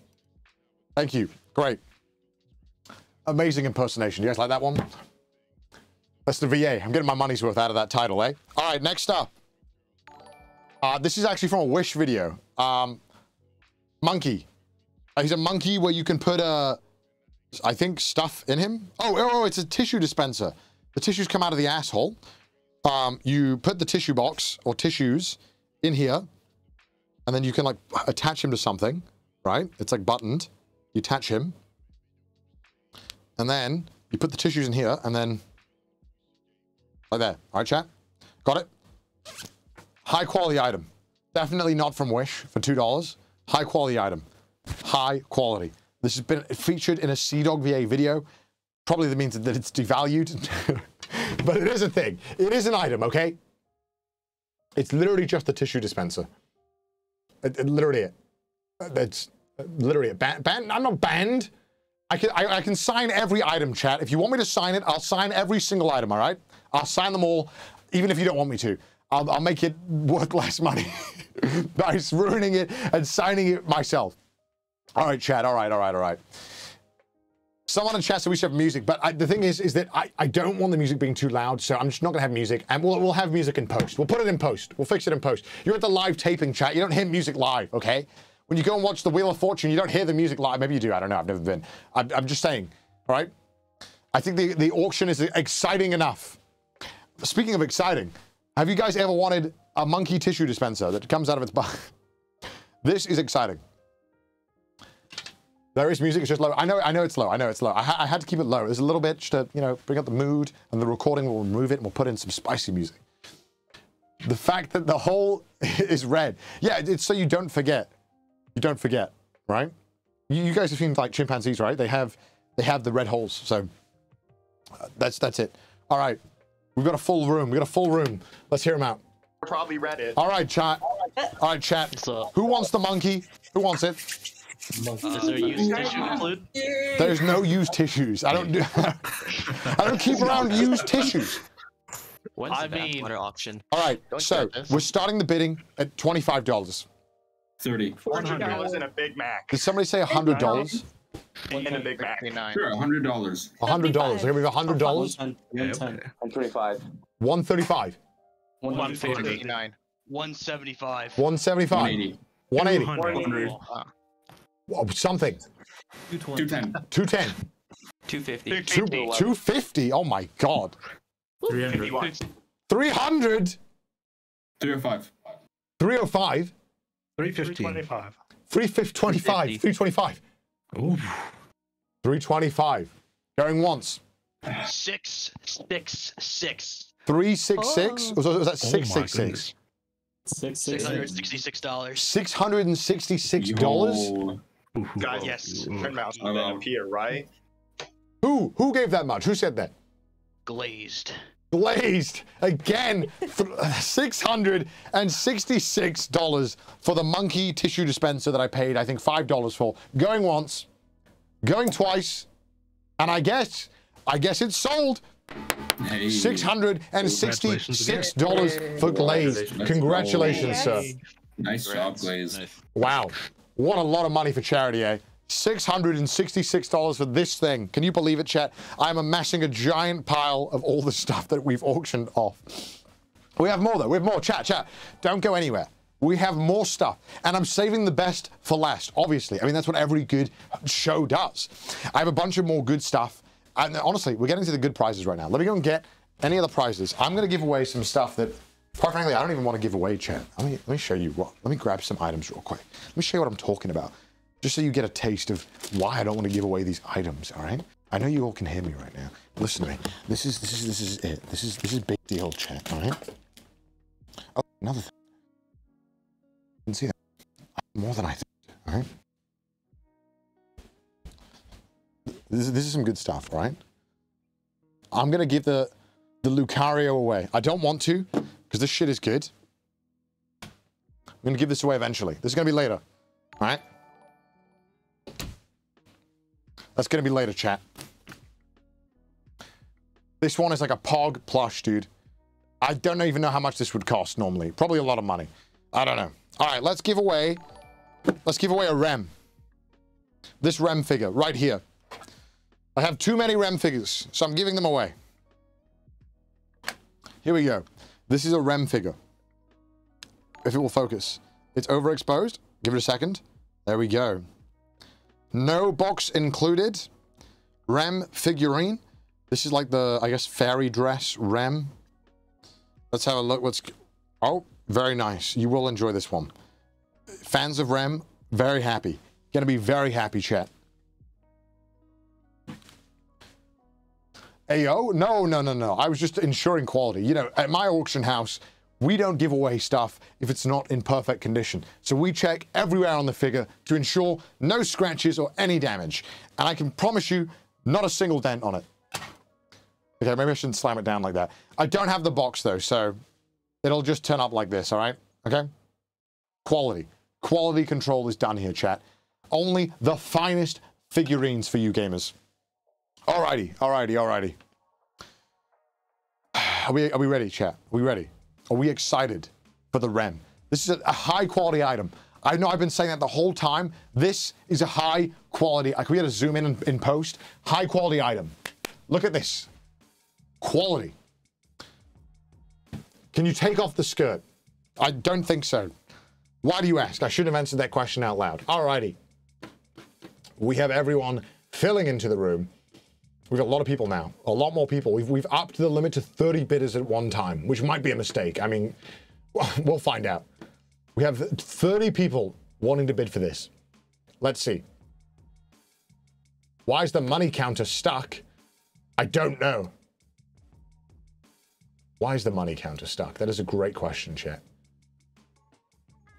Thank you. Great. Amazing impersonation. You guys like that one? That's the VA. I'm getting my money's worth out of that title, eh? All right, next up. This is actually from a Wish video. Monkey. He's a monkey where you can put, I think, stuff in him. Oh, it's a tissue dispenser. The tissues come out of the asshole. You put the tissue box or tissues in here, and then you can, like, attach him to something, right? It's, like, buttoned. You attach him. And then you put the tissues in here, and then like there. All right, chat. Got it. High quality item. Definitely not from Wish for $2. High quality item. High quality. This has been featured in a Seadog VA video. Probably that means that it's devalued, but it is a thing. It is an item, okay? It's literally just the tissue dispenser. It's literally it. I'm not banned. I can sign every item, chat. If you want me to sign it, I'll sign every single item, all right? I'll sign them all, even if you don't want me to. I'll make it worth less money by ruining it and signing it myself. All right, chat, all right. Someone in chat said we should have music, but the thing is that I don't want the music being too loud, so I'm just not gonna have music, and we'll have music in post. We'll put it in post. We'll fix it in post. You're at the live taping, chat. You don't hear music live, okay? When you go and watch The Wheel of Fortune, you don't hear the music live. Maybe you do, I don't know, I've never been. I'm just saying, all right? I think the auction is exciting enough. Speaking of exciting, have you guys ever wanted a monkey tissue dispenser that comes out of its butt? This is exciting. There is music, it's just low. I know it's low. I had to keep it low. There's a little bit just to, you know, bring up the mood, and the recording will remove it and we'll put in some spicy music. The fact that the whole is red. Yeah, it's so you don't forget. You don't forget, right? You guys have seen like chimpanzees, right? They have the red holes. So that's it. All right, we've got a full room. Let's hear them out. Probably read it. All right, chat. Who wants the monkey? Who wants it? Is there used tissue included? There's no used tissues. I don't keep around used tissues. When's the backwater auction? All right, so we're starting the bidding at $25. 30. $400 and a Big Mac. Did somebody say $100? And a Big Mac. Sure, $100. $100. Here we go. $100. 125. 135. 159. 175. 175. 180. 100. Something. 210. 210. 250. 250. Oh my god. 300. 300. 305. 305. 325. 325. 325. 325. Going once. 666. 366. Was that 666? $666. $666. God, yes. Iron Mouse and then appear, right? Who gave that much? Who said that? Glazed. Glazed again. $666 for the monkey tissue dispenser that I paid, I think, $5 for. Going once, going twice, and I guess it's sold. Hey. $666 for Glazed. Congratulations, sir. Nice job, Glazed. Wow, what a lot of money for charity, eh? $666 for this thing. Can you believe it, chat? I'm amassing a giant pile of all the stuff that we've auctioned off. We have more, though. We have more. Chat. Don't go anywhere. We have more stuff. And I'm saving the best for last, obviously. I mean, that's what every good show does. I have a bunch of more good stuff. And honestly, we're getting to the good prizes right now. Let me go and get any other prizes. I'm going to give away some stuff that, quite frankly, I don't even want to give away, chat. Let me show you what. Let me grab some items real quick. Let me show you what I'm talking about, just so you get a taste of why I don't want to give away these items, all right? I know you all can hear me right now. Listen to me. This is it. This is big deal, chat, all right? Oh, another thing. I didn't see that. More than I thought, all right? This is some good stuff, all right? I'm gonna give the Lucario away. I don't want to, because this shit is good. I'm gonna give this away eventually. This is gonna be later, all right? That's gonna be later, chat. This one is like a Pog plush, dude. I don't even know how much this would cost normally. Probably a lot of money. I don't know. All right, let's give away a Rem. This Rem figure right here. I have too many Rem figures, so I'm giving them away. Here we go. This is a Rem figure. If it will focus. It's overexposed. Give it a second. There we go. No box included. Rem figurine. This is like the, I guess, fairy dress Rem. Let's have a look. Oh, very nice. You will enjoy this one. Fans of Rem, very happy. Gonna be very happy, chat. Ayo? No. I was just ensuring quality. You know, at my auction house, we don't give away stuff if it's not in perfect condition. So we check everywhere on the figure to ensure no scratches or any damage. And I can promise you, not a single dent on it. Okay, maybe I shouldn't slam it down like that. I don't have the box though, so it'll just turn up like this, all right? Okay? Quality. Quality control is done here, chat. Only the finest figurines for you gamers. Alrighty. Are we ready, chat? Are we ready? Are we excited for the Rem? This is a high quality item. I know I've been saying that the whole time. This is a high quality, like we had to zoom in post. High quality item. Look at this. Quality. Can you take off the skirt? I don't think so. Why do you ask? I should have answered that question out loud. Alrighty. We have everyone filling into the room. We've got a lot of people now, a lot more people. We've upped the limit to 30 bidders at one time, which might be a mistake. I mean, we'll find out. We have 30 people wanting to bid for this. Let's see. Why is the money counter stuck? I don't know. Why is the money counter stuck? That is a great question, chat.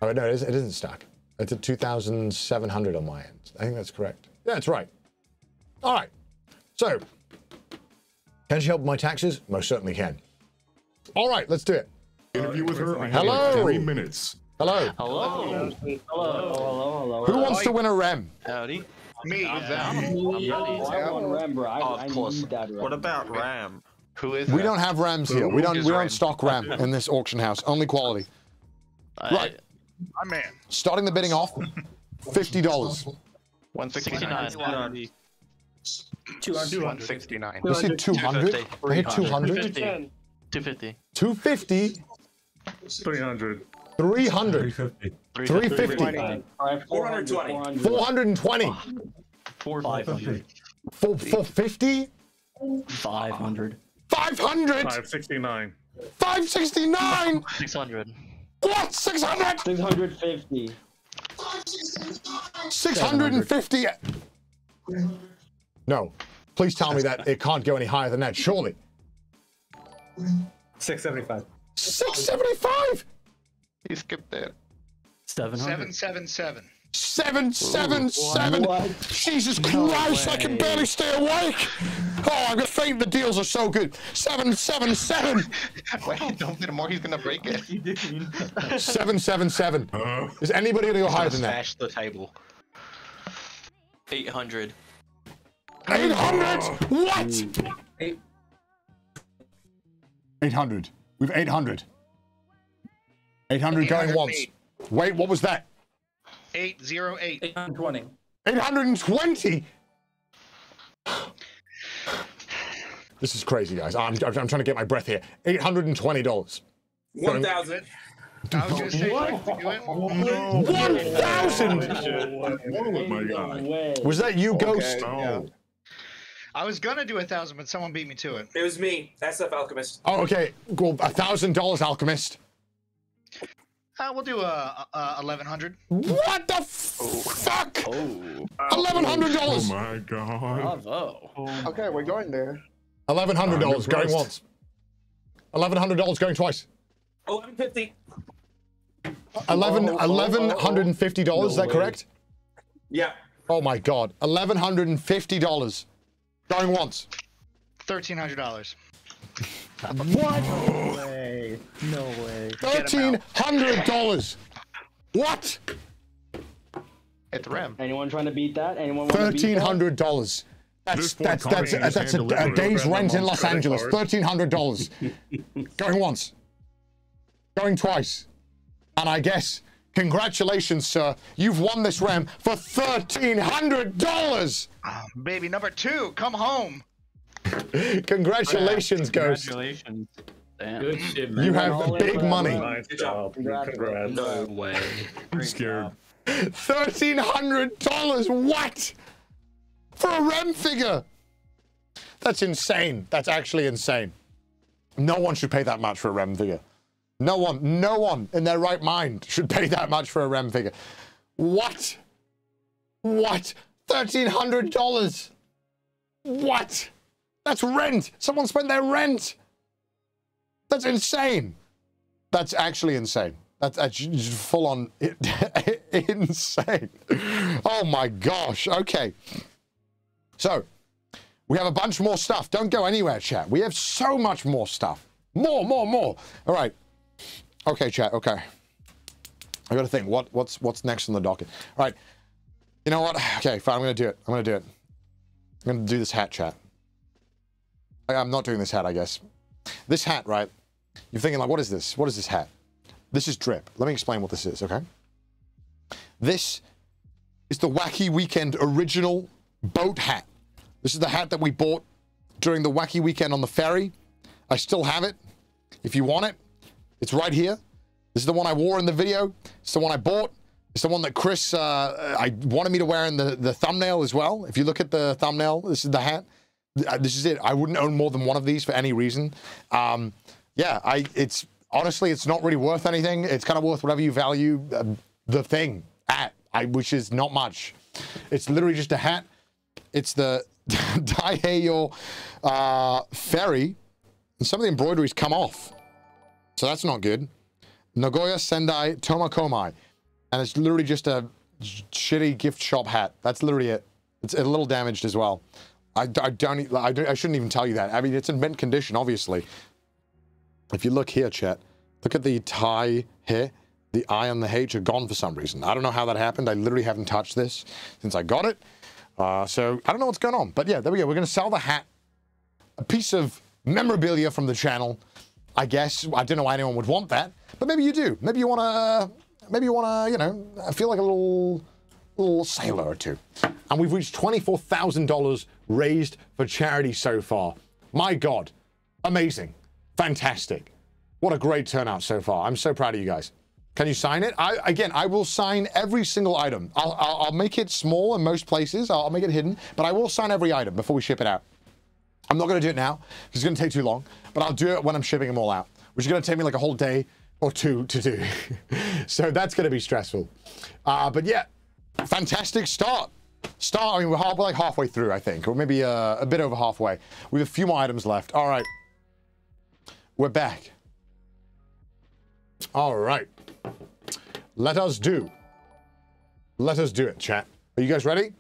Oh, no, it isn't stuck. It's at 2,700 on my end. I think that's correct. Yeah, that's right. All right. So, can she help with my taxes? Most certainly can. All right, let's do it. Interview with her. Hello. 3 minutes. Hello. Hello. Hello. Who wants to win a Rem? Howdy. Me. I want Rem, bro. Of course. What about Ram? Who is? We don't have Rams here. We don't stock Ram in this auction house. Only quality. Right. My man. Starting the bidding off. $50. 169. 269. You said 200? I hit 200? 250. 250? 300. 300. 350. 420. 420. 450. 450? 500. 500? 569. 569? 600. What? 600? 650. 650. No, please tell me that it can't go any higher than that, surely. 675. 675? You skipped that. 700. 777. 777. What? Jesus Christ, I can barely stay awake. Oh, I'm gonna faint. The deals are so good. 777. Wait, don't get more. He's gonna break it. 777. Is anybody gonna go higher than that? Smash the table. 800. 800. What? 800. We've 800. 800 going once. Wait, what was that? 808. 820. 820? This is crazy, guys. I'm trying to get my breath here. $820. 1,000. I was gonna say, no. 1,000! Oh my God. Was that you, Ghost? Okay, yeah. I was gonna do 1,000, but someone beat me to it. It was me. SF Alchemist. Oh, okay. Well, $1,000, Alchemist. We'll do 1,100. What the fuck? $1,100. Oh my God. Bravo. Okay, we're going there. $1,100 going once. $1,100 going twice. $1,150. $1,150. Is that correct? Yeah. Oh my God. $1,150 going once. $1,300. What? No way. No way. $1,300. What? At the rim. Anyone trying to beat that? Anyone? $1,300. That's a day's rent in Los Angeles. $1,300. Going once. Going twice. And I guess congratulations, sir. You've won this rim for $1,300. Baby number two, come home. Congratulations, Ghost. Congratulations. Damn. Good shit, man. You have big money. Nice job. Congrats. No way. I'm scared. $1,300. What? For a rem figure? That's insane. That's actually insane. No one should pay that much for a rem figure. No one in their right mind should pay that much for a rem figure. What? What? $1,300. What? That's rent. Someone spent their rent. That's insane. That's actually insane. That's full on insane. Oh my gosh. Okay. So we have a bunch more stuff. Don't go anywhere, chat. We have so much more stuff. More. All right. Okay, chat. Okay. I got to think. What's next on the docket? All right. You know what? Okay, fine. I'm going to do it. I'm going to do this hat, chat. I'm not doing this hat, I guess. This hat, right? You're thinking like, what is this? What is this hat? This is drip. Let me explain what this is, okay? This is the Wacky Weekend original boat hat. This is the hat that we bought during the Wacky Weekend on the ferry. I still have it. If you want it, it's right here. This is the one I wore in the video. It's the one I bought. It's the one that Chris I wanted me to wear in the thumbnail as well. If you look at the thumbnail, this is the hat. This is it. I wouldn't own more than one of these for any reason. Yeah, it's honestly, it's not really worth anything. It's kind of worth whatever you value the thing at, which is not much. It's literally just a hat. It's the Daiheyo ferry. And some of the embroideries come off. So that's not good. Nagoya, Sendai, Tomakomai. And it's literally just a shitty gift shop hat. That's literally it. It's a little damaged as well. I shouldn't even tell you that. I mean, it's in mint condition, obviously. If you look here, chat, look at the tie here. The I and the H are gone for some reason. I don't know how that happened. I literally haven't touched this since I got it. So I don't know what's going on. But yeah, there we go. We're going to sell the hat. A piece of memorabilia from the channel, I guess. I don't know why anyone would want that, but maybe you do. Maybe you want to, you know, feel like a little sailor or two. And we've reached $24,000 raised for charity so far. My God, amazing, fantastic. What a great turnout so far. I'm so proud of you guys. Can you sign it? I will sign every single item. I'll make it small in most places. I'll make it hidden, but I will sign every item before we ship it out. I'm not gonna do it now, because it's gonna take too long, but I'll do it when I'm shipping them all out, which is gonna take me like a whole day or two to do. So that's gonna be stressful. But yeah, fantastic start. I mean, we're like halfway through, I think, or maybe a bit over halfway. We have a few more items left. All right. We're back. All right. Let us do Let us do it, chat. Are you guys ready?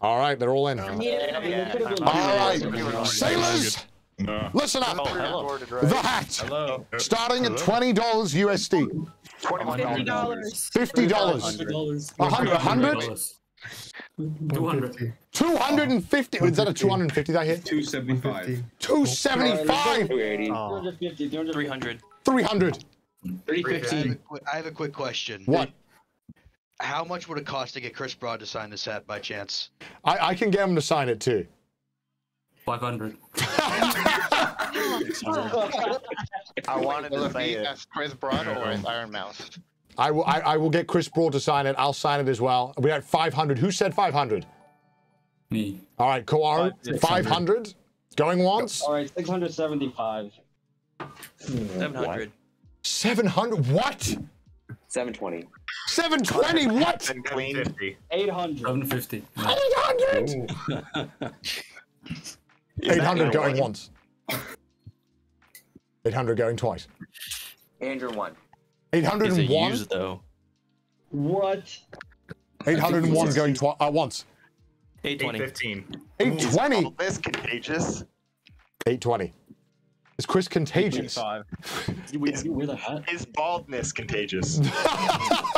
All right, they're all in. Yeah. All right, sailors, listen up. The hat, starting at $20 USD. $50. $50. $100. 200. 250. Is that a 250 that hit? 275. 275. 250. 300. 300. 350. I have a quick question. What? How much would it cost to get Chris Broad to sign this hat by chance? I can get him to sign it too. 500. I wanted to say it. Chris Broad or Iron Mouse. I will get Chris Broad to sign it. I'll sign it as well. We had 500. Who said 500? Me. All right, Koaru, 500. Going once. All right, 675. 700. 700. What? 720. 720. What? 800. 750. 800. 800 going once. 800 going twice. Andrew won. 801 used, though. What? 801 going twice. Once. 820. 820. Is this contagious? 820. Is Chris contagious? Wear the hat? Is baldness contagious? Oh.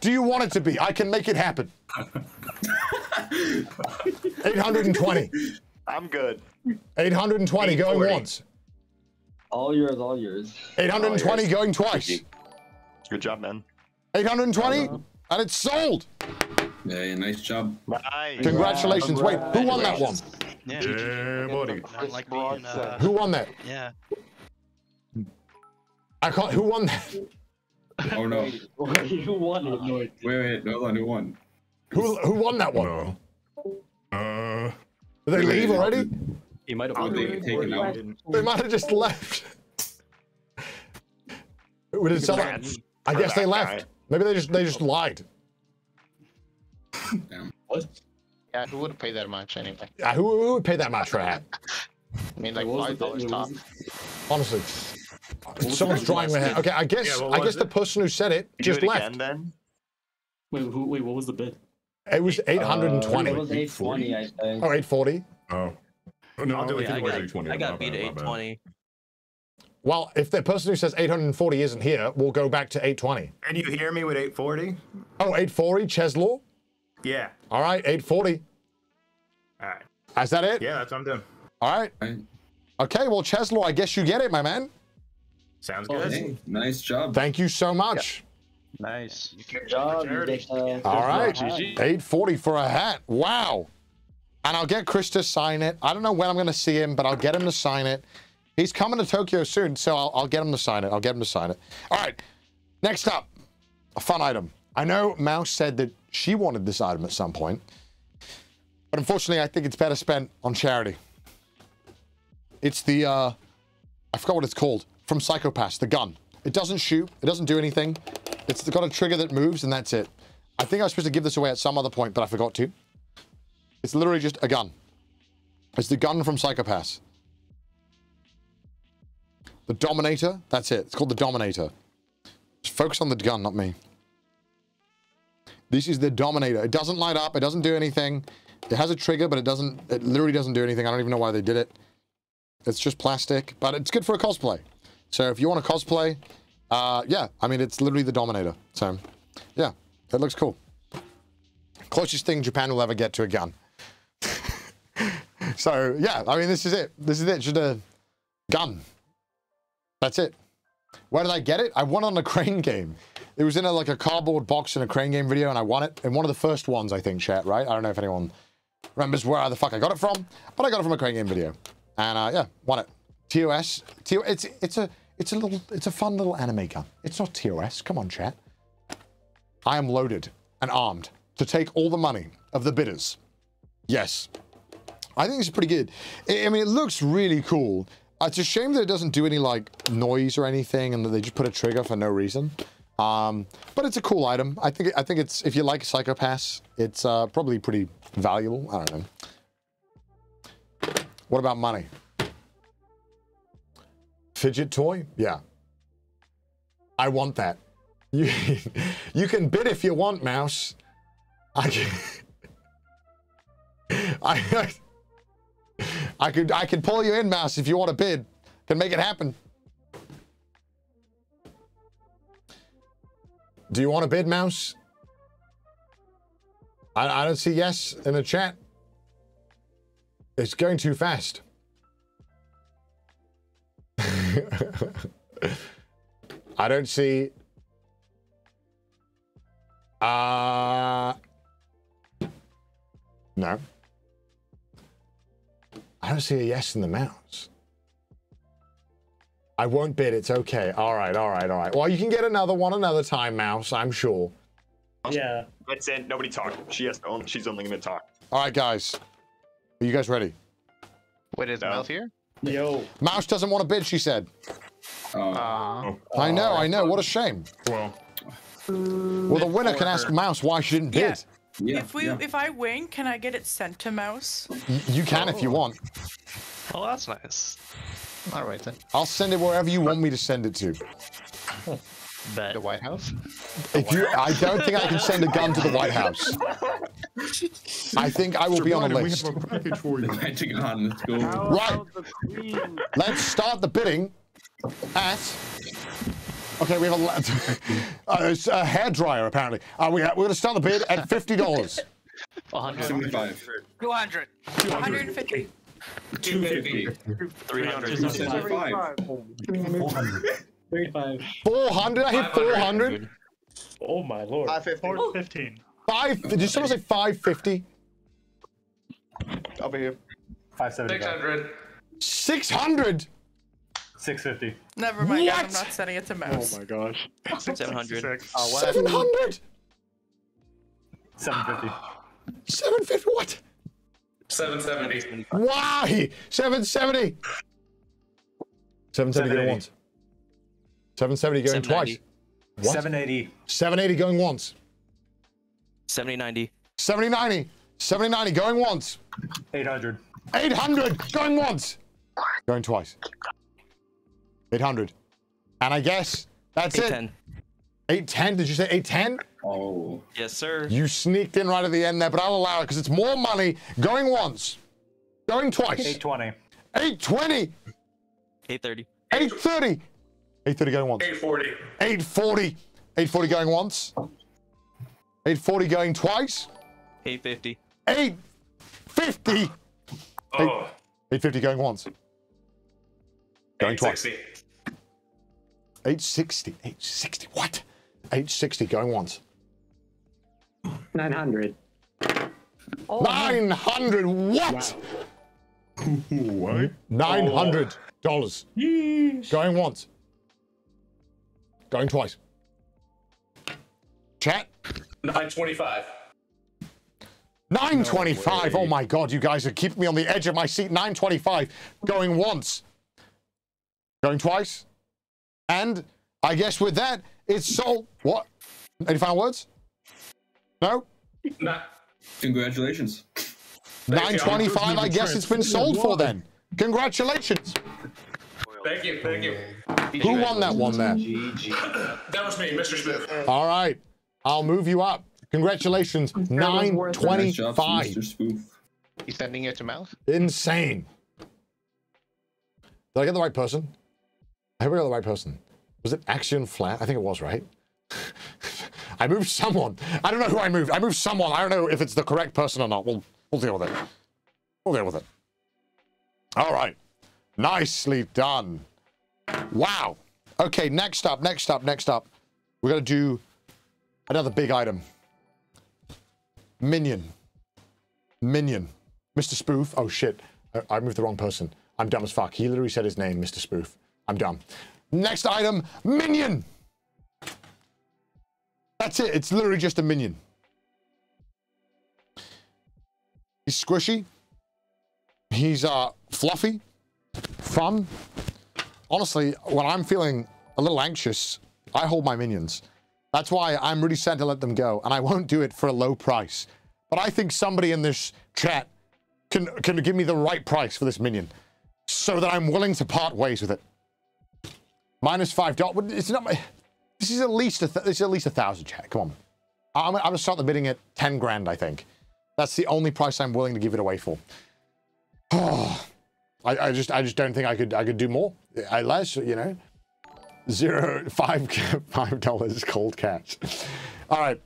Do you want it to be? I can make it happen. 820. I'm good. 820 going once. All yours, all yours. 820 all yours. Going twice. Good job, man. 820, and it's sold. Yeah, nice job. Nice. Congratulations. Wait, who won that one? Yeah, buddy. Like being, who won that? Yeah. I can't. Who won that? Oh no. Who won? Wait, hold on. Who won? Who won that one? No. Did they leave already? He might have They might have just left. Did someone, I guess they left. Guy. Maybe they just lied. Damn. What? Yeah, who would pay that much anyway? Yeah, who would pay that much for a hat? I mean, like $5 top. Honestly, someone's drawing my hat. Okay, I guess the person who said it just left. Again, then? Wait, what was the bid? It was 820. It was 840, I think. Oh, 840. Oh. No, I'll do it. I got beat at 820. Well, if the person who says 840 isn't here, we'll go back to 820. Can you hear me with 840? Oh, 840, Cheslaw? Yeah. All right, 840. All right. Is that it? Yeah, that's what I'm doing. All right. Okay, well, Cheslaw, I guess you get it, my man. Sounds good. Hey, nice job. Thank you so much. Yeah. Nice. Good job. All right, 840 for a hat. Wow. And I'll get Chris to sign it. I don't know when I'm going to see him, but I'll get him to sign it. He's coming to Tokyo soon, so I'll get him to sign it. I'll get him to sign it. All right. Next up, a fun item. I know Mouse said that she wanted this item at some point, but unfortunately, I think it's better spent on charity. It's the, I forgot what it's called, from Psychopaths, the gun. It doesn't shoot. It doesn't do anything. It's got a trigger that moves, and that's it. I think I was supposed to give this away at some other point, but I forgot to. It's literally just a gun. It's the gun from Psychopaths. The Dominator, that's it. It's called the Dominator. Just focus on the gun, not me. This is the Dominator. It doesn't light up. It doesn't do anything. It has a trigger, but it literally doesn't do anything. I don't even know why they did it. It's just plastic, but it's good for a cosplay. So if you want to cosplay, yeah, I mean, it's literally the Dominator. So yeah, it looks cool. Closest thing Japan will ever get to a gun. So, yeah, I mean, this is it. This is it. Just a gun. That's it. Where did I get it? I won on a Crane Game. It was in a cardboard box in a Crane Game video, and I won it. In one of the first ones, I think, chat, right? I don't know if anyone remembers where the fuck I got it from, but I got it from a Crane Game video. And, yeah, won it. TOS. It's a fun little anime gun. It's not TOS. Come on, chat. I am loaded and armed to take all the money of the bidders. Yes. I think it's pretty good. I mean, it looks really cool. It's a shame that it doesn't do any, like, noise or anything, and that they just put a trigger for no reason. But it's a cool item. I think it's, if you like Psychopaths, it's probably pretty valuable. I don't know. What about money? Fidget toy? Yeah. I want that. You can bid if you want, Mouse. I could pull you in, Mouse, if you want to bid. Can make it happen. Do you want to bid, Mouse? I don't see yes in the chat. It's going too fast. I don't see. No. I don't see a yes in the mouse. I won't bid, it's okay. All right. Well, you can get another one another time, Mouse, I'm sure. Yeah. Let's end, nobody talk. She has to own, she's only gonna talk. All right, guys. Are you guys ready? Wait, is Mouse here? Yo. Mouse doesn't want to bid, she said. I know, what a shame. Well, the winner can ask Mouse why she didn't bid. Yeah, if I win, can I get it sent to Mouse? You can if you want. Oh, that's nice. All right then. I'll send it wherever you want me to send it to. The White House? I don't think I can send a gun to the White House. I think I will be on a list. We have a package for you. Let's go. Right. Let's start the bidding at... Okay, we have it's a hairdryer, apparently. We're going to start the bid at $50. 175. 200. 150. 250. 300. 375. 400. I hit 400. Oh, my Lord. 415. Did someone say 550? I'll be here. 575. 600. 600? 650. Never mind, guys, I'm not sending it to Mouse. Oh my gosh. 700. 700? 750. 750, what? 770. Why? 770. 770 going once. 770 going twice. What? 780. 780 going once. 7090. 7090. 7090 going once. 800. 800 going once. Going twice. 800. And I guess that's it. 810. Did you say 810? Oh. Yes, sir. You sneaked in right at the end there, but I'll allow it because it's more money going once, going twice. 820. 820. 830. 830. 830 going once. 840. 840. 840 going once. 840 going twice. 850. 850. Oh. 850 going once. Going twice. 860. 860. What? 860 going once. 900. 900. What? Wow. $900. Going once. Going twice. Chat. 925. 925. No, oh my God! You guys are keeping me on the edge of my seat. 925. Going once. Going twice. And I guess with that, it's sold. What? Any final words? No? Nah. Congratulations. 925, I guess it's been sold for then. Congratulations. Thank you, thank you. Who won that one there? That was me, Mr. Smith. All right, I'll move you up. Congratulations, 925. He's sending it to Mouth? Insane. Did I get the right person? I hope I got the right person. Was it Axion Flat? I think it was, right? I moved someone. I don't know who I moved. I moved someone. I don't know if it's the correct person or not. We'll deal with it. We'll deal with it. All right. Nicely done. Wow. Okay, next up. We're going to do another big item. Minion. Mr. Spoof. Oh, shit. I moved the wrong person. I'm dumb as fuck. He literally said his name, Mr. Spoof. I'm dumb. Next item, minion. That's it. It's literally just a minion. He's squishy. He's fluffy, fun. Honestly, when I'm feeling a little anxious, I hold my minions. That's why I'm really sad to let them go, and I won't do it for a low price. But I think somebody in this chat can give me the right price for this minion, so that I'm willing to part ways with it. Minus $5. It's not my... This is at least a 1,000 chat. Come on. I'm gonna start the bidding at 10 grand, I think. That's the only price I'm willing to give it away for. Oh, I just don't think I could do more. I less, you know. $5 cold cash. All right.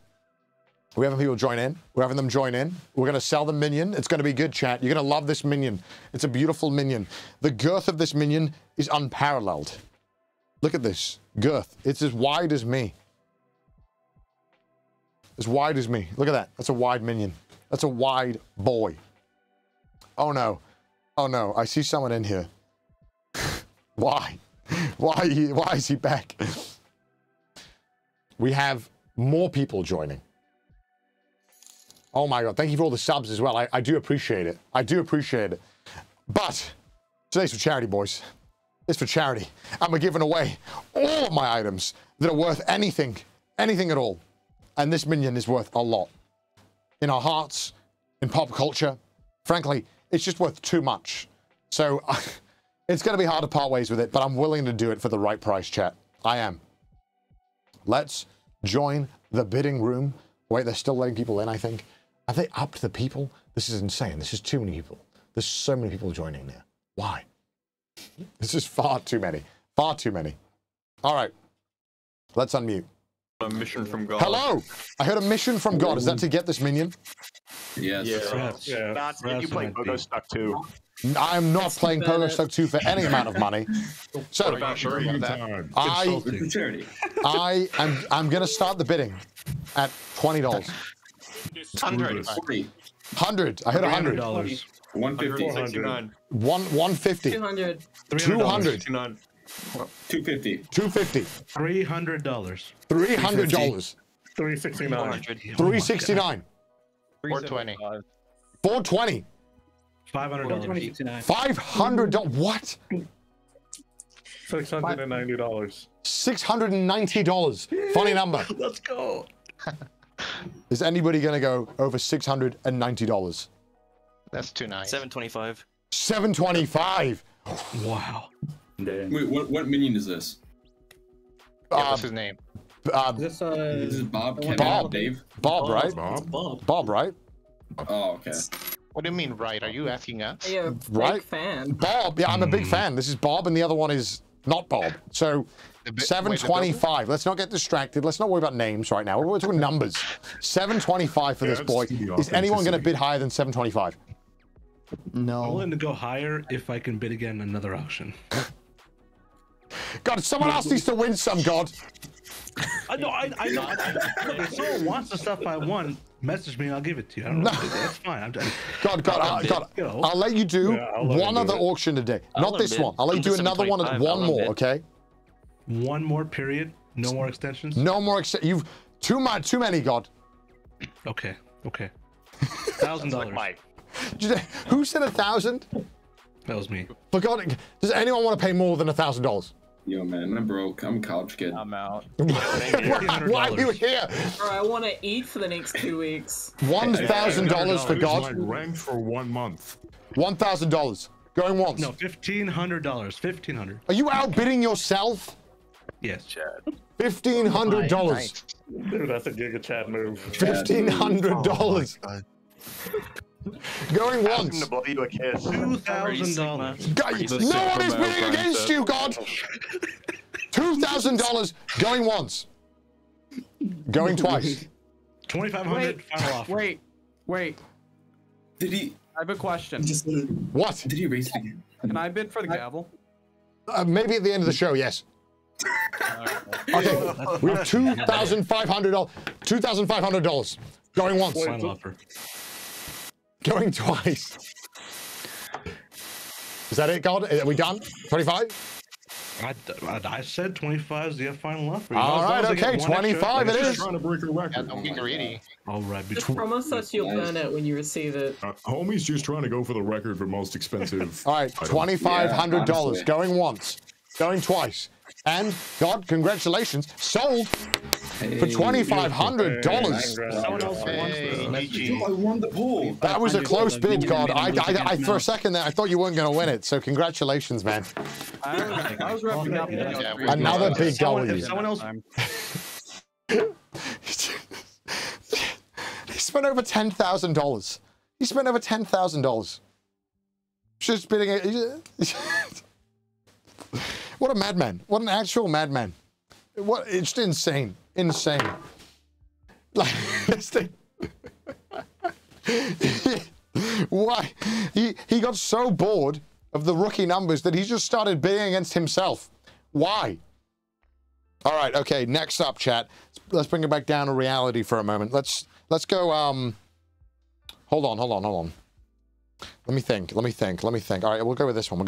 We're having people join in. We're having them join in. We're going to sell the minion. It's going to be good, chat. You're going to love this minion. It's a beautiful minion. The girth of this minion is unparalleled. Look at this girth. It's as wide as me. As wide as me. Look at that. That's a wide minion. That's a wide boy. Oh, no. Oh, no. I see someone in here. Why? Why is he back? We have more people joining. Oh my God, thank you for all the subs as well. I do appreciate it. I do appreciate it. But today's for charity, boys. It's for charity. And we're giving away all of my items that are worth anything, anything at all. And this minion is worth a lot. In our hearts, in pop culture. Frankly, it's just worth too much. So it's going to be hard to part ways with it, but I'm willing to do it for the right price, chat. I am. Let's join the bidding room. Wait, they're still letting people in, I think. Have they upped the people? This is insane. This is too many people. There's so many people joining there. Why? This is far too many. Far too many. All right. Let's unmute. A mission from God. Hello! I heard a mission from God. Is that to get this minion? Yes. Yeah. Matt, you play Pogo Stuck 2. I'm not playing Pogo Stuck 2 for any amount of money. So, I'm going to start the bidding at $20. 100. I hit $100. 150. 150. 200. 200. 250. 250. $300. $300. 369. 369. 420. 420. $500. $500. What? $690. $690. Funny number. Let's go. Is anybody gonna go over $690? That's $290. 725. 725. Wow. Wait, what minion is this? What's his name? This is Bob. Kevin, Bob. Dave. Bob, right? Bob, right? Oh, okay. What do you mean, right? Are you asking us? Yeah, right? Fan. Bob. Yeah, I'm a big fan. This is Bob, and the other one is not Bob. So 725. Let's not get distracted. Let's not worry about names right now. We're talking numbers. 725 for this boy. Is anyone going to bid higher than 725? No. I'm willing to go higher if I can bid again another auction. God, someone else needs to win some, God. I know. If someone wants the stuff I want, message me and I'll give it to you. I don't know. That's fine. I'm done. God, I'll let you do one other auction today. Not this one. I'll let you do another one. One more, okay? One more period. No more extensions. No more extensions. You've too many, God. Okay. $1,000. Who said 1,000? That was me. For God, does anyone want to pay more than $1,000? Yo, man, I'm broke. I'm a couch kid. I'm out. Why are you here? Bro, I want to eat for the next 2 weeks. $1,000 for God. I ranked for 1 month. $1,000. Going once. No, $1,500. $1,500. Are you outbidding yourself? Yes, Chad. $1,500. Dude, that's a Giga Chad move. $1,500. Going once. $2,000. No one is bidding against you, God. $2,000. Going once. Going twice. $2,500. Wait. Did he? I have a question. What? Did he raise again? Can I bid for the gavel? Maybe at the end of the show, yes. Okay. We have $2,500. $2,500. Going once. Final offer. Going twice. Is that it, God? Are we done? 25? I said 25 is the final offer. All right, okay, 25 it is. Trying to break your record. Don't get greedy. All right. Just promise us you'll earn it when you receive it. Homie's just trying to go for the record for most expensive. All right, $2,500. Yeah, going once. Going twice. And, God, congratulations, sold for $2,500. I won the pool. That was a close bid, God. For a second there, I thought you weren't going to win it, so congratulations, man. Another big W. Someone else. He spent over $10,000. He spent over $10,000. Just bidding it. What a madman. What an actual madman. What, it's just insane. Insane. Like, this thing. Why? He got so bored of the rookie numbers that he just started bidding against himself. Why? All right, okay, next up, chat. Let's bring it back down to reality for a moment. Let's go, hold on. Let me think. All right, we'll go with this one.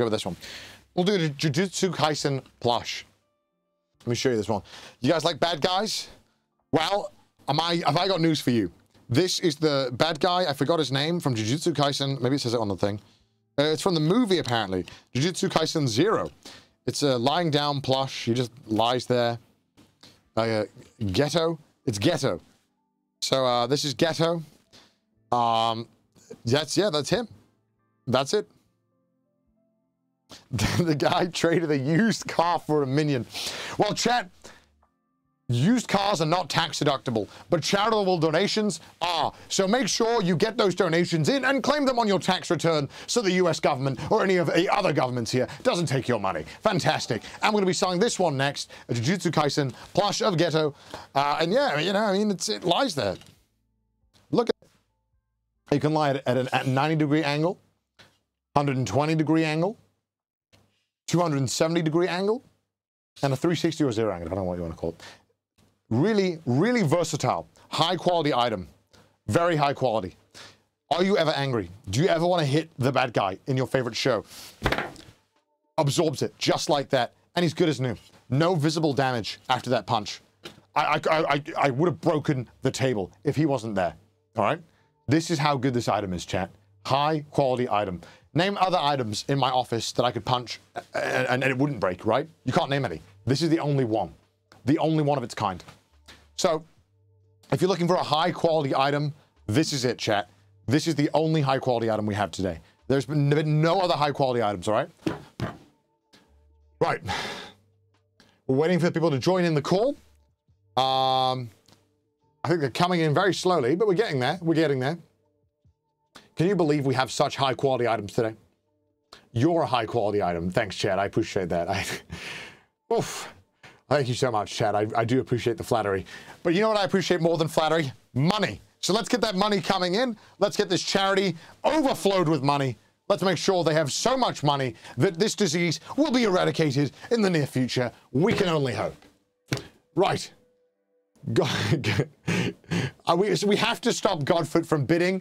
We'll do the Jujutsu Kaisen plush. Let me show you this one. You guys like bad guys? Well, have I got news for you. This is the bad guy, I forgot his name, from Jujutsu Kaisen. Maybe it says it on the thing. It's from the movie, apparently. Jujutsu Kaisen 0. It's a lying down plush. He just lies there. Ghetto. It's Ghetto. So this is Ghetto. That's him. That's it. The guy traded a used car for a minion. Well, chat, used cars are not tax deductible, but charitable donations are. So make sure you get those donations in and claim them on your tax return so the US government or any of the other governments here doesn't take your money. Fantastic. I'm going to be selling this one next, a Jujutsu Kaisen plush of Ghetto. And yeah, you know, I mean, it lies there. Look at it. You can lie at a 90-degree angle, 120-degree angle, 270-degree angle, and a 360 or 0 angle. I don't know what you want to call it. Really, really versatile, high-quality item. Very high quality. Are you ever angry? Do you ever want to hit the bad guy in your favorite show? Absorbs it, just like that, and he's good as new. No visible damage after that punch. I would have broken the table if he wasn't there, all right? This is how good this item is, chat. High-quality item. Name other items in my office that I could punch and it wouldn't break, right? You can't name any. This is the only one. The only one of its kind. So, if you're looking for a high-quality item, this is it, chat. This is the only high-quality item we have today. There's been no other high-quality items, all right? Right. We're waiting for people to join in the call. I think they're coming in very slowly, but we're getting there. We're getting there. Can you believe we have such high-quality items today? You're a high-quality item. Thanks, chat. I appreciate that. Oof. Thank you so much, Chad. I do appreciate the flattery. But you know what I appreciate more than flattery? Money. So let's get that money coming in. Let's get this charity overflowed with money. Let's make sure they have so much money that this disease will be eradicated in the near future. We can only hope. Right. So we have to stop Godfoot from bidding.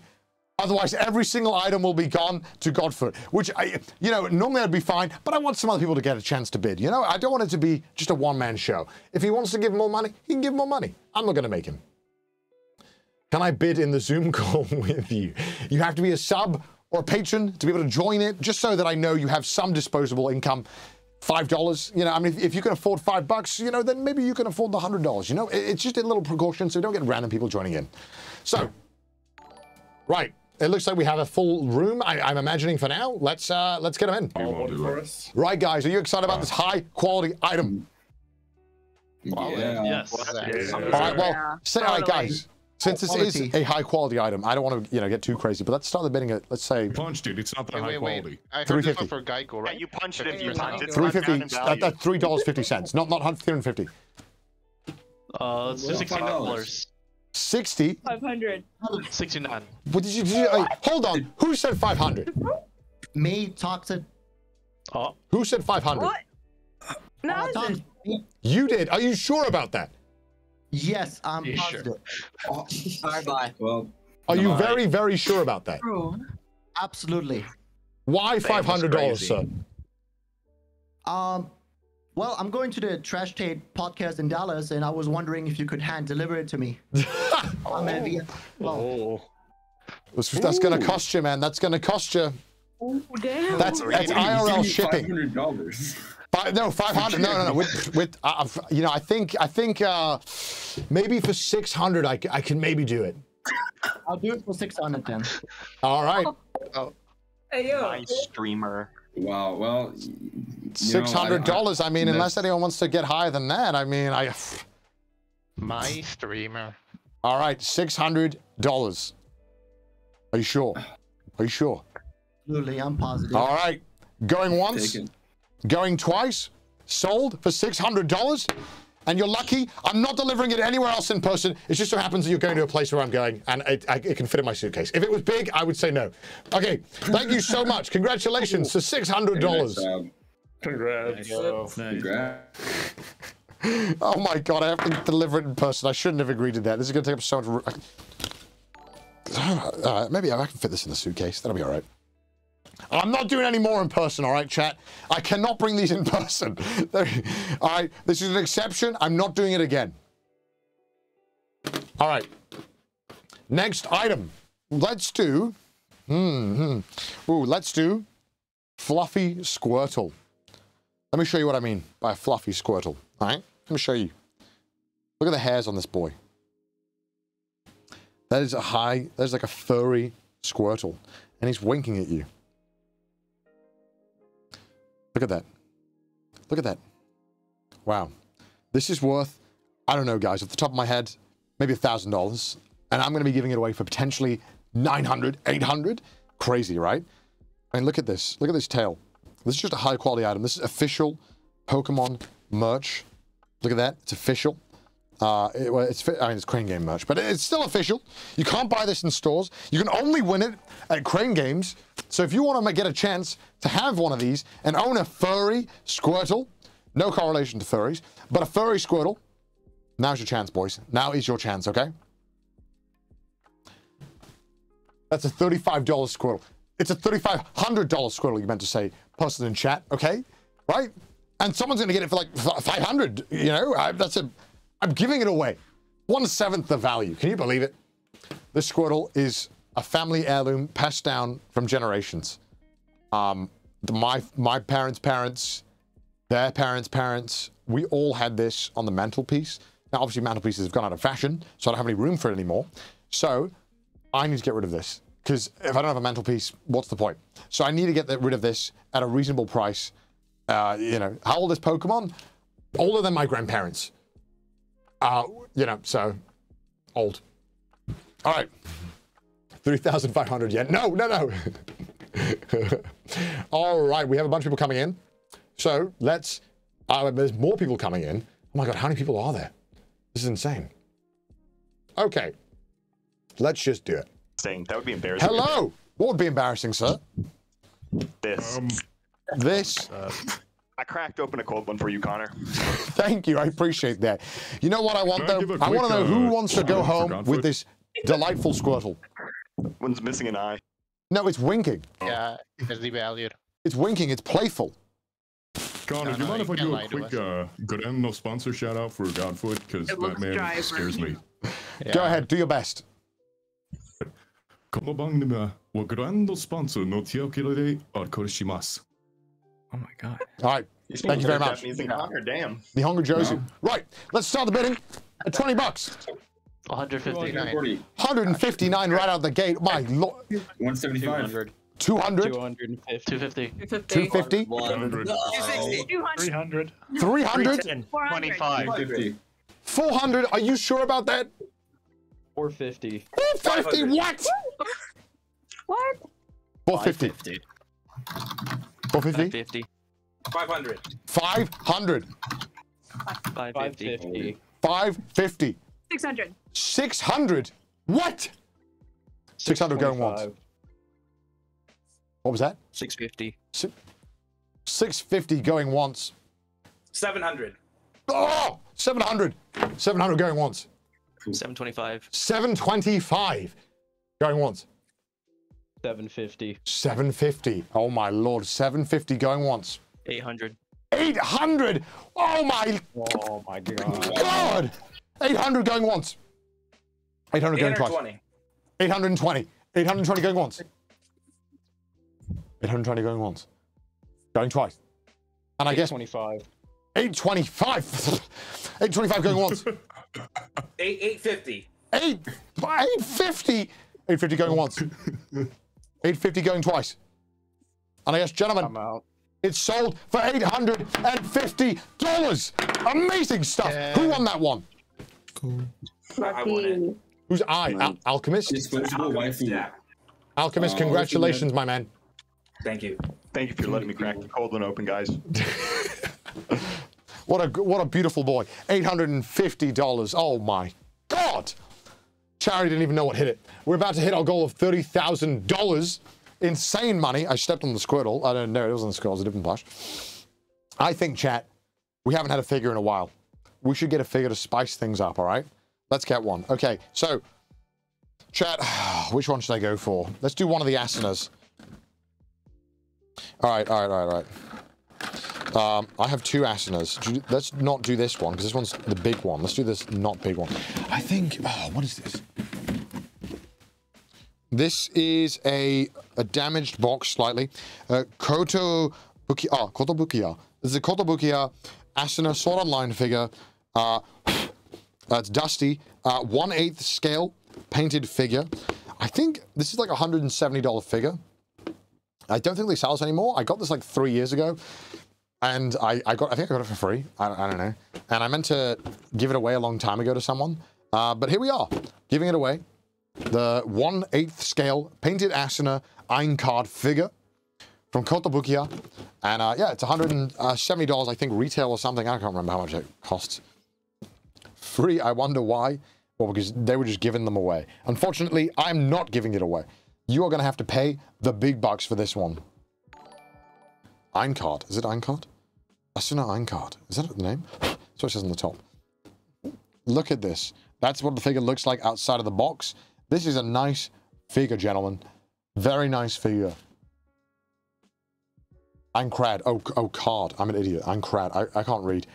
Otherwise, every single item will be gone to Godfoot, which, you know, normally I'd be fine, but I want some other people to get a chance to bid. You know, I don't want it to be just a one-man show. If he wants to give more money, he can give more money. I'm not going to make him. Can I bid in the Zoom call with you? You have to be a sub or a patron to be able to join it, just so that I know you have some disposable income. $5, you know, I mean, if you can afford $5, you know, then maybe you can afford the $100. You know, it's just a little precaution, so don't get random people joining in. So, right. It looks like we have a full room, I'm imagining for now. Let's get them in. Right, guys, are you excited about this high-quality item? Wow. Yeah. Yes. All right, well, say, all right, guys, since this is a high-quality item, I don't want to, you know, get too crazy, but let's start the bidding at, let's say... Punch, dude, it's not that high-quality. I heard this one for Geico, right? Yeah, you punched it, you punched it. $3.50, not $150. Let's do $16. 60? 500. 69. What did you do? Hold on. Who said 500? Me, Toxic. Who said 500? What? No, you did. Are you sure about that? Yes, I'm positive. Sure? Bye bye. Well, are you very, very sure about that? Absolutely. Why $500, sir? Well, I'm going to the Trash Tape podcast in Dallas, and I was wondering if you could hand deliver it to me. That's going to cost you, man. That's going to cost you. Oh, damn. That's IRL shipping. $500. No, 500. No. You know, I think maybe for 600, I can maybe do it. I'll do it for 600 then. All right. Nice streamer. Wow. Well, $600. I mean, unless anyone wants to get higher than that. I mean, my streamer. All right, $600. Are you sure? Are you sure? Absolutely, I'm positive. All right, going once, going twice, sold for $600. And you're lucky I'm not delivering it anywhere else in person. It just so happens that you're going to a place where I'm going, and it can fit in my suitcase. If it was big, I would say no. Okay, thank you so much. Congratulations to $600. Congrats. Congrats. Oh my God, I have to deliver it in person. I shouldn't have agreed to that. This is going to take up so much room. Maybe I can fit this in the suitcase. That'll be all right. I'm not doing any more in person, all right, chat? I cannot bring these in person. All right, this is an exception. I'm not doing it again. All right. Next item. Let's do... Ooh, let's do Fluffy Squirtle. Let me show you what I mean by a Fluffy Squirtle, all right? Let me show you. Look at the hairs on this boy. That is a high... That is like a furry Squirtle. And he's winking at you. Look at that. Look at that. Wow. This is worth, I don't know, guys, off the top of my head, maybe $1,000. And I'm going to be giving it away for potentially $900, $800. Crazy, right? I mean, look at this. Look at this tail. This is just a high-quality item. This is official Pokemon merch. Look at that. It's official. It's Crane Game merch, but it's still official. You can't buy this in stores. You can only win it at Crane Games. So if you want to get a chance to have one of these and own a furry Squirtle, no correlation to furries, but a furry Squirtle, now's your chance, boys. Now is your chance, okay? That's a $35 Squirtle. It's a $3,500 Squirtle, you meant to say, person in chat, okay? Right? And someone's going to get it for like $500, you know? I'm giving it away. 1/7 the value. Can you believe it? This Squirtle is a family heirloom passed down from generations. My parents' parents, their parents' parents, we all had this on the mantelpiece. Now, obviously, mantelpieces have gone out of fashion, so I don't have any room for it anymore. So I need to get rid of this, because if I don't have a mantelpiece, what's the point? So I need to get rid of this at a reasonable price. You know, how old is Pokemon? Older than my grandparents. You know, so old. All right, 3,500 yen. No. All right, we have a bunch of people coming in. So let's. There's more people coming in. Oh my God, how many people are there? This is insane. Okay, let's just do it. That would be embarrassing. Hello. What would be embarrassing, sir? This. I cracked open a cold one for you, Connor. Thank you. I appreciate that. You know what I want, though? I want to know who wants to go home with this delightful Squirtle. One's missing an eye. No, it's winking. Yeah, it's devalued. It's winking. It's playful. Connor, do you mind if I do a quick good end of sponsor shout-out for Godfoot? Because that man scares me. Yeah. Go ahead. Do your best. Oh my God. All right. Thank you very much. Damn. The Hungry Josie. No. Right. Let's start the bidding at $20. 159. 159 right out of the gate. My Lord. 175. 200. 250. 250. 100. 260. 200. 300. 300. 425. 400. Are you sure about that? 450. 450. What? What? 450. 450? 500. 500. 550. 550. 600. 600? What? 600 going once. What was that? 650. 650 going once. 700. Oh! 700. 700 going once. 725. 725 going once. 750. 750. Oh my Lord. 750 going once. 800. 800. Oh my. Oh my God. God. 800 going once. 800 going twice. 820. 820 going once. 820 going once. Going twice. And I guess 25. 825. 825 going once. 850. 850. 850 going once. 850 going twice. And I guess, gentlemen, It sold for $850. Amazing stuff. Yeah. Who won that one? Cool. I won it. Who's I? Alchemist? Alchemist, yeah. Alchemist, congratulations, my man. Thank you. Thank you for letting me crack the cold one open, guys. What a beautiful boy. $850. Oh my God. Charity didn't even know what hit it. We're about to hit our goal of $30,000. Insane money. I stepped on the Squirtle. I don't know. It wasn't the Squirtle. It was a different plush. I think, chat, we haven't had a figure in a while. We should get a figure to spice things up, all right? Let's get one. Okay, so, chat, which one should I go for? Let's do one of the Asinas. All right. I have two Asinas. Let's not do this one, because this one's the big one. Let's do this not big one. I think, oh, what is this? This is a damaged box, slightly. Kotobukiya, Kotobukiya. This is a Kotobukiya Asuna Sword Online figure. It's dusty, 1/8 scale, painted figure. I think this is like a $170 figure. I don't think they sell this anymore. I got this like 3 years ago, and I think I got it for free. I don't know. And I meant to give it away a long time ago to someone, but here we are, giving it away. The 1/8 scale, painted Asuna Iron Card figure from Kotobukiya. And yeah, it's $170, I think, retail or something. I can't remember how much it costs. Free, I wonder why. Well, because they were just giving them away. Unfortunately, I'm not giving it away. You are going to have to pay the big bucks for this one. Eincard. Is it Eincard? Asuna Eincard. Is that the name? That's what it says on the top. Look at this. That's what the figure looks like outside of the box. This is a nice figure, gentlemen. Very nice figure. Eincard. Oh, card. I'm an idiot. Eincard. I can't read.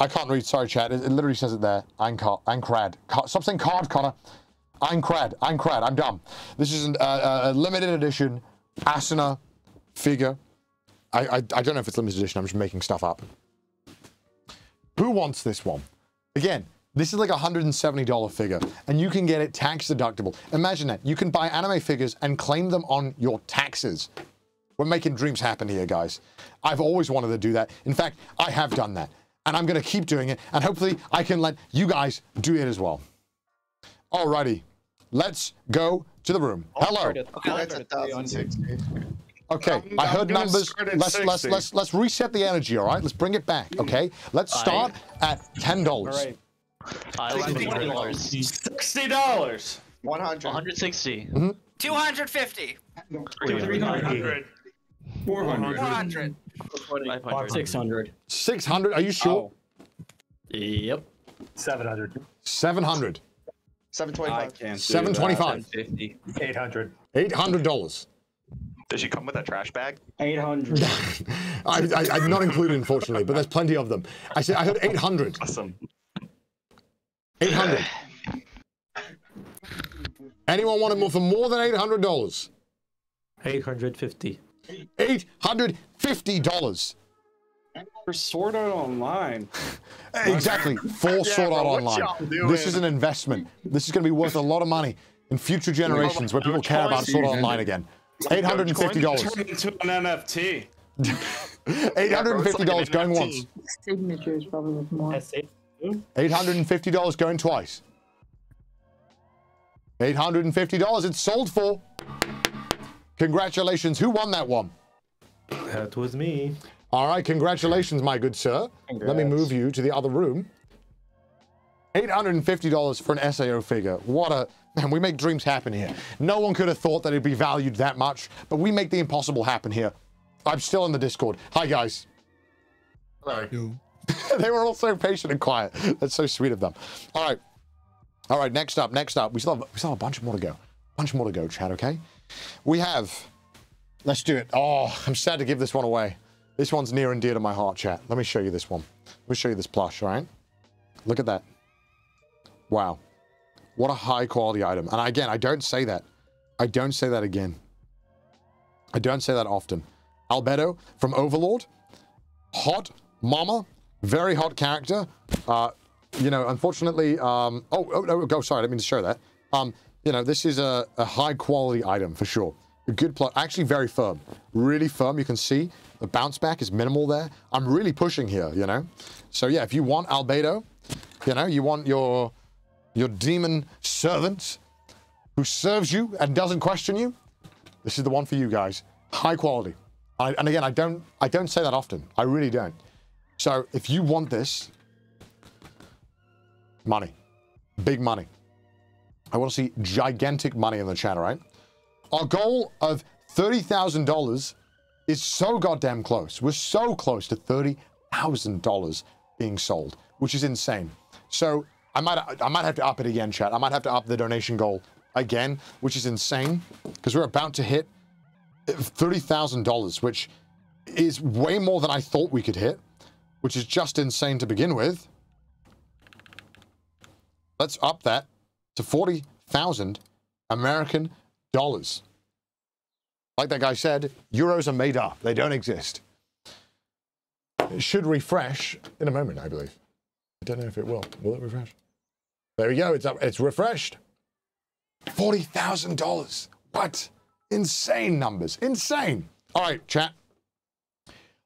I can't read. Sorry, chat. It literally says it there. Eincard. Eincard. Stop saying card, Connor. Eincard. Eincard. I'm dumb. This is a limited edition Asuna figure. I don't know if it's limited edition. I'm just making stuff up. Who wants this one? Again, this is like a $170 figure, and you can get it tax deductible. Imagine that. You can buy anime figures and claim them on your taxes. We're making dreams happen here, guys. I've always wanted to do that. In fact, I have done that. And I'm going to keep doing it, and hopefully I can let you guys do it as well. Alrighty, let's go to the room. Hello. Okay, I heard numbers. Let's reset the energy, all right? Let's bring it back, okay? Let's start at $10. $60. $60. 100. 160. Mm-hmm. 250. 300. 400. 400. 500. 600. 600. Are you sure? Oh. Yep. 700. 700. 725. I can't 725. 750. 800. $800. Does she come with a trash bag? 800. I did not include it, unfortunately, but there's plenty of them. I heard 800. Awesome. 800. Anyone wanted more for more than $800? $850. $850. For Sword Art Online. Exactly. For Sword Art Online. This is an investment. This is going to be worth a lot of money in future generations where people care about Sword Art Online again. $850. Turn into an NFT. $850 going once. Signature is probably worth more. $850 going twice. $850. It's sold for. Congratulations. Who won that one? That was me. All right. Congratulations, my good sir. Congrats. Let me move you to the other room. $850 for an SAO figure. What a... Man, we make dreams happen here. No one could have thought that it'd be valued that much, but we make the impossible happen here. I'm still in the Discord. Hi, guys. Hello. You. They were all so patient and quiet. That's so sweet of them. All right. All right, next up. We still have a bunch more to go. Chat, okay? We have... Let's do it. Oh, I'm sad to give this one away. This one's near and dear to my heart, chat. Let me show you this one. Let me show you this plush, all right? Look at that. Wow. What a high-quality item. And again, I don't say that. I don't say that again. I don't say that often. Albedo from Overlord. Hot mama. Very hot character. You know, unfortunately... oh, sorry, I didn't mean to show that. You know, this is a high-quality item for sure. A good plot. Actually very firm. Really firm. You can see the bounce back is minimal there. I'm really pushing here, you know? So yeah, if you want Albedo, you know, you want your demon servant who serves you and doesn't question you, this is the one for you guys. High quality. And again, I don't say that often. I really don't. So if you want this, money. Big money. I want to see gigantic money in the chat, all right? Our goal of $30,000 is so goddamn close. We're so close to $30,000 being sold, which is insane. So I might have to up it again, chat. I might have to up the donation goal again, which is insane, because we're about to hit $30,000, which is way more than I thought we could hit, which is just insane to begin with. Let's up that to 40,000 American dollars. Like that guy said, euros are made up. They don't exist. It should refresh in a moment, I believe. I don't know if it will. Will it refresh? There we go. It's up. It's refreshed. $40,000. What? Insane numbers. Insane. All right, chat.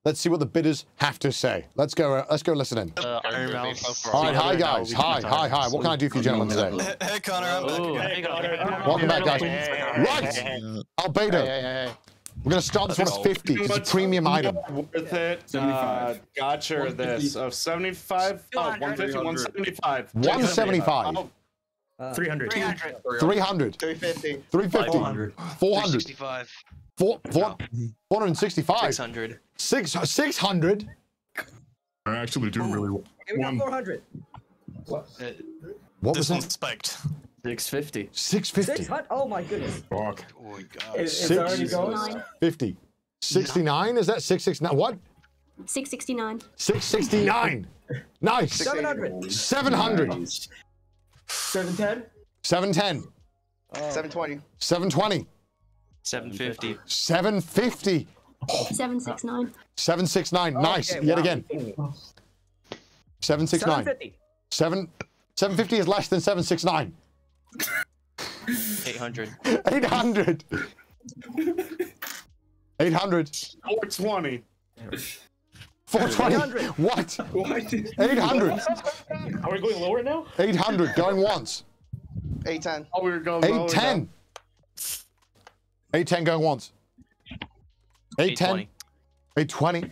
Let's see what the bidders have to say. Let's go listen in. All right, hi guys. Hi. What can I do for you gentlemen today? Hey, Connor. I'm back again. Hey, Connor. Welcome back, guys. Right. Albedo. We're going to start this one at 50. It's a premium item. Worth it. Gotcha, this. Of 75. 150, 175. 175. 300. 300. 350. 350. 400. 465. 465. 600. 600. I actually doing really well. Here we go, 400. What was that? Spiked. 650. 650. 600? Oh my goodness. Fuck. Oh my god. It's already going. 50. 69? Is that 669? What? 669. 669. Nice. 700. 700. 710. 710. 720. 720. 750. 750. 769. 769. Nice. Okay, yet wow. Again. 769. 750. 750 is less than 769. 800. 800. 800. 420. 420. What? 800. Are we going lower now? 800. Going once. 810. Oh, we were going 810. 810 going once. 810. 820.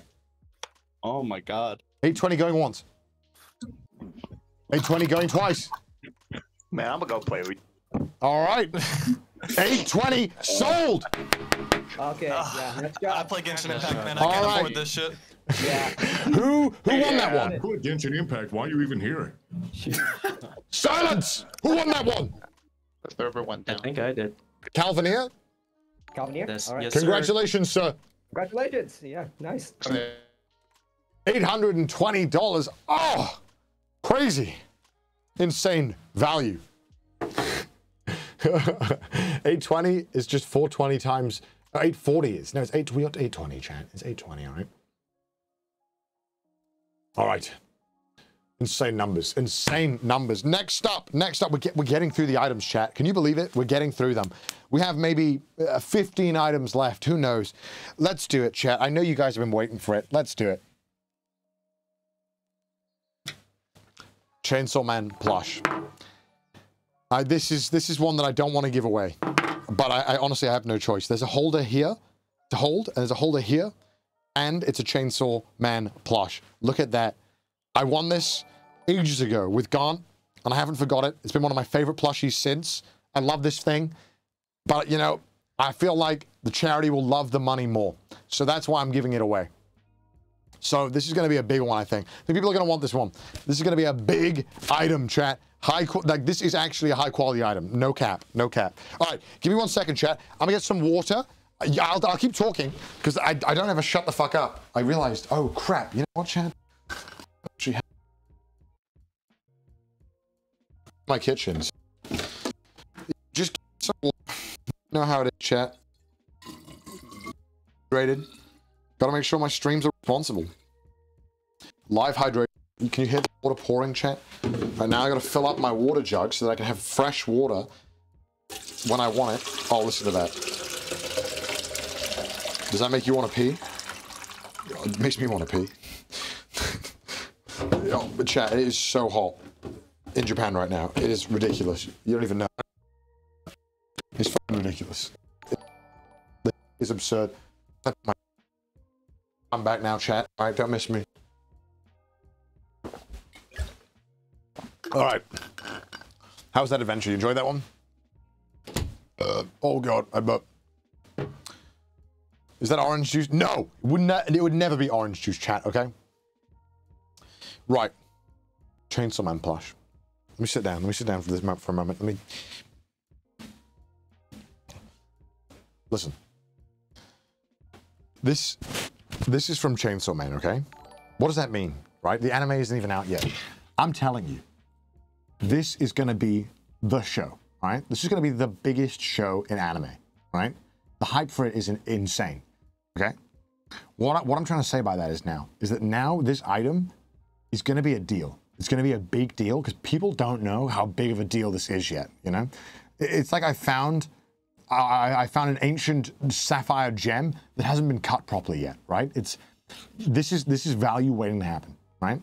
Oh my god. 820 going once. 820 going twice. Man, I'm gonna go play with you. All right. 820 sold. Okay. Yeah, let's go. I play Genshin Impact, man. I can't afford this shit. Yeah. Who won that one? Who had Genshin Impact? Why are you even here? Silence. Who won that one? The server went down. I think I did. Calvinier. Here? Yes, all right. Yes, congratulations, sir. Congratulations. Yeah, nice. $820. Oh, crazy. Insane value. 820 is just 420 times 840 is. No, it's 8. We got 820, chat. It's 820, all right? All right. Insane numbers. Insane numbers. Next up, we're getting through the items, chat. Can you believe it? We're getting through them. We have maybe 15 items left. Who knows? Let's do it, chat. I know you guys have been waiting for it. Let's do it. Chainsaw Man plush. This is one that I don't want to give away, but I honestly have no choice. There's a holder here to hold, and there's a holder here, and it's a Chainsaw Man plush. Look at that. I won this ages ago with Gaunt, and I haven't forgot it. It's been one of my favorite plushies since. I love this thing, but you know, I feel like the charity will love the money more. So that's why I'm giving it away. So this is gonna be a big one, I think. I think people are gonna want this one. This is gonna be a big item, chat. Like this is actually a high quality item. No cap, no cap. All right, give me 1 second, chat. I'm gonna get some water. I'll keep talking, because I don't ever shut the fuck up. I realized, oh crap, you know what, chat? My kitchens. Just know how it is, chat. Hydrated. Gotta make sure my streams are responsible. Live hydrated. Can you hear the water pouring, chat? And now I gotta fill up my water jug so that I can have fresh water when I want it. Oh, listen to that. Does that make you want to pee? It makes me want to pee. Oh, but chat, it is so hot in Japan right now. It is ridiculous. You don't even know. It's fucking ridiculous. It's absurd. I'm back now, chat. All right, don't miss me. All right. How's that adventure? You enjoyed that one? Oh God, I burped. Is that orange juice? No, it would not. It would never be orange juice, chat. Okay. Right. Chainsaw Man plush. Let me sit down. Let me sit down for this map for a moment. Let me listen. This is from Chainsaw Man. Okay. What does that mean? Right. The anime isn't even out yet. I'm telling you, this is going to be the show. Right. This is going to be the biggest show in anime. Right. The hype for it is insane, okay? What I'm trying to say by that is that now this item is going to be a deal. It's going to be a big deal because people don't know how big of a deal this is yet, you know? It's like I found an ancient sapphire gem that hasn't been cut properly yet, right? This is value waiting to happen, right?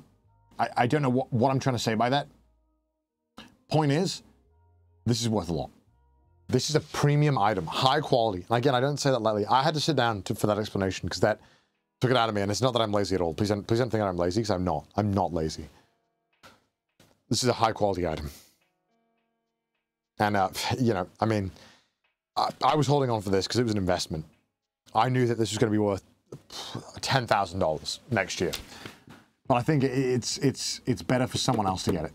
I don't know what I'm trying to say by that. Point is, this is worth a lot. This is a premium item, high quality. And again, I don't say that lightly. I had to sit down for that explanation because that took it out of me. And it's not that I'm lazy at all. Please don't think that I'm lazy because I'm not. I'm not lazy. This is a high quality item. And, you know, I mean, I was holding on for this because it was an investment. I knew that this was going to be worth $10,000 next year. But I think it's better for someone else to get it.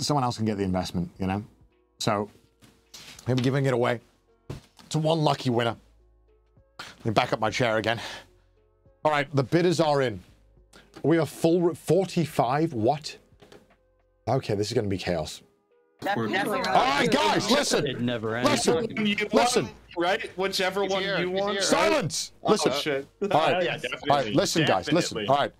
Someone else can get the investment, you know? So... I'm giving it away to one lucky winner. Let me back up my chair again. All right, the bidders are in. We are full 45. What? Okay, this is going to be chaos. All right, guys, listen. It never ends. Listen. Right? Whichever one you want. Silence. Listen. All right. All right. Listen, guys. Listen. All right.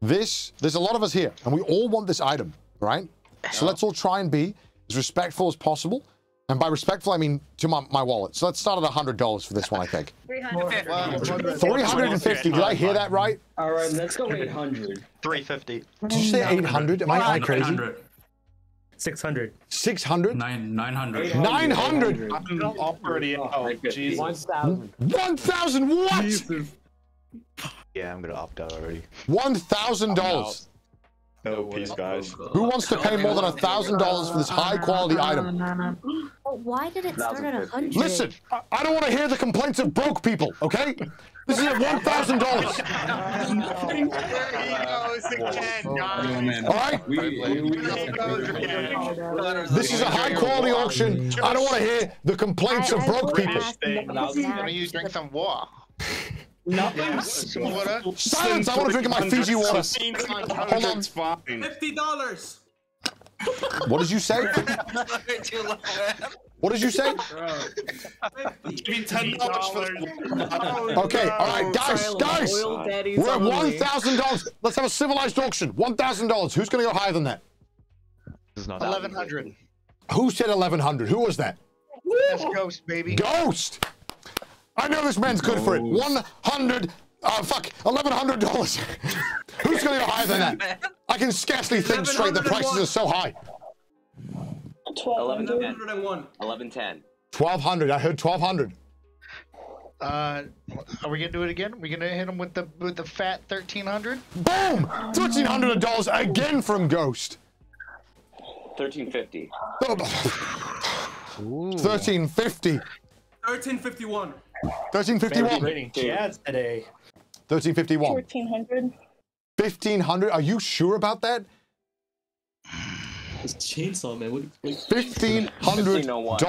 There's a lot of us here, and we all want this item, right? So let's all try and be as respectful as possible. And by respectful, I mean to my wallet. So let's start at $100 for this one, I think. 350. 350. Did I hear that right? All right, let's go 800. 350. Did you say 800? Am I crazy? 600. 600. 900. 900. I'm already out. Jesus. 1,000. 1,000. What? Jesus. Yeah, I'm gonna opt out already. $1,000. No peace, guys. Who wants to pay more than $1,000 for this high-quality item? But why did it start at 100? Listen, I don't want to hear the complaints of broke people, okay? This is at $1,000. All right? This is a high-quality auction. I don't want to hear the complaints of broke people. Why don't you drink some water? Nothing. Silence! I want to drink my Fiji water. Hold on. $50. What did you say? What did you say? Give me $10 for that. Okay, all right, guys. We're at $1,000. Let's have a civilized auction. $1,000. Who's going to go higher than that? 1,100. Who said 1,100? Who was that? That's Ghost, baby. Ghost. I know this man's good for it. $1,100. Who's gonna go higher than that? I can scarcely think straight. The prices are so high. 1110. 1200. I heard 1200. Are we gonna do it again? We gonna hit him with the fat 1300? Boom! $1,300 again from Ghost. 1350. 1350. 1351. 1351. Yeah, today. 1351. 1400. 1500. Are you sure about that? It's Chainsaw Man. $1,500. 1501.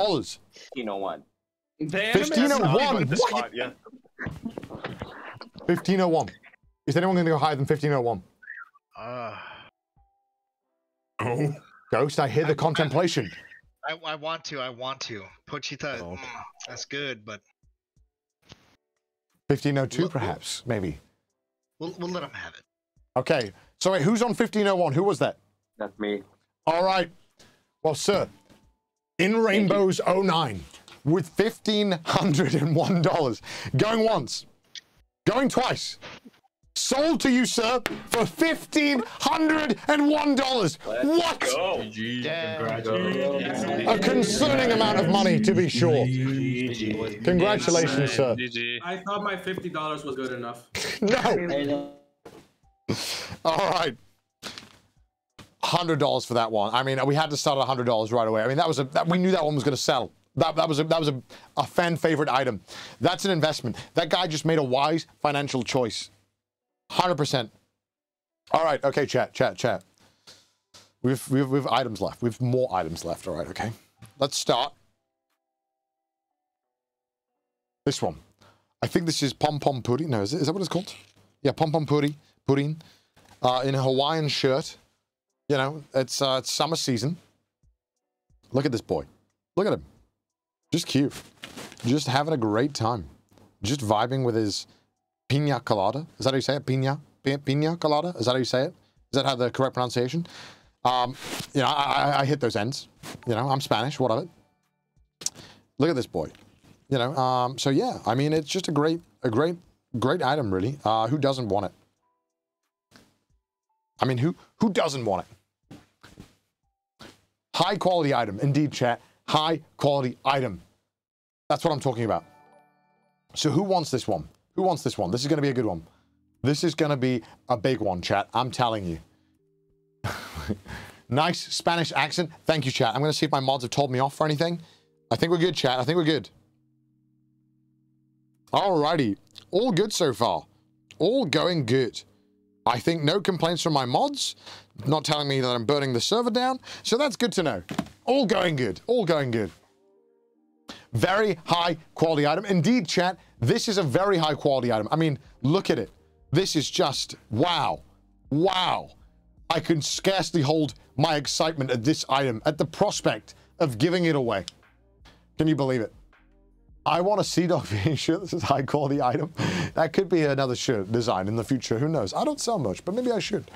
1501. 1501. Is anyone going to go higher than 1501? Oh. Ghost, I hear the contemplation. I want to. Pochita, that's good, but... 1502, perhaps, maybe. We'll let him have it. Okay, so wait, who's on 1501? Who was that? That's me. All right. Well, sir, in Rainbows 09, with $1,501. Going once, going twice. Sold to you, sir, for $1,501. What? A concerning amount of money, to be sure. Congratulations, sir. I thought my $50 was good enough. No. All right. $100 for that one. I mean, we had to start at $100 right away. I mean, that was a we knew that one was going to sell. That was a fan favorite item. That's an investment. That guy just made a wise financial choice. 100%. All right, okay, chat. We've items left. We've more items left. All right, okay. Let's start. This one. I think this is pom pom pudding. No, is that what it's called? Yeah, pom pom pudding. In a Hawaiian shirt. You know, it's summer season. Look at this boy. Look at him. Just cute. Just having a great time. Just vibing with his Piña colada. Is that how you say it? Piña colada? Is that how you say it? Is that how the correct pronunciation? You know, I hit those ends. You know, I'm Spanish. What of it? Look at this boy. You know, so yeah. I mean, it's just a great item, really. Who doesn't want it? I mean, who doesn't want it? High quality item. Indeed, chat. High quality item. That's what I'm talking about. So who wants this one? Who wants this one? This is going to be a good one. This is going to be a big one, chat. I'm telling you. Nice Spanish accent. Thank you, chat. I'm going to see if my mods have told me off for anything. I think we're good, chat. I think we're good. Alrighty. All good so far. All going good. I think no complaints from my mods. Not telling me that I'm burning the server down. So that's good to know. All going good. All going good. Very high quality item. Indeed, chat, this is a very high quality item. I mean, look at it. This is just, wow. Wow. I can scarcely hold my excitement at this item, at the prospect of giving it away. Can you believe it? I want a Sea Dog being shirt. This is a high quality item. That could be another shirt design in the future. Who knows? I don't sell much, but maybe I should.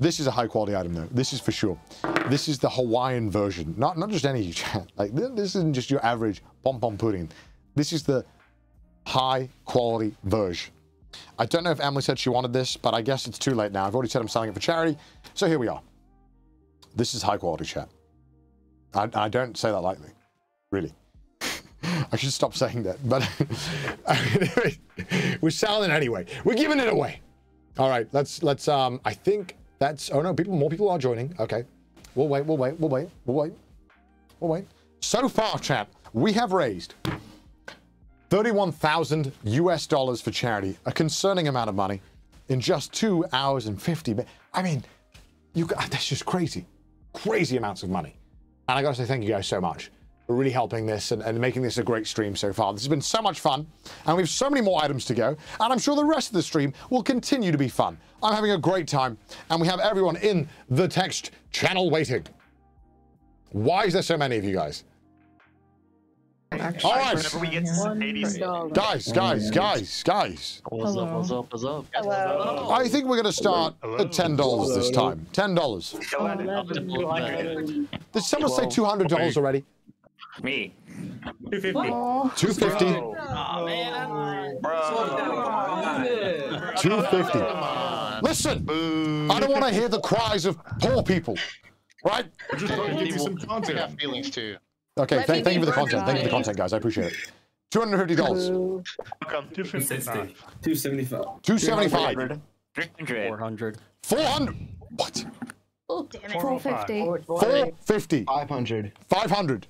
This is a high quality item, though. This is for sure. This is the Hawaiian version. Not just any chat. Like, this isn't just your average pom-pom pudding. This is the high quality version. I don't know if Emily said she wanted this, but I guess it's too late now. I've already said I'm selling it for charity. So here we are. This is high quality chat. I don't say that lightly, really. I should stop saying that, but I mean, we're selling it anyway. We're giving it away. All right, let's I think that's, oh no, more people are joining. Okay, we'll wait. So far, chat, we have raised $31,000 for charity, a concerning amount of money in just 2 hours and 50 minutes. I mean, that's just crazy, crazy amounts of money. And I gotta say thank you guys so much. We're really helping this and making this a great stream so far. This has been so much fun, and we have so many more items to go, and I'm sure the rest of the stream will continue to be fun. I'm having a great time, and we have everyone in the text channel waiting. Why is there so many of you guys? All right. Whenever we get 80s. Guys. Hello. I think we're going to start at $10 this time. $10. Did someone say $200 already? Me. 250. Oh. 250. Bro. Oh, man. Bro. 250. Listen, I don't want to hear the cries of poor people, right? I'm just trying to give you some content. I have feelings too. Okay, thank you for the content. Thank you for the content, guys. I appreciate it. $250. 275. 275. 300. 400. 400. What? Oh, damn it. 450. 450. 500. 500.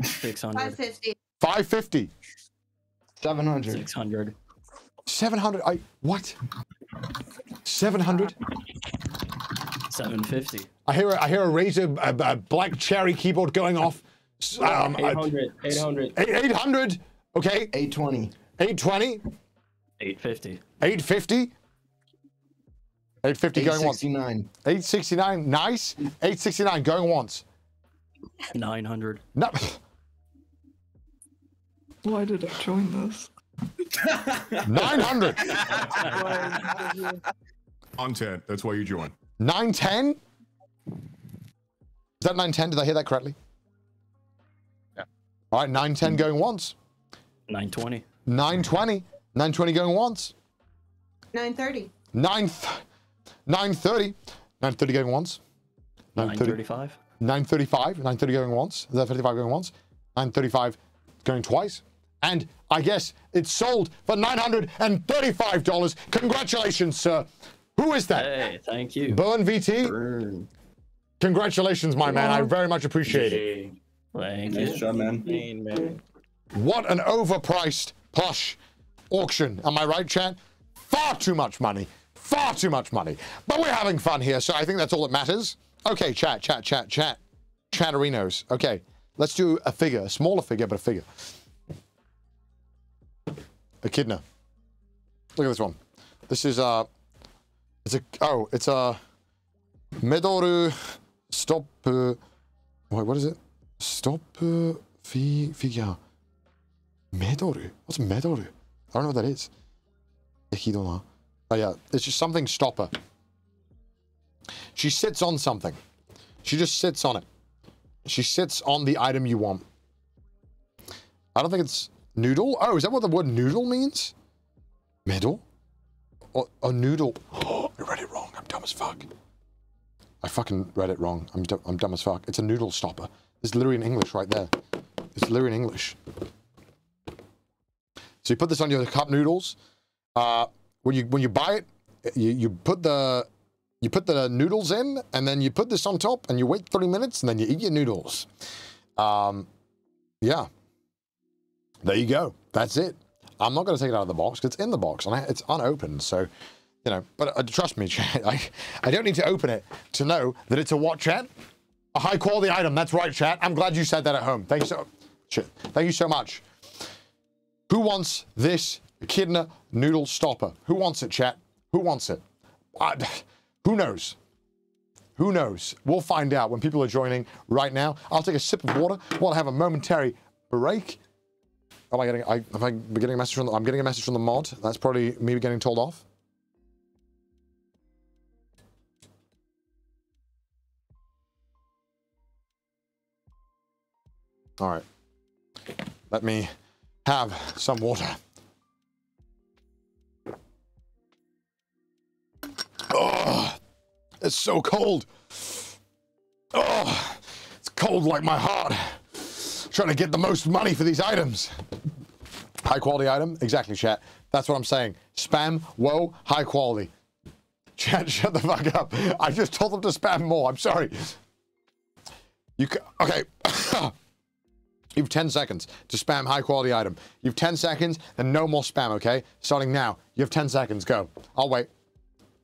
600. 550. 550. 700. 600. 700. What? 700. 750. I hear a razor, a black cherry keyboard going off. 800. 800. 800. Okay. 820. 820. 850. 850. 850 going once. 869. 869. Nice. 869 going once. 900. No. Why did I join this? 900. Content. That's why you joined. 910. Is that 910? Did I hear that correctly? Yeah. All right, 910 going once. 920. 920. 920 going once. 930. 930. 930 going once. 935. 935. 930 going once. 935 going once. 935 going twice. And I guess it's sold for $935. Congratulations, sir. Who is that? Hey, thank you. Burn VT. Burn. Congratulations, my man. I very much appreciate it. Thank you. Nice job, man. What an overpriced plush auction. Am I right, chat? Far too much money. Far too much money. But we're having fun here, so I think that's all that matters. Okay, chat. Chatterinos. Okay, let's do a figure. A smaller figure, but a figure. Echidna. Look at this one. This is it's a Medoru Stop. Wait, what is it? Stop figure. Medoru. What's Medoru? I don't know what that is. Echidna. Oh yeah, it's just something stopper. She sits on something. She just sits on it. She sits on the item you want. I don't think it's noodle. Oh, is that what the word noodle means? Middle? Or a noodle? Oh, I read it wrong. I'm dumb as fuck. I fucking read it wrong. I'm dumb as fuck. It's a noodle stopper. It's literally in English right there. It's literally in English. So you put this on your cup noodles. When you buy it, you put the noodles in, and then you put this on top, and you wait 3 minutes, and then you eat your noodles. Yeah. There you go. That's it. I'm not going to take it out of the box because it's in the box and it's unopened. So, you know, but trust me, chat, I don't need to open it to know that it's a what, chat? A high quality item. That's right, chat. I'm glad you said that at home. Thank you so shit. Thank you so much. Who wants this Echidna noodle stopper? Who wants it, chat? Who wants it? Who knows? Who knows? We'll find out when people are joining right now. I'll take a sip of water. We'll have a momentary break. Am I getting? Am I getting a message from? I'm getting a message from the mod. That's probably me getting told off. All right, let me have some water. Oh, it's so cold. Oh, it's cold like my heart. Trying to get the most money for these items. High quality item? Exactly, chat. That's what I'm saying. Spam, whoa, high quality. Chat, shut the fuck up. I just told them to spam more. I'm sorry. You can, okay. You've 10 seconds to spam high quality item. You've 10 seconds and no more spam, okay? Starting now. You have 10 seconds. Go. I'll wait.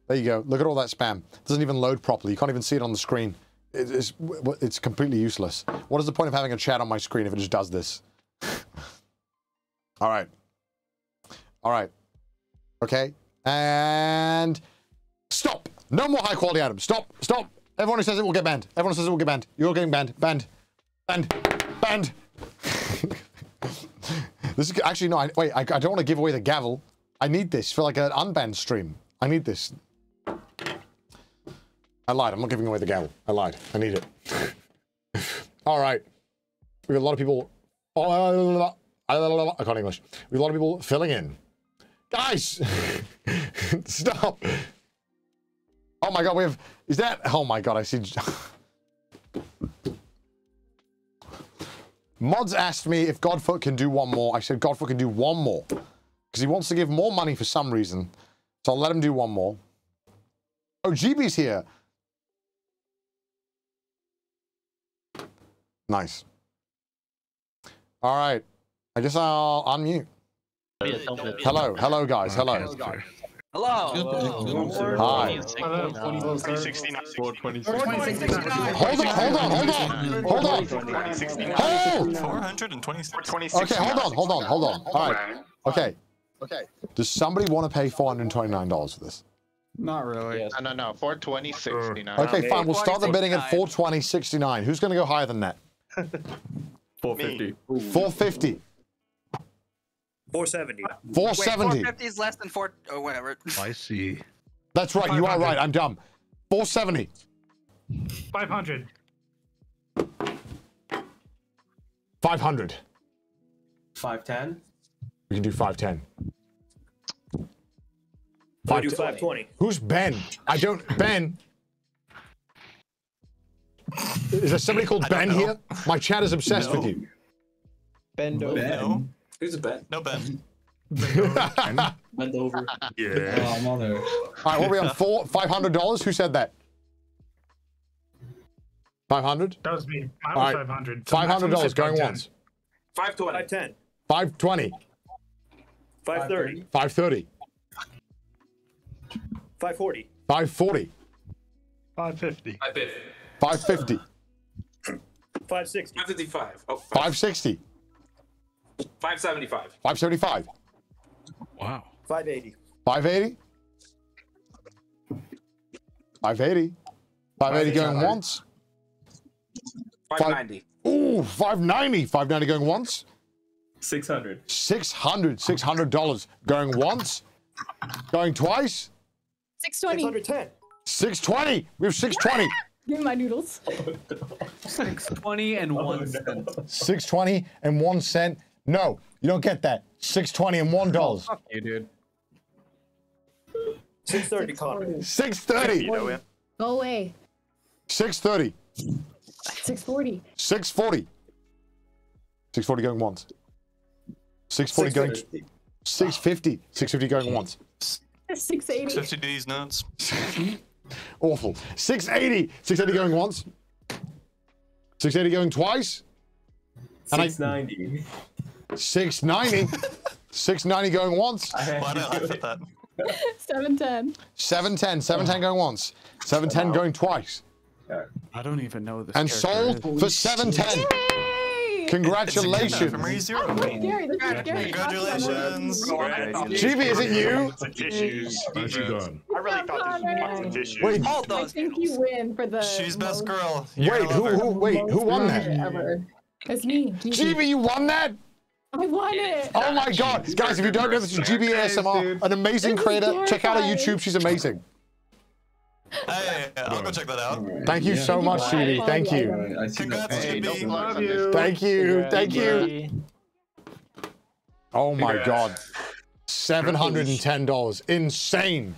There you go. Look at all that spam. It doesn't even load properly. You can't even see it on the screen. It's completely useless. What is the point of having a chat on my screen if it just does this? All right. All right. Okay. And stop. No more high quality items. Stop. Stop. Everyone who says it will get banned. Everyone who says it will get banned. You're all getting banned. Banned. Banned. Banned. This is actually no. I don't want to give away the gavel. I need this for like an unbanned stream. I need this. I lied. I'm not giving away the gavel. I lied. I need it. All right. We have a lot of people. I can't English. We have a lot of people filling in. Guys, stop. Oh my God. We have. Is that? Oh my God. I see. Mods asked me if Godfoot can do one more. I said Godfoot can do one more because he wants to give more money for some reason. So I'll let him do one more. Oh, GB's here. Nice. All right. I guess I'll unmute. Hello. Hello, guys. Hello. Hello. Hi. 429. Hold on. 426. Okay, hold on. All right. Okay. Does somebody want to pay $429 for this? Not really. Yes. No. 420.69. Okay, fine. We'll start the bidding at 420.69. Who's going to go higher than that? 450. 450. 470. 470. 450 is less than four or whatever. I see. That's right. You are right. I'm dumb. 470. 500. 500. 5'10"? We can do 5'10". I do 5'20". Who's Ben? I don't. Ben. Is there somebody called Ben here? My chat is obsessed with you. Bendo. Ben. Who's a Ben? No Ben. Bend over. Yeah. Oh, I'm on there. All right, what are we on? $500? Who said that? 500? That was me. I was 500. $500 going once. 520. 510. 520. 530. 530. 540. 540. 550. 550. 560. 555. Oh, 560. 575. 575. Wow. 580. 580. 580. 580 going once. 590. Ooh, 590. 590 going once. 600. 600. $600 going once. Going twice. 620. 610. 620. We have 620. Give me my noodles. 620 and 1 cent. 620 and 1 cent. No, you don't get that. 620 and $1. Fuck you, dude. 630, Connor. 630. Go away. 630. 640. 640. 640 going once. 640 going. 650. 650 going once. 680. 650 these nuts. Awful. 680. 680 going once. 680 going twice. 690. 690. 690 going once. Why don't I fit that? 710. 710. 710 going once. 710 going twice. I don't even know this. And sold for 710. Congratulations. Congratulations. GB, is it you? I really thought this was a tissue. Wait, I think you win for the. She's best girl. Wait, who won that? It's me. GB, you won that? I won it. Oh my God. Guys, if you don't know, this is GB ASMR, an amazing creator. Check out her YouTube. She's amazing. Hey, I'll go check that out. Thank you so much, GB. Thank you. Congrats, GB. Love you. Thank you. Thank you. Oh my God. $710. Insane.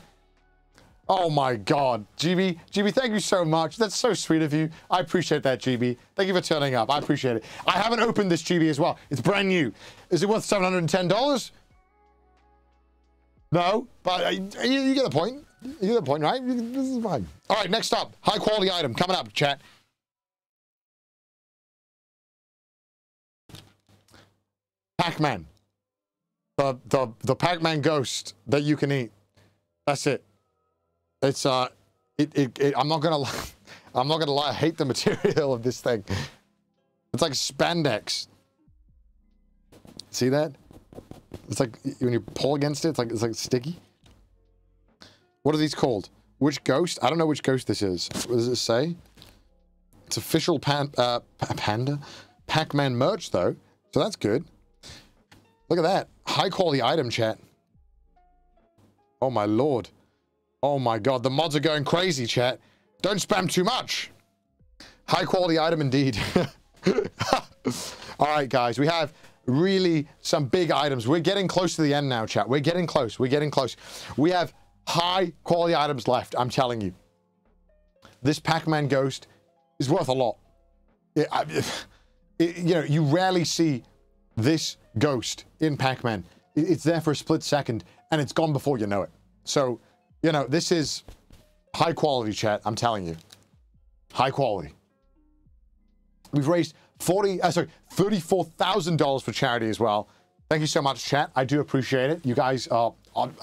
Oh my God. GB, thank you so much. That's so sweet of you. I appreciate that, GB. Thank you for turning up. I appreciate it. I haven't opened this, GB, as well. It's brand new. Is it worth $710? No, but you get the point. You get the point, right? This is fine. All right, next up, high quality item coming up, chat. Pac-Man. The Pac-Man ghost that you can eat. That's it. It's I'm not gonna lie. I'm not gonna lie. I hate the material of this thing. It's like spandex. See that? It's like when you pull against it, it's like sticky. What are these called? Which ghost? I don't know which ghost this is. What does it say? It's official Pac-Man merch, though. So that's good. Look at that. High quality item, chat. Oh, my Lord. Oh, my God. The mods are going crazy, chat. Don't spam too much. High quality item indeed. All right, guys. We have really some big items. We're getting close to the end now, chat. We're getting close. We're getting close. We have high quality items left, I'm telling you. This Pac-Man ghost is worth a lot. You know, you rarely see this ghost in Pac-Man. It's there for a split second, and it's gone before you know it. So, you know, this is high quality, chat, I'm telling you. High quality. We've raised $34,000 for charity as well. Thank you so much, chat. I do appreciate it. You guys are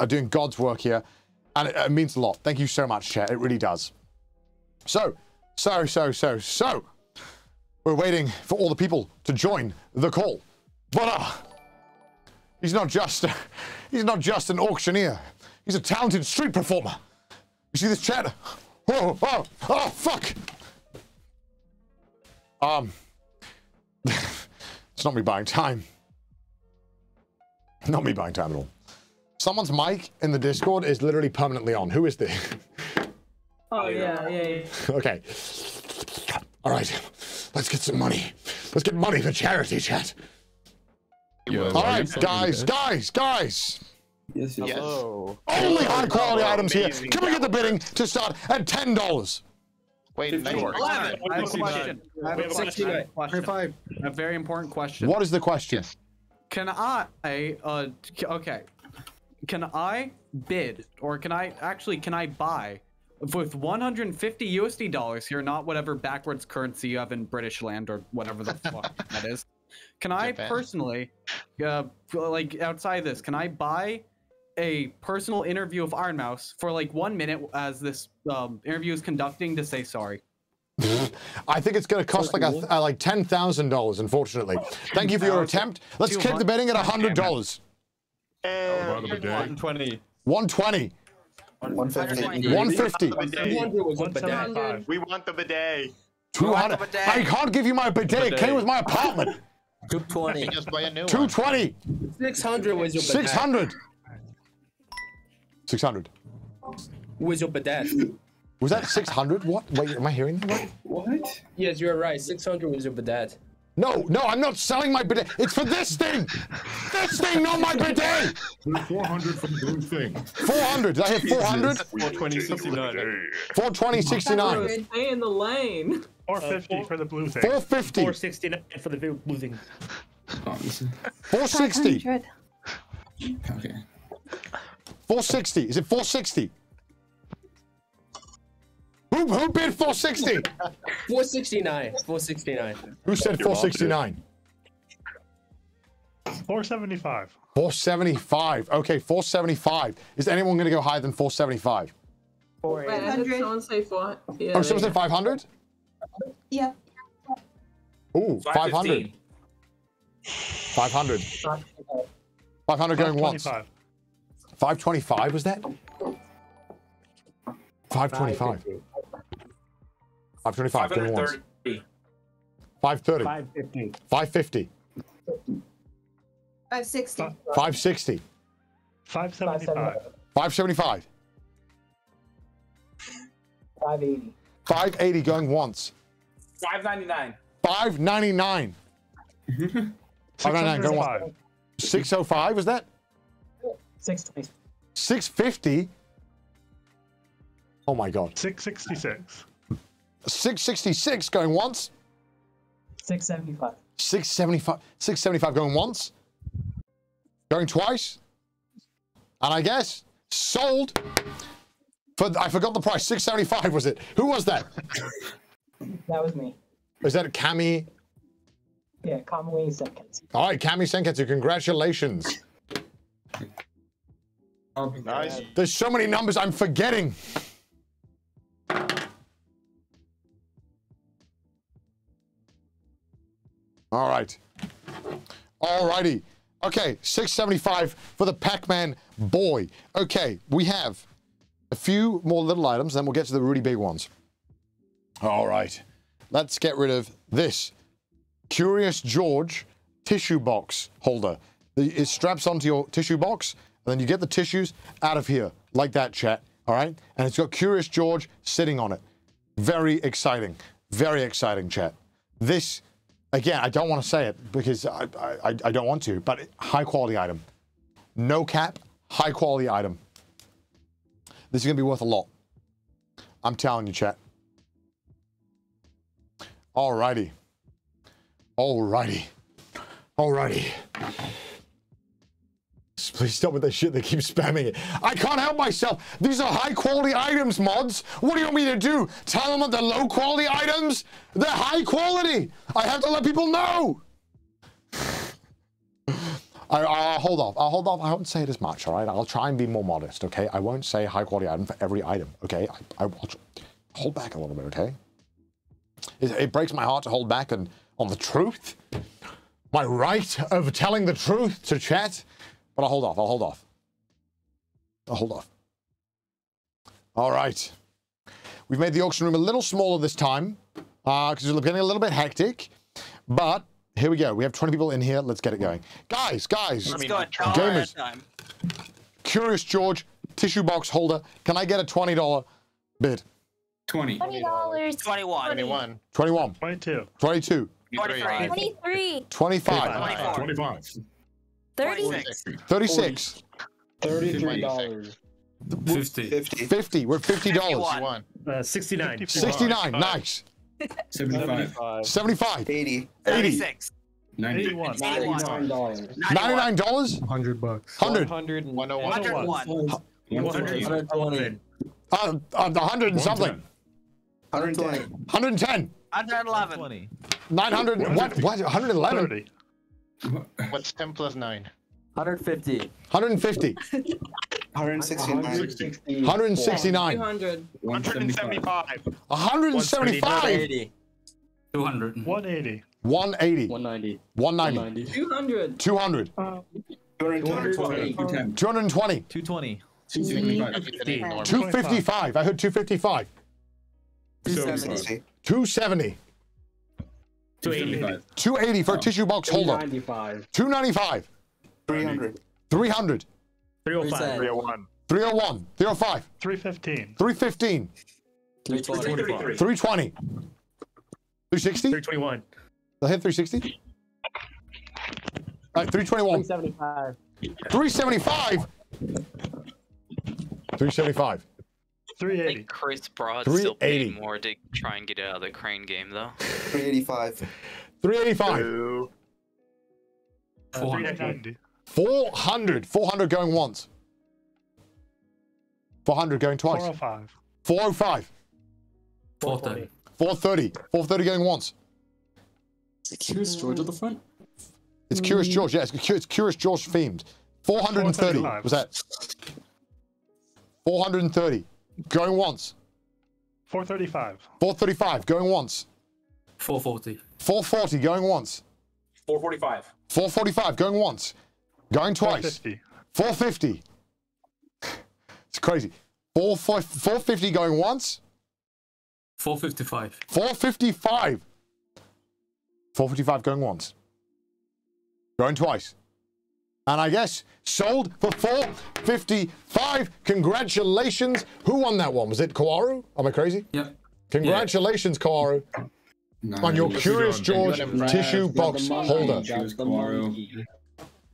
doing God's work here. And it means a lot. Thank you so much, chat. It really does. So. We're waiting for all the people to join the call. But he's not just an auctioneer. He's a talented street performer. You see this, chat? Whoa, whoa, oh, fuck. It's not me buying time. Not me buying time at all. Someone's mic in the Discord is literally permanently on. Who is this? Oh, yeah. Okay. All right. Let's get some money. Let's get money for charity, chat. Yo, all right, guys. Yes, yes. Hello. Only high quality items here. Can we get the bidding to start at $10? Wait, 11. I have a question. A very important question. What is the question? Can I? Okay. Can I bid, or can I actually? Can I buy with $150 here, not whatever backwards currency you have in British land or whatever the fuck that is? Can I personally, like outside of this, can I buy a personal interview of Iron Mouse for like 1 minute as this interview is conducting to say sorry? I think it's going to cost like $10,000, unfortunately. Thank you for your attempt. Let's keep the betting at $100. 120. 120. 150. 150. 150. We want the bidet. 200. I can't give you my bidet. It came with my apartment. 220. Just buy a new 220. 600 was your bidet. 600. 600. Was your bidet? Was that 600? What? Wait, am I hearing that right? What? Yes, you're right. 600 was your bidet. No, no, I'm not selling my bidet. It's for this thing. This thing, not my bidet. 400 for the blue thing. 400. Did I hit 400? 420.69. 420.69. Stay in the lane. 450 for the blue thing. 450. 469 for the blue thing. 460. Okay. 460. Is it 460? Who bid 460? 469. 469. Who said 469? 475. 475. Okay, 475. Is anyone going to go higher than 475? 400. Did someone say 400? Yeah, oh, someone said 500? Yeah. Ooh, 500. 500. 500 going once. 525 was that? 525. 525. 530. 530. 550. 550. 560. 560. 575. 575. 580. 580 going once. 599. 599. 599 going once. 605 was that? 620. 650. Oh my god. 666. 666 going once. 675. 675. 675 going once. Going twice. And I guess sold for, I forgot the price. 675 was it? Who was that? That was me. Is that Kami? Yeah, Kami Senketsu. All right, Kami Senketsu, congratulations. Nice. There's so many numbers I'm forgetting. All right. All righty. Okay, 675 for the Pac-Man boy. Okay, we have a few more little items, then we'll get to the really big ones. All right. Let's get rid of this Curious George tissue box holder. It straps onto your tissue box, and then you get the tissues out of here, like that, chat. All right? And it's got Curious George sitting on it. Very exciting. Very exciting, chat. This... Again, I don't want to say it because I don't want to, but high quality item. No cap, high quality item. This is going to be worth a lot. I'm telling you, chat. Alrighty. Alrighty. Alrighty. Please stop with that shit. They keep spamming it. I can't help myself. These are high quality items, mods. What do you want me to do? Tell them that they're low quality items? They're high quality. I have to let people know. I'll hold off. I'll hold off. I won't say it as much, all right? I'll try and be more modest, okay? I won't say high quality item for every item, okay? I'll hold back a little bit, okay? It breaks my heart to hold back on the truth. My right of telling the truth to chat. But I'll hold off, I'll hold off. I'll hold off. All right. We've made the auction room a little smaller this time because it's getting a little bit hectic, but here we go. We have 20 people in here. Let's get it going. Guys, let's go. Gamers, Curious George, tissue box holder. Can I get a $20 bid? 20. $20. 21. 21. 21. 22. 22. 23. 25. 25. 25. 36. 36. $33. 50. 50. We're $50. $69. 69. Nice. 75. 75. 80. 86. 91. $99. $100. 100. 101. 100 and something. 110. 110. 111. 900. What? What? 111. What's 10 plus 9? 150. 150. 169. 169. 175. 175. 200. 180. 180. 190. 190. 200. 200. 220. 220. 220. 255. 255. I heard 255. 270. 270. 280. 280 for a tissue box holder. 295. 295. 300. 300. 305. 301. 301. 305. 315. 315. 320. 320. 360. 321. I hit 360. All right, 321. 375. 375. 375. 380. I think Chris Broad still paid more to try and get out of the crane game, though. 385. 385. 400. 400. 400 going once. 400 going twice. 405. 405. 430. 430. 430 going once. Is it Curious George at the front? It's Curious George, yeah. It's Curious George themed. 430. Was that? 430. Going once. 435. 435. Going once. 440. 440. Going once. 445. 445. Going once. Going twice. 450. 450. It's crazy. 450 going once. 455. 455. 455 going once. Going twice. And I guess sold for 455. Congratulations. Who won that one? Was it Kawaru? Am I crazy? Yep. Congratulations, yeah. Kawaru. No, on your Curious George tissue box holder.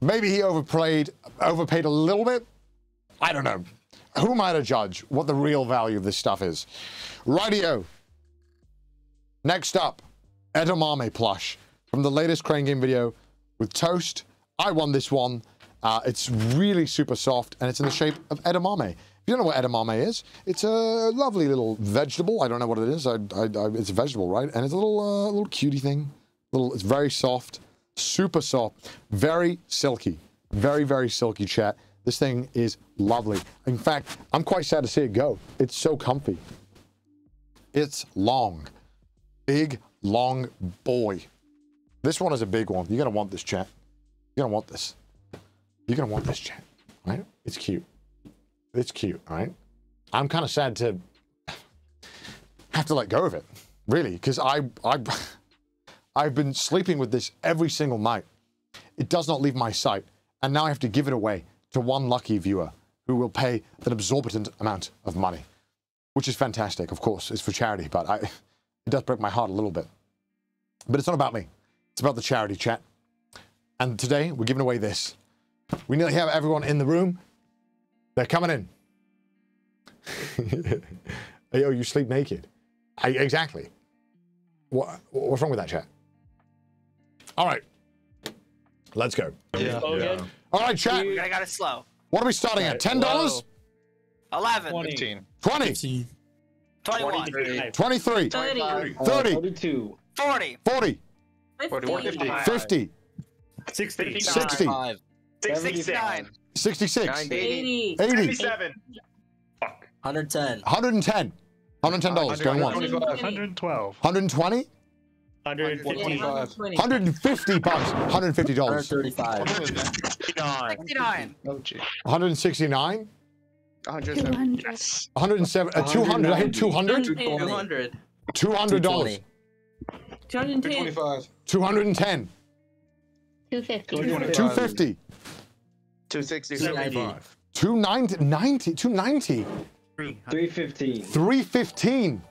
Maybe he overpaid a little bit. I don't know. Who am I to judge what the real value of this stuff is? Rightio. Next up, Edamame plush from the latest Crane Game video with Toast. I won this one. It's really super soft, and it's in the shape of edamame. If you don't know what edamame is, it's a lovely little vegetable. I don't know what it is. It's a vegetable, right? And it's a little cutie thing. It's very soft, super soft, very silky, very, very silky. Chat. This thing is lovely. In fact, I'm quite sad to see it go. It's so comfy. It's long, big, long boy. This one is a big one. You're gonna want this, chat. You're gonna want this. You're gonna want this, chat. Right? It's cute. It's cute, right? I'm kind of sad to have to let go of it, really, because I've been sleeping with this every single night. It does not leave my sight, and now I have to give it away to one lucky viewer who will pay an exorbitant amount of money, which is fantastic, of course. It's for charity, but it does break my heart a little bit. But it's not about me. It's about the charity, chat. And today, we're giving away this. We nearly have everyone in the room. They're coming in. Yo, you sleep naked. Exactly. What's wrong with that, chat? All right. Let's go. Yeah. Yeah. All right, chat. I got it slow. What are we starting at? $10? 11. 15. 20. 15. 21. 23. 30. 30. 42. 40. 40. 50. 50. 60. 60. 69. 66. 90. 80. 77. Fuck. 110. 110. $110 going once. 112. 120. 150. 150 bucks. $150. 135. 169. 169. 107. Yes. 107. 200. I hit 200. 200. $200. 225. 210. 250. 250. 260. 295. 290. 90. 290. 315. 315.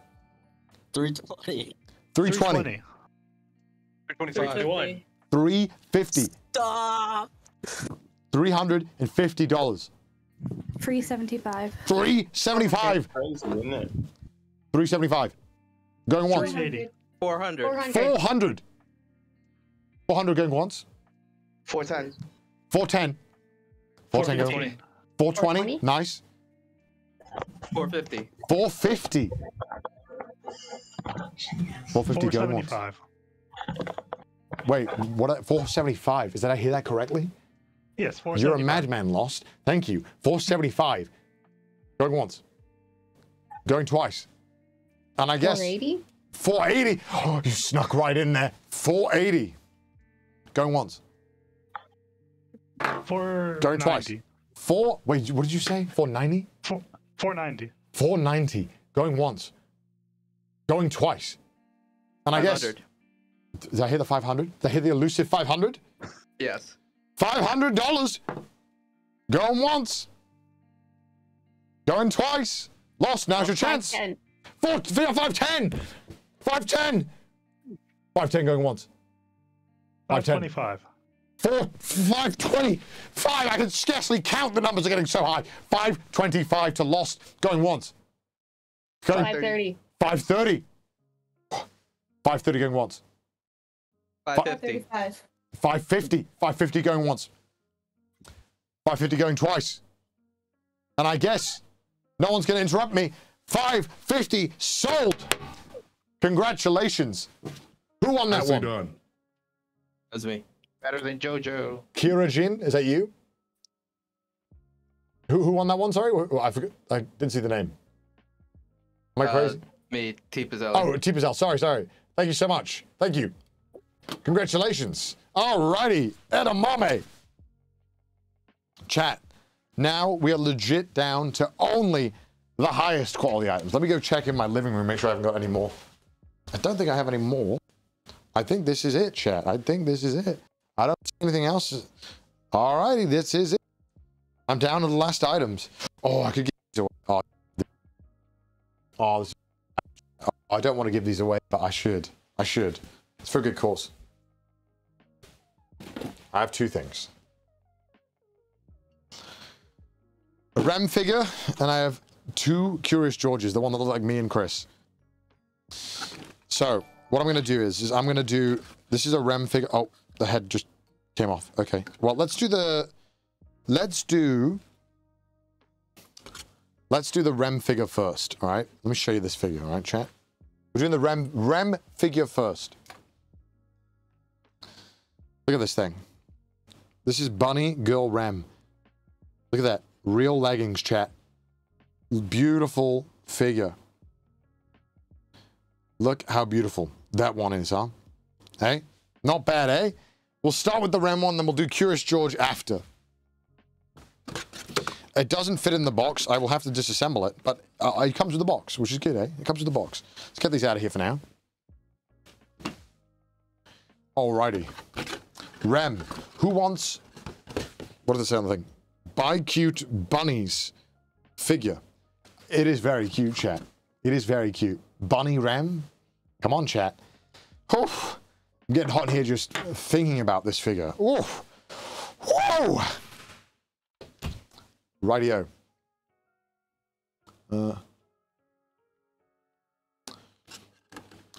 320. 320. 325. 350. Stop. $350. $375. $375. Crazy, isn't it? $375. Going once. $400. $400. $400 going once. $410. $410. $410 going. $420. Nice. $450. $450. $450 going once. Wait, what? 475. Did I hear that correctly? Yes, 475. You're a madman, Lost. Thank you. 475. Going once. Going twice. And I guess 480. 480. Oh, you snuck right in there. 480. Going once. 490. Going twice. Four. Wait, what did you say? 490. 490. 490. Going once. Going twice. And I guess. Did I hear the 500? Did I hear the elusive 500? Yes. $500! Going once! Going twice! Lost, now's your chance! 510! 510! 510 going once. 525. 525! I can scarcely count, the numbers are getting so high. 525 to Lost, going once. 530. 530. 530 going once. 550. 550. 550 going once. 550 going twice. And I guess no one's going to interrupt me. 550 sold. Congratulations. Who won that one? Done. That's me. Better than JoJo. Kirajin, is that you? Who won that one? Sorry, I forgot. I didn't see the name. Am I crazy? Me, T-Pizel. Oh, T-Pizel. Sorry. Thank you so much. Thank you. Congratulations. Alrighty, edamame. Chat, now we are legit down to only the highest quality items. Let me go check in my living room, make sure I haven't got any more. I don't think I have any more. I think this is it, chat. I think this is it. I don't see anything else. Alrighty, this is it. I'm down to the last items. Oh, I could give these away. I don't want to give these away, but I should. I should. It's for a good cause. I have two things. A Rem figure, and I have two Curious Georges, the one that looks like me and Chris. So, what I'm going to do is I'm going to do... This is a Rem figure. Oh, the head just came off. Okay. Well, let's do the... Let's do the Rem figure first, all right? Let me show you this figure, all right, chat? We're doing the Rem figure first. Look at this thing. This is Bunny Girl Rem. Look at that. Real leggings, chat. Beautiful figure. Look how beautiful that one is, huh? Hey? Not bad, eh? We'll start with the Rem one, then we'll do Curious George after. It doesn't fit in the box. I will have to disassemble it, but it comes with the box, which is good, eh? It comes with the box. Let's get these out of here for now. Alrighty. Rem, who wants, what does it say on the thing? Buy cute bunnies figure. It is very cute, chat. It is very cute. Bunny Rem, come on, chat. Oh, I'm getting hot in here just thinking about this figure. Oh, whoa! Rightio.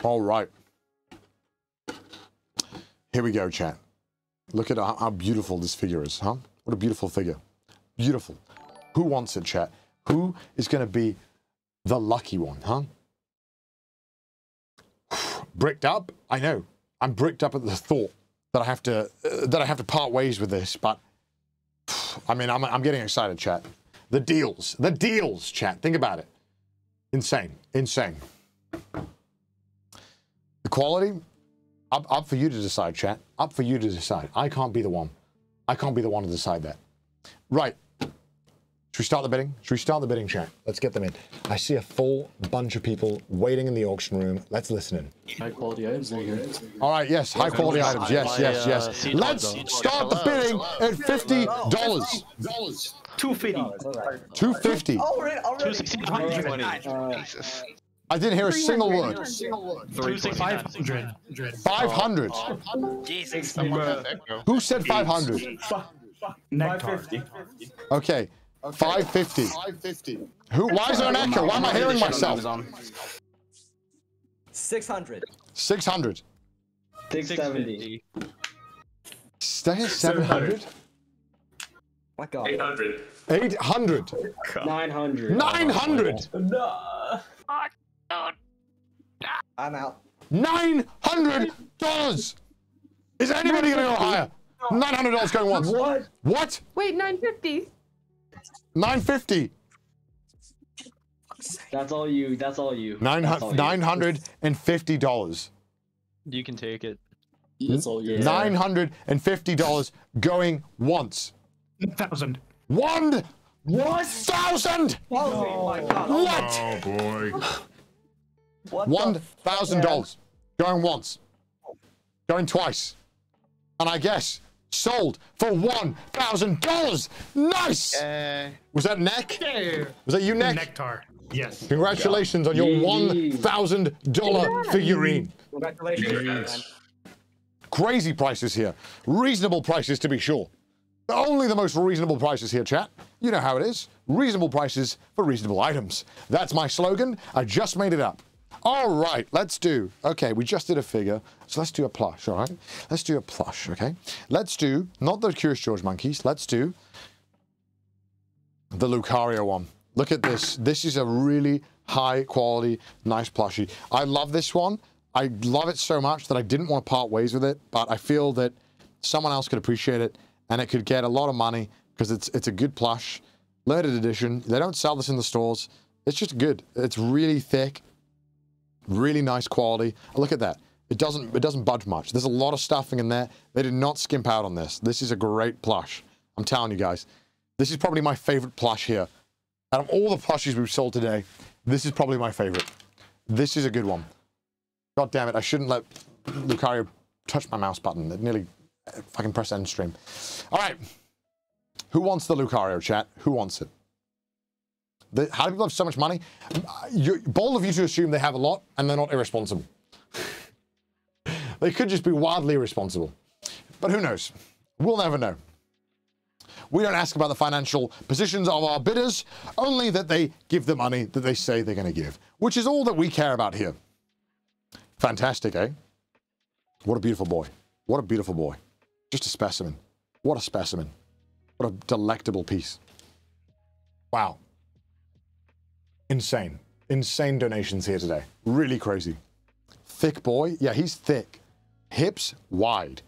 All right. Here we go, chat. Look at how beautiful this figure is, huh? What a beautiful figure. Beautiful. Who wants it, chat? Who is going to be the lucky one, huh? Bricked up? I know. I'm bricked up at the thought that I have to part ways with this, but I mean, I'm getting excited, chat. The deals, chat. Think about it. Insane. The quality? Up for you to decide, chat. Up for you to decide. I can't be the one. I can't be the one to decide that. Right. Should we start the bidding? Should we start the bidding, chat? Let's get them in. I see a full bunch of people waiting in the auction room. Let's listen in. High quality items. All right, yes. High quality items. Yes. Let's start the bidding at $50. $250. $250. $260. Jesus. I didn't hear a single word. 500. Who said 500? 550. Okay. 550. 550. Who? Why is there an echo? Why am I hearing myself? 600. 600. 670. Stay at 700. My God. 800. 800. 900. 900. No. I'm out. $900. Is anybody gonna go higher? $900 going once. What? What? Wait, 950. 950. That's all you. That's all you. $950. You can take it. That's all you. $950 going once. 1,000. 1,000. Oh, what? Oh boy. $1,000 going once, going twice, and I guess sold for $1,000. Nice. Was that Neck? Was that you, Neck? Nectar. Yes. Congratulations on your $1,000 figurine. Congratulations. Crazy prices here. Reasonable prices to be sure. Only the most reasonable prices here, chat. You know how it is. Reasonable prices for reasonable items. That's my slogan. I just made it up. All right, let's do, okay, we just did a figure, so let's do a plush, all right? Let's do a plush, okay? Let's do, not the Curious George monkeys, let's do the Lucario one. Look at this. This is a really high quality, nice plushie. I love this one. I love it so much that I didn't want to part ways with it, but I feel that someone else could appreciate it, and it could get a lot of money, because it's a good plush, limited edition. They don't sell this in the stores. It's just good. It's really thick. Really nice quality. Look at that. It doesn't budge much. There's a lot of stuffing in there. They did not skimp out on this. This is a great plush. I'm telling you guys. This is probably my favorite plush here. Out of all the plushies we've sold today, this is probably my favorite. This is a good one. God damn it, I shouldn't let Lucario touch my mouse button. It nearly fucking pressed end stream. All right. Who wants the Lucario, chat? Who wants it? How do people have so much money? Bold of you to assume they have a lot and they're not irresponsible. They could just be wildly irresponsible. But who knows? We'll never know. We don't ask about the financial positions of our bidders, only that they give the money that they say they're going to give, which is all that we care about here. Fantastic, eh? What a beautiful boy. What a beautiful boy. Just a specimen. What a specimen. What a delectable piece. Wow. Insane. Insane donations here today. Really crazy. Thick boy. Yeah, he's thick. Hips wide.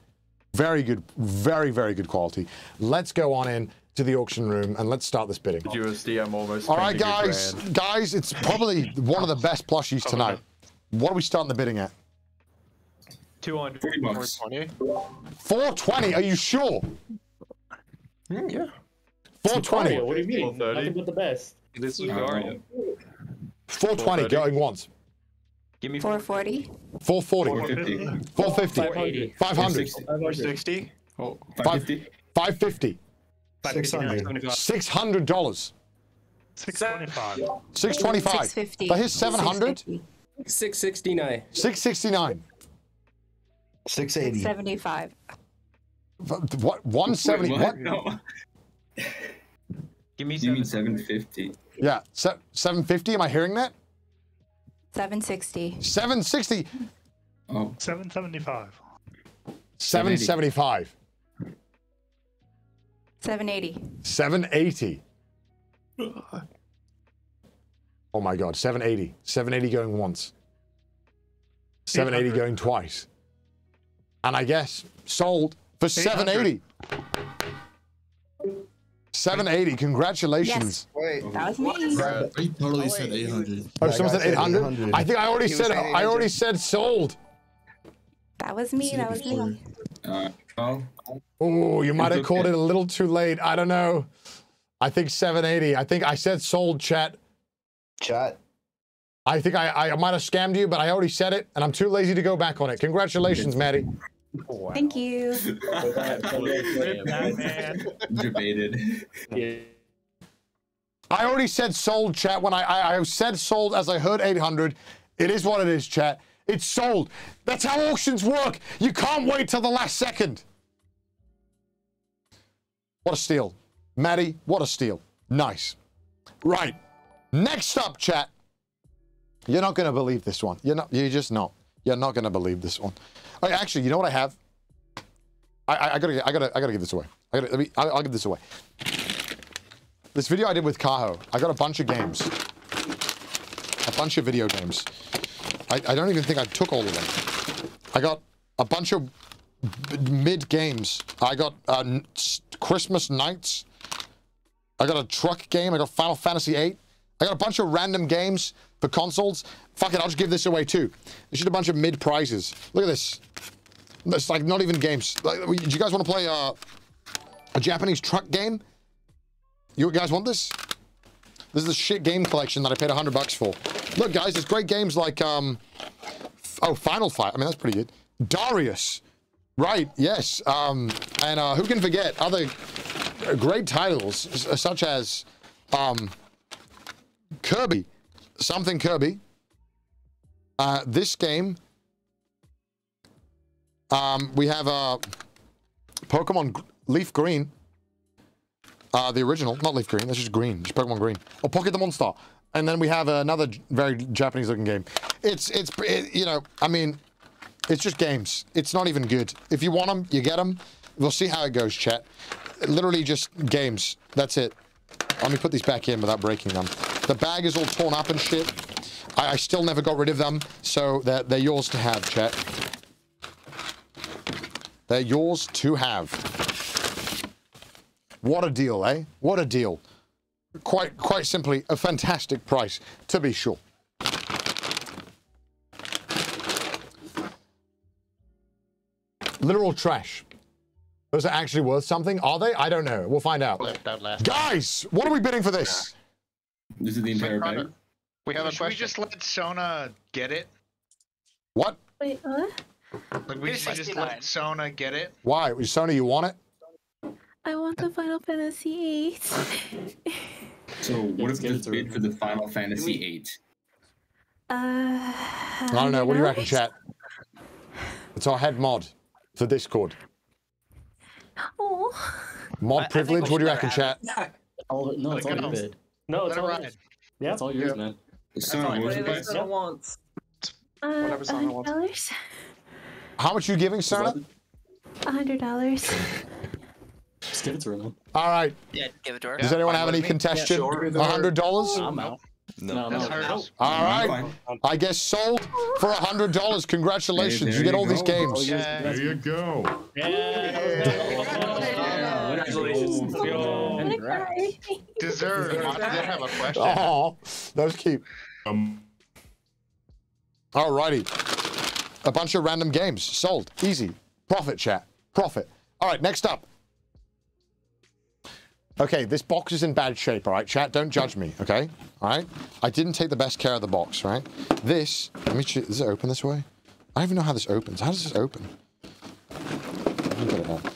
Very good. Very, very good quality. Let's go on in to the auction room and let's start this bidding. USD, I'm almost. All right, guys. Guys, it's probably one of the best plushies tonight. What are we starting the bidding at? 200. 420. 420? Are you sure? Mm, yeah. 420. What do you mean? 430. That's the best. This is Lucario. 420 going once. Give me 440. 440. 450. 500. 560. 550. $600. 625. 625. But here's 700. 669. 669. 680. 675. What? 170. What? No. Give me 750. Yeah, 750. Am I hearing that? 760. 760. Oh. 775. 775. 780. 780. Oh my God! 780. 780 going once. 780 going twice. And I guess sold for 780. 780, congratulations. Yes. Wait, that was me. I totally said 800. Oh, yeah, someone said 800? 800? I think I already said, sold. That was me, that was me. Oh, you might have called it a little too late. I don't know. I think 780. I think I said sold, chat. Chat. I think I might have scammed you, but I already said it, and I'm too lazy to go back on it. Congratulations, Maddie. Oh, wow. Thank you. Debated. I already said sold, chat. When I said sold as I heard 800, it is what it is, chat. It's sold. That's how auctions work. You can't wait till the last second. What a steal. Maddie, what a steal. Nice. Right. Next up, chat. You're not going to believe this one. You're not going to believe this one. Right, actually, you know what I have? I gotta give this away. I'll give this away. This video I did with Kaho. I got a bunch of games. A bunch of video games. I don't even think I took all of them. I got a bunch of mid-games. I got Christmas Nights. I got a truck game. I got Final Fantasy VIII. I got a bunch of random games for consoles. Fuck it, I'll just give this away too. It's just a bunch of mid-prizes. Look at this. It's like not even games. Like, do you guys want to play a Japanese truck game? You guys want this? This is a shit game collection that I paid $100 for. Look, guys, there's great games like, oh, Final Fight. I mean, that's pretty good. Darius. Right, yes. And who can forget other great titles such as Kirby. Something Kirby. This game. We have Pokemon Leaf Green. The original, not Leaf Green, that's just Green, just Pokemon Green. Or Pocket the Monster. And then we have another very Japanese-looking game. It's you know, I mean, it's just games. It's not even good. If you want them, you get them. We'll see how it goes, chat. Literally just games. That's it. Let me put these back in without breaking them. The bag is all torn up and shit. I still never got rid of them, so they're yours to have, chat. They're yours to have. What a deal, eh? What a deal. Quite simply, a fantastic price, to be sure. Literal trash. Those are actually worth something, are they? I don't know. We'll find out. Guys, what are we bidding for this? This is the entire bag. We have a question. We just let Sona get it. What? Wait, what? Like we just let Sona get it. Why? Sona, you want it? I want the Final Fantasy VIII. So what if this bid for the Final Fantasy VIII? I don't know. What do you reckon, chat? It's our head mod for Discord. Oh. Mod privilege. What do you reckon, chat? No, no, it's all yours. No, it's all yours. Yeah, it's all yours, man. Whatever Sona wants. Whatever Sona wants. How much are you giving, Sona? $100. Just give it to her, man. All right. Yeah, give it to her. Does anyone have any contestion? $100? I'm out. No. All right. I guess sold for $100. Congratulations. Hey, you get all these games. Yeah. There you go. Yeah. Congratulations. Deserve. I did have a question. Oh, that was cute. All righty. A bunch of random games. Sold. Easy. Profit, chat. Profit. All right, next up. Okay, this box is in bad shape, all right? Chat, don't judge me, okay? All right? I didn't take the best care of the box, right? This, let me check, does it open this way? I don't even know how this opens. How does this open?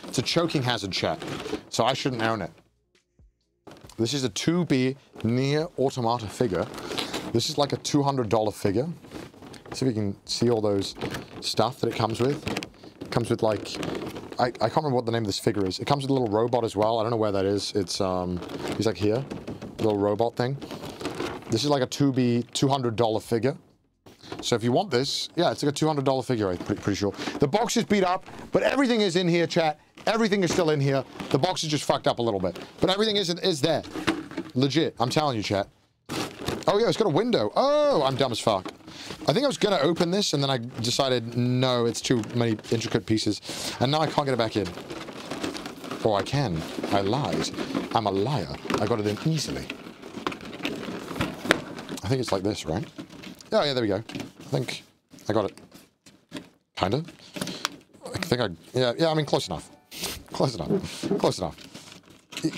It's a choking hazard, chat, so I shouldn't own it. This is a 2B Nier Automata figure. This is like a $200 figure. See if you can see all those stuff that it comes with. It comes with like... I can't remember what the name of this figure is. It comes with a little robot as well. I don't know where that is. It's, he's like here, little robot thing. This is like a 2B, $200 figure. So if you want this, yeah, it's like a $200 figure, I'm pretty sure. The box is beat up, but everything is in here, chat. Everything is still in here. The box is just fucked up a little bit, but everything is there. Legit, I'm telling you, chat. Oh yeah, it's got a window. Oh, I'm dumb as fuck. I think I was gonna open this and then I decided, no, it's too many intricate pieces. And now I can't get it back in. Or I can. I lied. I'm a liar. I got it in easily. I think it's like this, right? Oh yeah, there we go. I think I got it. Kinda. I think yeah, I mean, close enough. Close enough. Close enough.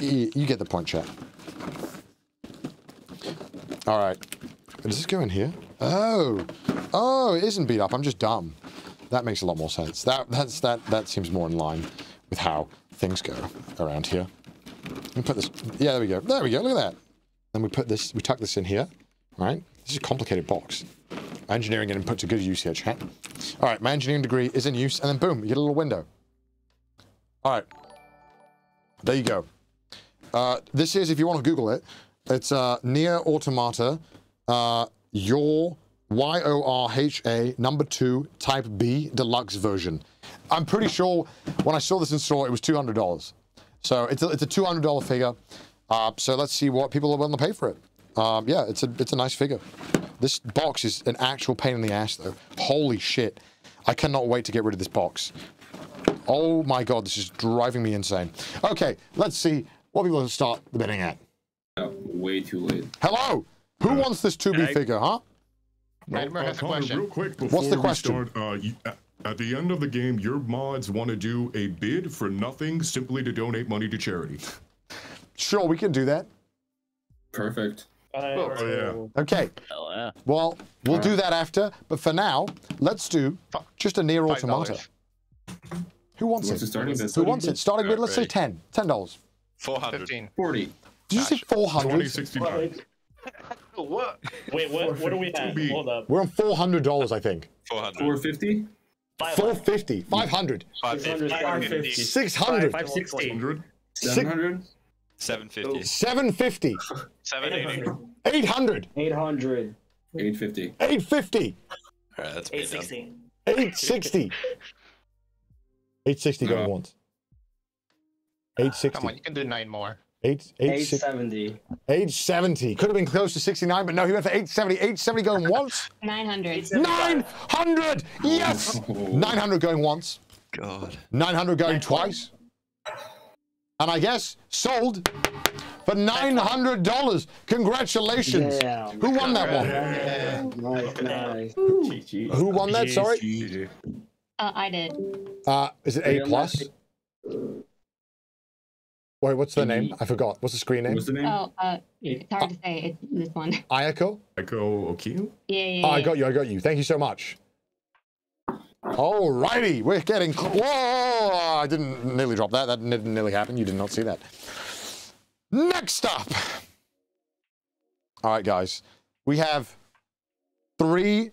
You get the point, chat. All right. Does this go in here? Oh. Oh, it isn't beat up. I'm just dumb. That makes a lot more sense. That seems more in line with how things go around here. Let me put this... Yeah, there we go. There we go. Look at that. Then we put this... We tuck this in here. Right? This is a complicated box. Engineering and put to good use here, chat. All right. My engineering degree is in use. And then boom, you get a little window. All right. There you go. This is, if you want to Google it, it's Nier Automata, your YORHA #2 Type B Deluxe version. I'm pretty sure when I saw this in store, it was $200. So it's a $200 figure. So let's see what people are willing to pay for it. Yeah, it's a nice figure. This box is an actual pain in the ass, though. Holy shit. I cannot wait to get rid of this box. Oh my god, this is driving me insane. Okay, let's see what people will start the bidding at. Way too late. Hello! Who wants this 2B figure, huh? Nightmare has a question. Real quick, what's the question? At the end of the game, your mods want to do a bid for nothing simply to donate money to charity. Sure, we can do that. Perfect. Oh, yeah. Okay. Oh, yeah. Well, we'll do that after, but for now, let's do just a Nier Automata. Who wants it? Who wants it? Starting with, let's say 10. $10. 400. 15. 40. Did you say 400? 2069. What? Wait, what are we at? Hold up. We're on $400, I think. 400. 450? 450. 500. 500. 550. 600. 560. 700. 750. 750. 780. 800. 800. 850. 850. All right, that's 860. 860. 860 going once. 860. Come on, you can do 9 more. 870. 870. Could have been close to 69, but no, he went for 870. 870 going once. 900. 900. Yes. 900 going once. God. 900 going twice. And I guess sold for $900. Congratulations. Yeah, who won that one? Yeah. Nice. Who won that? Sorry. I did. Is it A plus? Wait, what's the name? I forgot. What's the screen name? What's the name? Oh, it's hard to say. It's this one. Ayako? Ayako Okino? Yeah, yeah, yeah. Oh, I got you. I got you. Thank you so much. Alrighty, we're getting close. Whoa! I didn't nearly drop that. That didn't nearly happen. You did not see that. Next up. All right, guys. We have three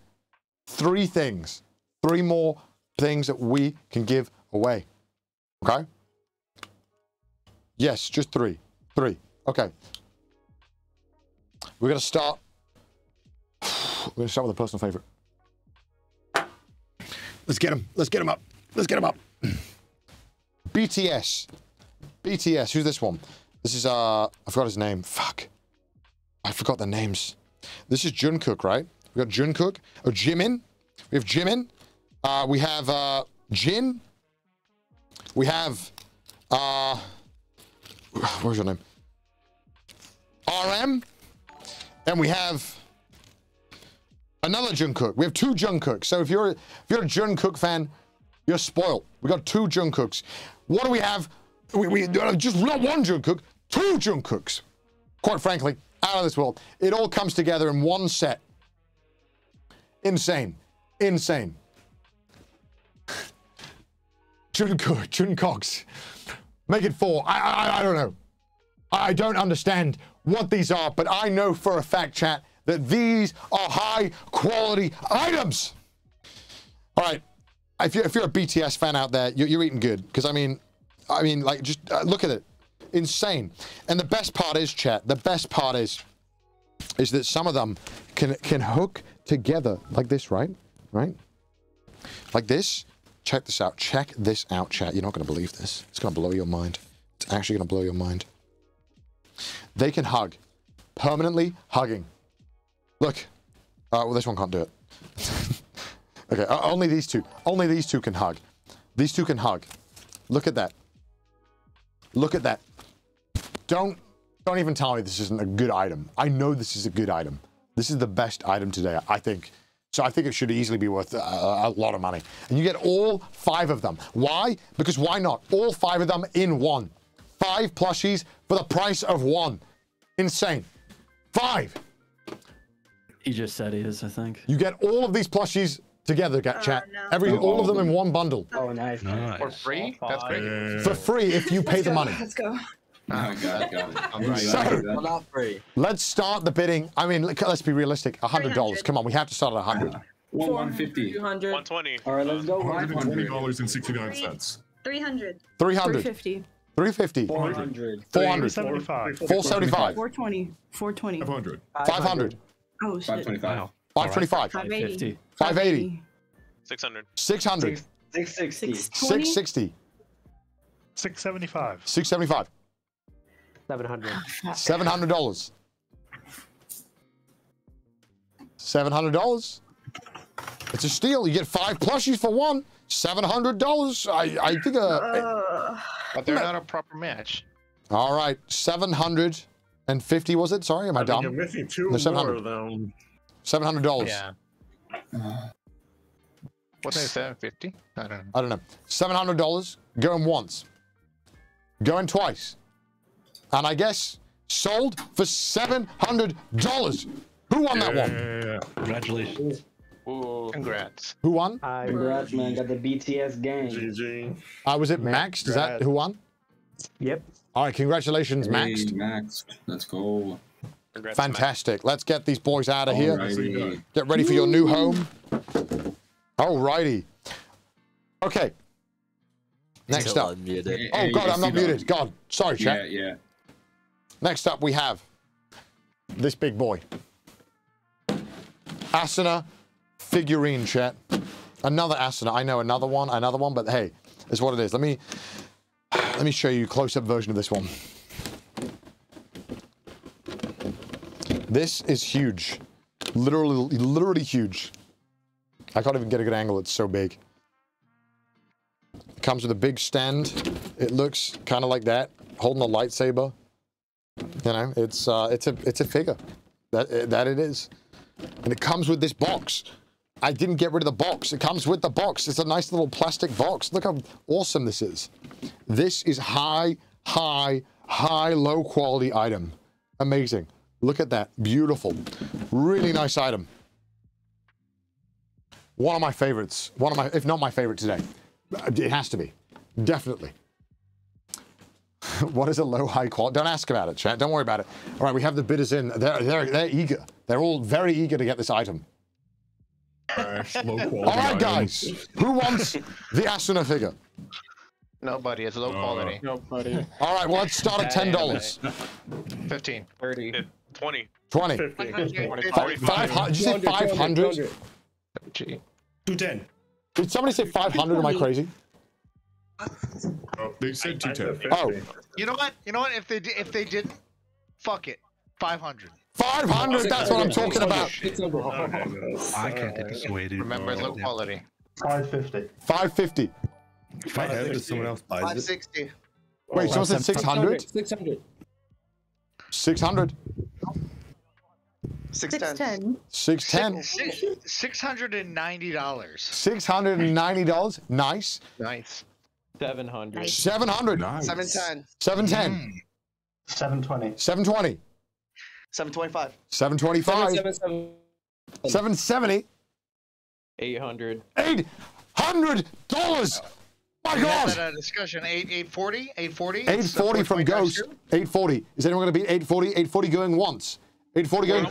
things. Three more things that we can give away. Okay? Yes, just three. Three. Okay. We're going to start. We're going to start with a personal favorite. Let's get him. Let's get him up. Let's get him up. BTS. BTS. Who's this one? This is, I forgot his name. Fuck. I forgot the names. This is Jungkook, right? We got Jungkook. Oh, Jimin. We have Jimin. We have, Jin. We have, where's your name? RM. And we have another Jungkook. We have two Jungkooks. So if you're a Jungkook fan, you're spoiled. We got two Jungkooks. What do we have? We just not one Jungkook, two Jungkooks. Quite frankly, out of this world. It all comes together in one set. Insane. Insane. Jungkook, Jungkooks. Make it four. I don't know. I don't understand what these are, but I know for a fact, chat, that these are high-quality items. All right. If you're a BTS fan out there, you're eating good. Because, I mean, like, just look at it. Insane. And the best part is, chat, the best part is that some of them can hook together like this, right? Right? Like this. Check this out. Check this out, chat. You're not going to believe this. It's going to blow your mind. It's actually going to blow your mind. They can hug. Permanently hugging. Look. Well, this one can't do it. Okay, only these two. Only these two can hug. These two can hug. Look at that. Look at that. Don't even tell me this isn't a good item. I know this is a good item. This is the best item today, I think. So I think it should easily be worth a lot of money. And you get all 5 of them. Why? Because why not? All 5 of them in one. 5 plushies for the price of 1. Insane. 5! He just said he is, I think. You get all of these plushies together, chat. No. All of them in one bundle. Oh, nice. Nice. For free? That's great. Yeah. For free if you pay the money. Let's go. Oh, God, got it. So, let's start the bidding. I mean, let's be realistic. $100. Come on, we have to start at 100. 150. 200. 120. All right, let's go. $120.69. 300. 350. 350. 400. 400. 475. 475. 420. 420. 500. 500. Oh, shit. 525. 525. 580. 580. 600. 600. 660. 660. 675. 675. 700. $700. $700. It's a steal. You get 5 plushies for one. $700. I think. But they're not a proper match. All right, 750 was it? Sorry, am I dumb? You're missing two more though. $700. Yeah. What's that? 750? I don't know. I don't know. $700. Going once. Going twice. And I guess sold for $700. Who won that one? Yeah. Congratulations. Ooh. Congrats. Who won? Congrats, man. Got the BTS gang. GG. Was it Max? Is that who won? Yep. All right, congratulations, Max. Max, let's go. Congrats, fantastic. Max. Let's get these boys out of here. Get ready for your new home. All righty. Okay. Next up. Unmuted. Oh, God, I'm not muted. God, sorry, chat. Yeah, yeah. Next up, we have this big boy. Asuna figurine, chat. Another Asuna. I know another one, but hey, it's what it is. Let me show you a close-up version of this one. This is huge. Literally huge. I can't even get a good angle, it's so big. It comes with a big stand. It looks kind of like that, holding a lightsaber. You know, it's a figure. That it is. And it comes with this box. I didn't get rid of the box. It comes with the box. It's a nice little plastic box. Look how awesome this is. This is low quality item. Amazing. Look at that. Beautiful. Really nice item. One of my favorites. One of my, if not my favorite today. It has to be. Definitely. What is a low, high quality? Don't ask about it, chat. Don't worry about it. All right, we have the bidders in. They're eager. They're all very eager to get this item. All right, guys. Who wants the Asuna figure? Nobody. It's low quality. Nobody. All right, well, let's start at $10. 15. 30. 20. 20. 500. Did you say 500? 210. Did somebody say 500? Am I crazy? Oh, they said 210. Oh, you know what? You know what? If they did, fuck it. 500. 500. That's what I'm talking about. I can't get dissuaded. Remember low quality. 550. 550. If I have it, someone else buys it. 560. Wait, someone said 600. 600. 600. 610. 610. $690. $690. Nice. Nice. 700. 700. Nice. 710. 710. 720. 720. 725. 725. 770. 800. $800. My God. That discussion. 840. 840. 840 from Ghost. 840. Is anyone going to beat 840? 840 going once. 840 going.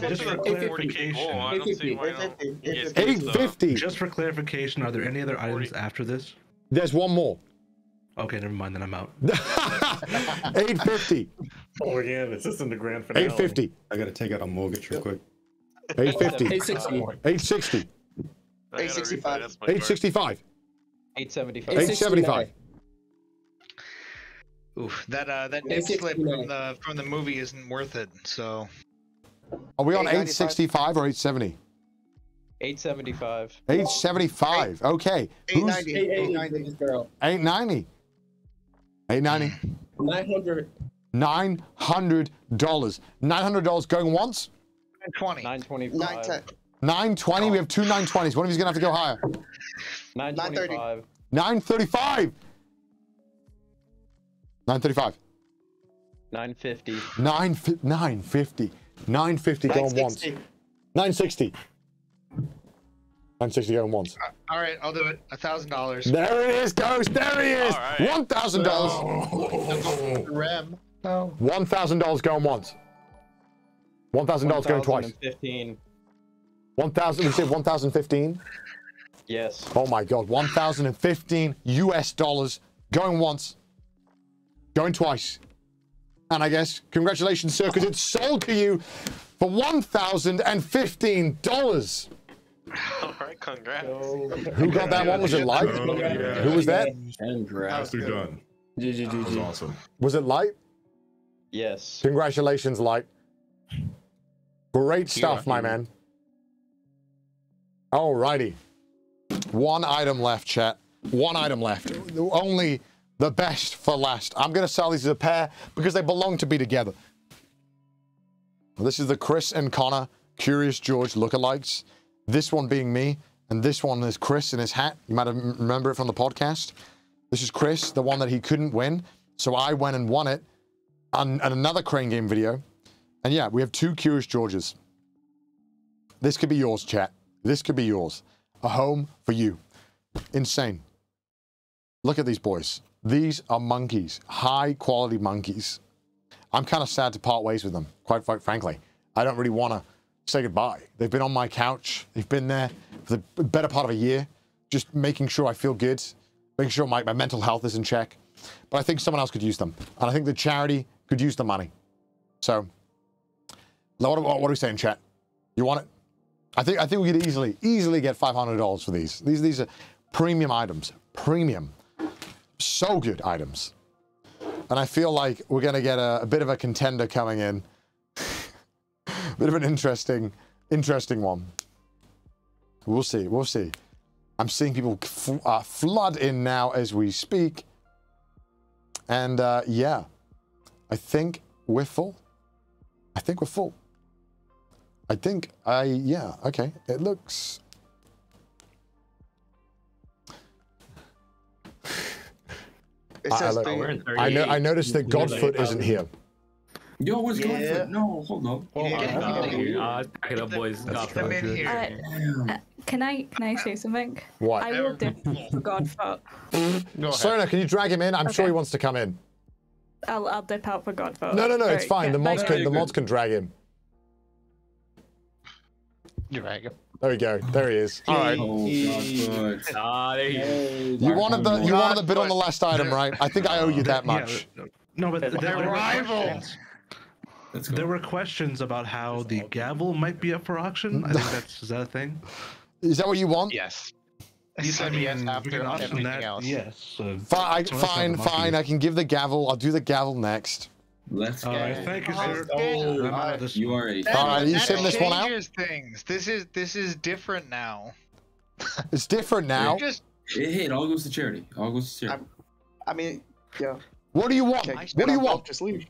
Just 850. Just for clarification, are there any other items after this? There's one more. Okay, never mind, then I'm out. 850. Oh, yeah, it's just in the grand finale. 850. I gotta take out a mortgage real quick. 850. 860. 860. 865. 865. 875. 875. Oof, that nip slip from the movie isn't worth it, so. Are we on 865 or 870? 875. 875. Okay. 890. 890. 890. $900. $900. $900 going once? 920. 925. 920. We have two 920s. One of you's gonna have to go higher. 925. 935. 935. 950. 950. 950 going once. 960. 960 going once. All right, I'll do it. $1,000. There it is, Ghost. There he is. Right. $1,000. Oh. Rem. No. $1,000 going once. $1,000 going twice. 15. 1,000. You said 1,015. Yes. Oh my God. $1,015 US going once. Going twice. And I guess, congratulations, sir, because it's sold to you for $1,015. All right, congrats. So, who got that one? Was it Light? Yeah. Who was that? That was done. That was awesome. Was it Light? Yes. Congratulations, Light. Great stuff, my man. Alrighty. One item left, chat. One item left. Only the best for last. I'm going to sell these as a pair because they belong to be together. This is the Chris and Connor Curious George lookalikes. This one being me, and this one is Chris in his hat. You might remember it from the podcast. This is Chris, the one that he couldn't win, so I went and won it on another Crane Game video. And yeah, we have two Curious Georges. This could be yours, chat. This could be yours. A home for you. Insane. Look at these boys. These are monkeys, high-quality monkeys. I'm kind of sad to part ways with them, quite frankly. I don't really want to say goodbye. They've been on my couch. They've been there for the better part of a year, just making sure I feel good, making sure my mental health is in check. But I think someone else could use them. And I think the charity could use the money. So, what are we saying, chat? You want it? I think we could easily get $500 for these. These are premium items. Premium. So good items. And I feel like we're going to get a bit of a contender coming in. Bit of an interesting one. We'll see. We'll see. I'm seeing people flood in now as we speak. And yeah, I think we're full. I think we're full. I think yeah, okay. It looks. It says I noticed that Godfoot isn't here. Yo, where's Godfoot? No, hold on. Pack it up, boys. Can I say something? What? I will do Godfoot. Sona, can you drag him in? I'm sure he wants to come in. I'll dip out for Godfoot. No, it's fine. Yeah, the mods can drag him. Drag him. There we go. There he is. All right. There he is. You wanted the bit on the last item, right? I think I owe you that much. Yeah. No, but they're rivals. There were questions about how the gavel might be up for auction. I think that's a thing. Is that what you want? Yes. You said yes after everything else. Yes. So fine. I can give the gavel. I'll do the gavel next. Let's go. All right, thank you, sir. You already. All right, you send this one out. Things. This is different now. It's different now. It all goes to charity. All goes to charity. I mean, yeah. What do you want? Okay, what do you want? Just leave.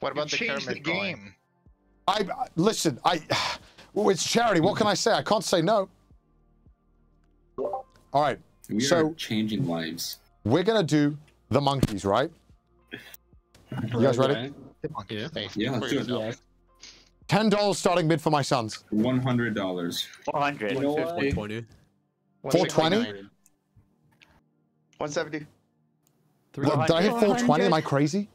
What about the game? Listen. It's charity. What can I say? I can't say no. All right. We are changing lives. We're gonna do the monkeys, right? You guys ready? Yeah. Yeah. $10 starting bid for my sons. $100. 400. 420. 420. 170. Look, did I hit 420? Am I crazy?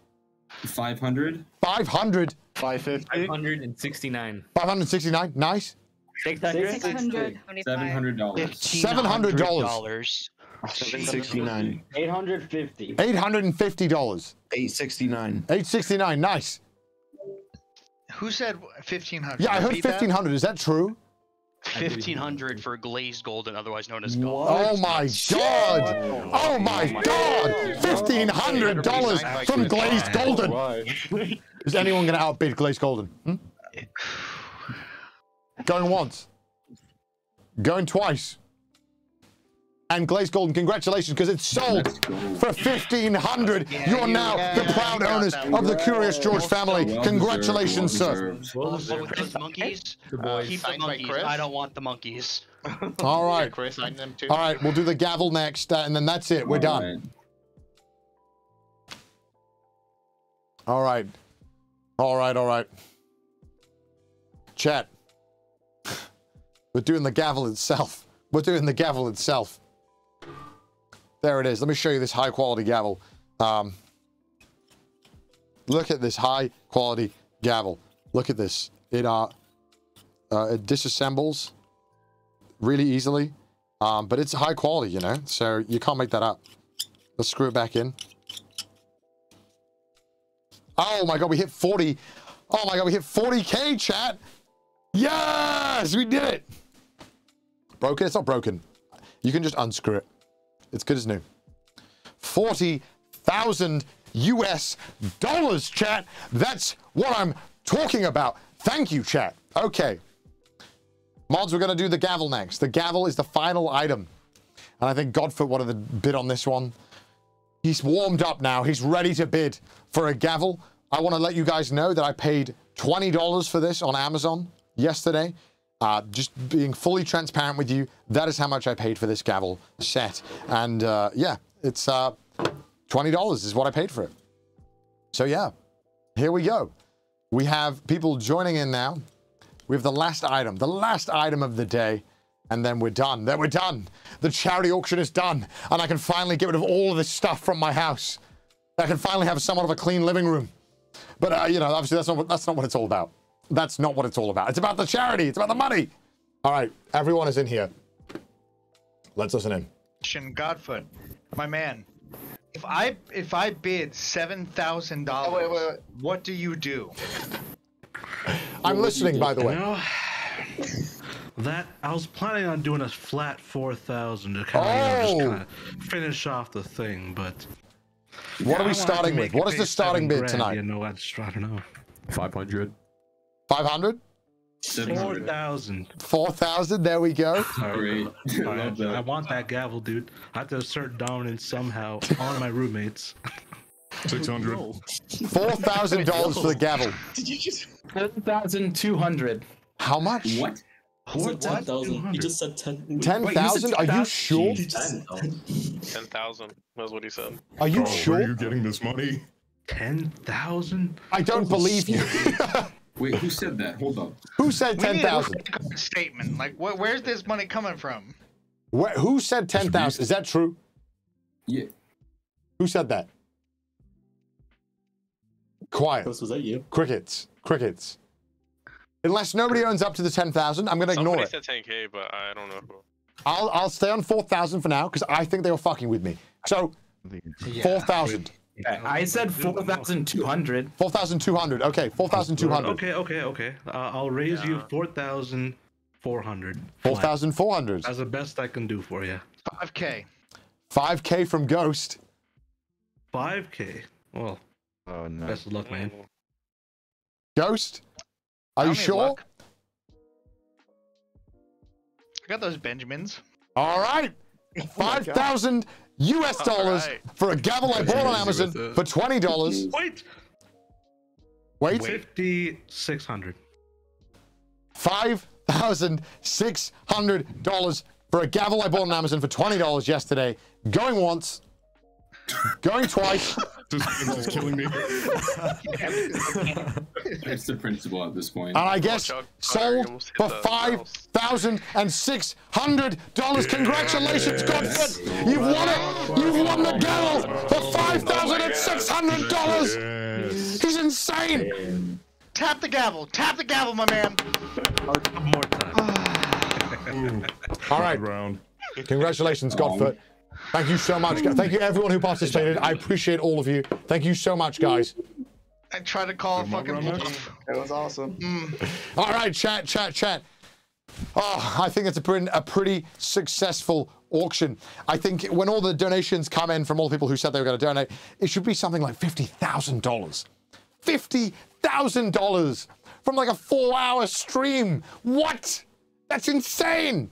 500. 500. 569. 569. Nice. 600. $700. $700. 769. $850. $850. 869. 869. Nice. Who said 1,500? Yeah, I heard 1,500. Is that true? 1,500 for glazed golden, otherwise known as gold. Oh my god! Oh my god! $1,500 from glazed golden. Is anyone going to outbid glazed golden? Hmm? Going once. Going twice. And glazed golden, congratulations, because it's sold for $1,500. Yeah, you're now the proud owners of the Curious George family. Well, congratulations, sir. Well, with those monkeys, keep the monkeys. I don't want the monkeys. All right, yeah, Chris, sign them too. All right, we'll do the gavel next, and then that's it. We're done. Right. All right, all right. Chat. We're doing the gavel itself. There it is. Let me show you this high-quality gavel. Look at this high-quality gavel. Look at this. It disassembles really easily, but it's high quality, you know, so you can't make that up. Let's screw it back in. Oh my God, we hit 40. Oh my God, we hit 40K, chat. Yes, we did it. Broken? It's not broken. You can just unscrew it. It's good as new. 40,000 US dollars, chat. That's what I'm talking about. Thank you, chat. Okay. Mods, we're going to do the gavel next. The gavel is the final item. And I think Godfoot wanted to bid on this one. He's warmed up now. He's ready to bid for a gavel. I want to let you guys know that I paid $20 for this on Amazon yesterday. Just being fully transparent with you, that is how much I paid for this gavel set. And yeah, it's $20 is what I paid for it. So yeah, here we go. We have people joining in now. We have the last item of the day, and then we're done. Then we're done. The charity auction is done, and I can finally get rid of all of this stuff from my house. I can finally have somewhat of a clean living room. But you know, obviously that's not what it's all about. That's not what it's all about. It's about the charity. It's about the money. All right, everyone is in here. Let's listen in. Godfoot, my man. If I bid $7,000, what do you do? I'm listening, by the way. You know, that I was planning on doing a flat 4,000 to kind of, you know, just kind of finish off the thing, but what are we starting with? What is the starting bid tonight? You know, I don't know. 500. 500. 4,000. 4,000. There we go. Great. I want that gavel, dude. I have to assert dominance somehow on my roommates. 600. $4,000 for the gavel. Did you just 10,200? How much? What? 10,000. You just said 10. 10,000? Are you sure? 10,000. That's what he said. Are you sure? Where are you getting this money? 10,000. I don't believe you. Wait, who said that? Hold on. Who said 10,000? Statement. Like, where's this money coming from? Who said 10,000? Is that true? Yeah. Who said that? Quiet. Chris, was that you? Crickets. Crickets. Unless nobody owns up to the 10,000, I'm gonna ignore it. Somebody said 10K, but I don't know who. I'll stay on 4,000 for now because I think they were fucking with me. So, yeah. 4,000. Yeah, I said 4,200. 4,200. Okay, 4,200. Okay. I'll raise you 4,400. 4,400. That's the best I can do for you. 5K. 5K from Ghost. 5K. Well. Oh no. Best of luck, man. Ghost, are you sure? Luck. I got those Benjamins. All right. 5,000. US dollars for a gavel I bought on Amazon for $20. Wait. 5,600. $5,600 for a gavel I bought on Amazon for $20 yesterday. Going once. Going twice. This is killing me. It's the principle at this point. And I guess sold for $5,600. Congratulations, Godfoot! You've won it! You've won the gavel for $5,600! He's insane! Tap the gavel! Tap the gavel, my man! More time. Alright. Congratulations, Godfoot. Thank you so much. Thank you everyone who participated. I appreciate all of you. Thank you so much, guys. I tried to call a fucking bluff. That was awesome. All right, chat. Oh, I think it's a pretty successful auction. I think when all the donations come in from all the people who said they were going to donate, it should be something like $50,000. $50,000 from like a 4-hour stream. What? That's insane.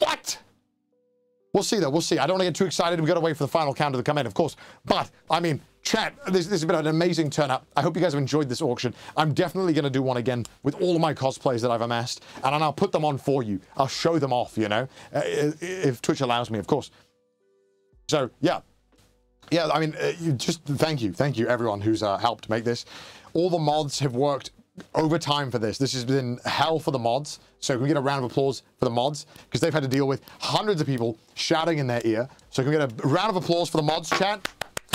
What? We'll see, though. We'll see. I don't want to get too excited. We've got to wait for the final counter to come in, of course. But, I mean, chat, this has been an amazing turn up. I hope you guys have enjoyed this auction. I'm definitely going to do one again with all of my cosplays that I've amassed. And I'll put them on for you. I'll show them off, you know, if Twitch allows me, of course. So, yeah. Yeah, I mean, just thank you. Thank you, everyone who's helped make this. All the mods have worked overtime for this. This has been hell for the mods. So can we get a round of applause for the mods? Because they've had to deal with hundreds of people shouting in their ear. So can we get a round of applause for the mods, chat?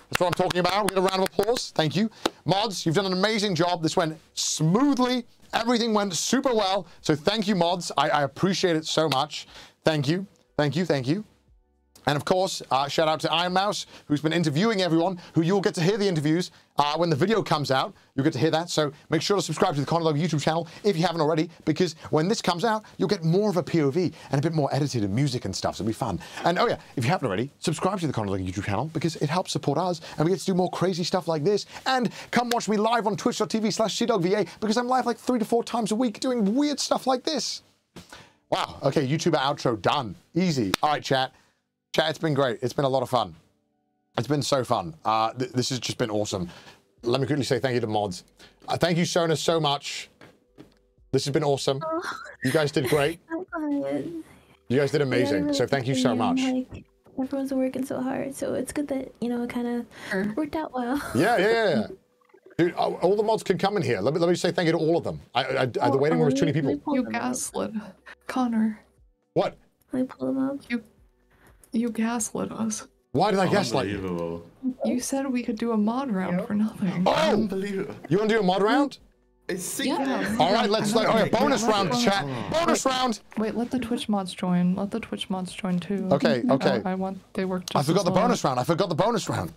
That's what I'm talking about. We'll get a round of applause. Thank you. Mods, you've done an amazing job. This went smoothly. Everything went super well. So thank you, mods. I appreciate it so much. Thank you. And of course, shout out to Iron Mouse, who's been interviewing everyone, who you'll get to hear the interviews when the video comes out. You'll get to hear that, so make sure to subscribe to the Connor YouTube channel if you haven't already, because when this comes out, you'll get more of a POV and a bit more edited and music and stuff, so it'll be fun. And oh yeah, if you haven't already, subscribe to the Connor YouTube channel because it helps support us and we get to do more crazy stuff like this. And come watch me live on twitch.tv/cdogva because I'm live like 3 to 4 times a week doing weird stuff like this. Wow, okay, YouTuber outro done. Easy. All right, chat. Chat, it's been great. It's been a lot of fun. It's been so fun. This has just been awesome. Let me quickly say thank you to mods. Thank you, Sona, so much. This has been awesome. Oh. You guys did great. You guys did amazing. Really, so thank you so much. Like, everyone's working so hard, so it's good that, you know, it kind of worked out well. Yeah. Dude, all the mods can come in here. Let me say thank you to all of them. The waiting room is 20 people. You gaslit Connor. What? Can I pull them up? You gaslit us. Why did I gaslight you? You said we could do a mod round for nothing. Oh! Unbelievable. You want to do a mod round? Yeah. All right, let's. Bonus round, chat. Bonus round. Wait, let the Twitch mods join. Let the Twitch mods join too. Okay. They work. I forgot the bonus round. I forgot the bonus round.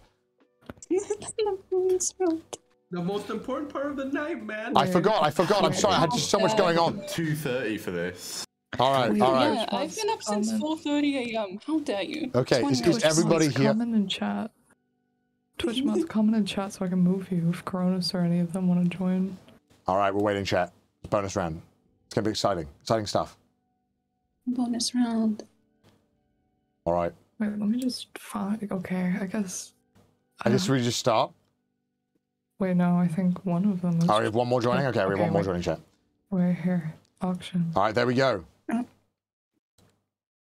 The most important part of the night, man. I forgot. I'm sorry. I had just so much going on. 2:30 for this. All right. Yeah, I've been up since 4:30 a.m. How dare you? Okay, is everybody here? Comment in chat. Twitch mods, comment in chat so I can move you if Coronas or any of them want to join. All right, we're waiting, chat. Bonus round. It's gonna be exciting. Exciting stuff. Bonus round. All right. Wait, let me just find. Okay, I guess. I guess we just start. Wait, no, I think one of them is. Oh, we have one more joining. Okay, we have one more joining, chat. We're here. Auction. All right, there we go.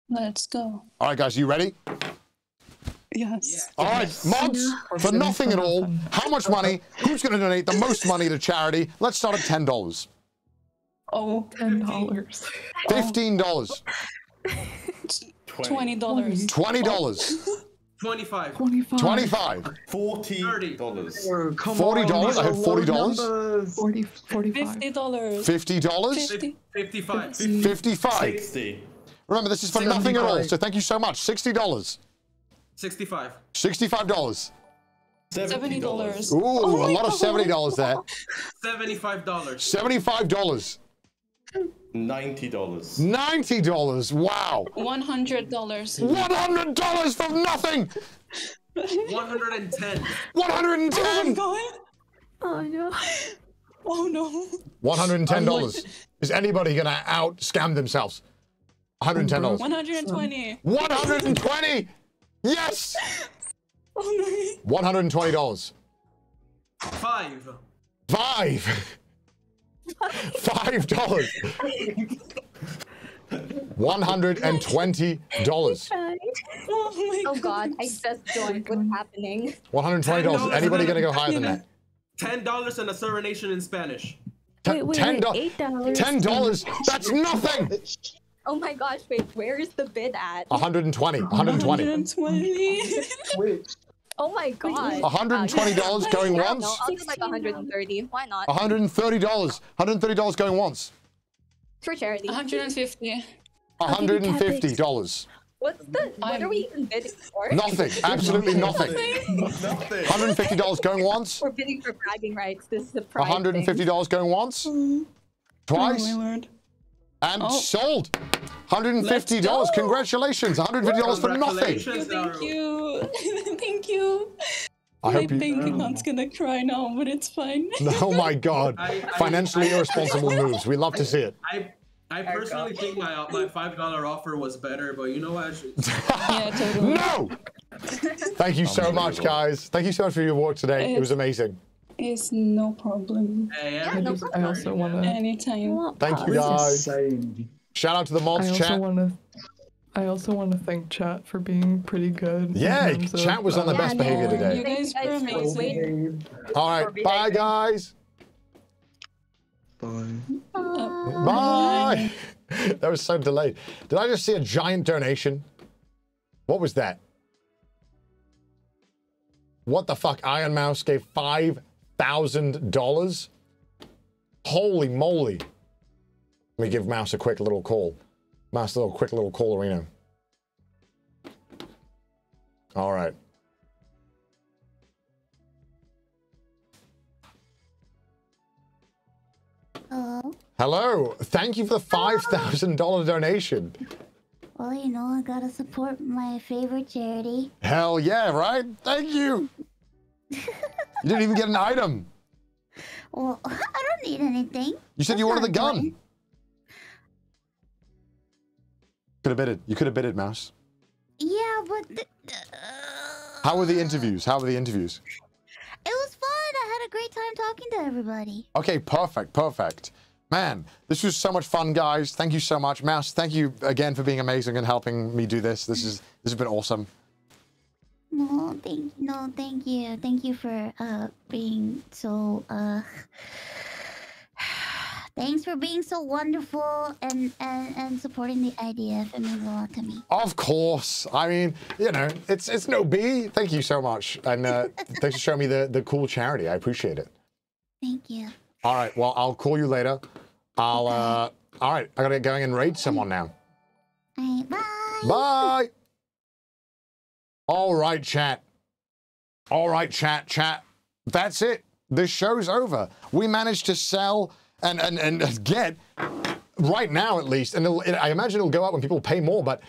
Let's go. All right, guys, you ready? Yes. All right, mods, for nothing at all, how much money, who's going to donate the most money to charity? Let's start at $10. Oh, $10. $15. $20. $20. 25. $40. $40. I heard $40. 45. $50. $50. 55. 55. 60. Remember, this is for nothing at all. So thank you so much. $60. 65. $65. $70. Ooh, a lot of $70 there. $75. $75. $90. $90. Wow. $100. $100 for nothing. 110. 110. Oh no. Oh no. $110. Is anybody gonna out scam themselves? $110. 120. 120. Yes. Oh no. $120. Five. $5. $120. Oh God, I just joined. What's happening? $120. Anybody gonna go higher than that? $10 and a serenation in Spanish. $10. $10. That's nothing. Oh my gosh! Wait, where is the bid at? 120. 120. 120. Oh my God! $120 going once. No, I'll do like $130. Why not? $130. $130 going once. For charity. $150. $150. What's the? What are we even bidding for? Nothing. Absolutely nothing. Nothing. $150 going once. We're bidding for bragging rights. This is a prize. $150 going once. Twice. And sold. $150. Congratulations. $150 for nothing. Thank you. Thank you. I hope Hunt's gonna cry now, but it's fine. Oh my God. Financially irresponsible moves. We love to see it. I personally think my $5 offer was better, but you know what? Yeah, totally. No. Thank you so much, guys. Thank you so much for your work today. It was amazing. It's no problem. I also want to. Anytime. Thank you guys. Shout out to the mods, chat. I also want to thank chat for being pretty good. Yeah, chat was on the best behavior today. You guys were amazing. All right, bye guys. Bye. That was so delayed. Did I just see a giant donation? What was that? What the fuck? Iron Mouse gave $5,000? Holy moly. Let me give Mouse a quick little call. Mouse a quick little call, Arena. All right. Hello? Hello. Thank you for the $5,000 donation. Well, you know, I gotta support my favorite charity. Hell yeah, right? Thank you. You didn't even get an item. Well, I don't need anything. You said you ordered the gun. Could have bidded. You could have bidded, Mouse. Yeah, but... How were the interviews? How were the interviews? It was fun. I had a great time talking to everybody. Okay, perfect, perfect. Man, this was so much fun, guys. Thank you so much. Mouse, thank you again for being amazing and helping me do this. This has been awesome. No, thank you. Thank you for being so thanks for being so wonderful and supporting the IDF. It means a lot to me. Of course. I mean, you know, it's no B. Thank you so much. And thanks for showing me the cool charity. I appreciate it. Thank you. All right, well, I'll call you later. I'll, all right, I gotta get going and raid someone now. All right, bye. Bye. All right, chat. All right, chat. That's it. The show's over. We managed to sell and get, right now at least, and I imagine it'll go up when people pay more, but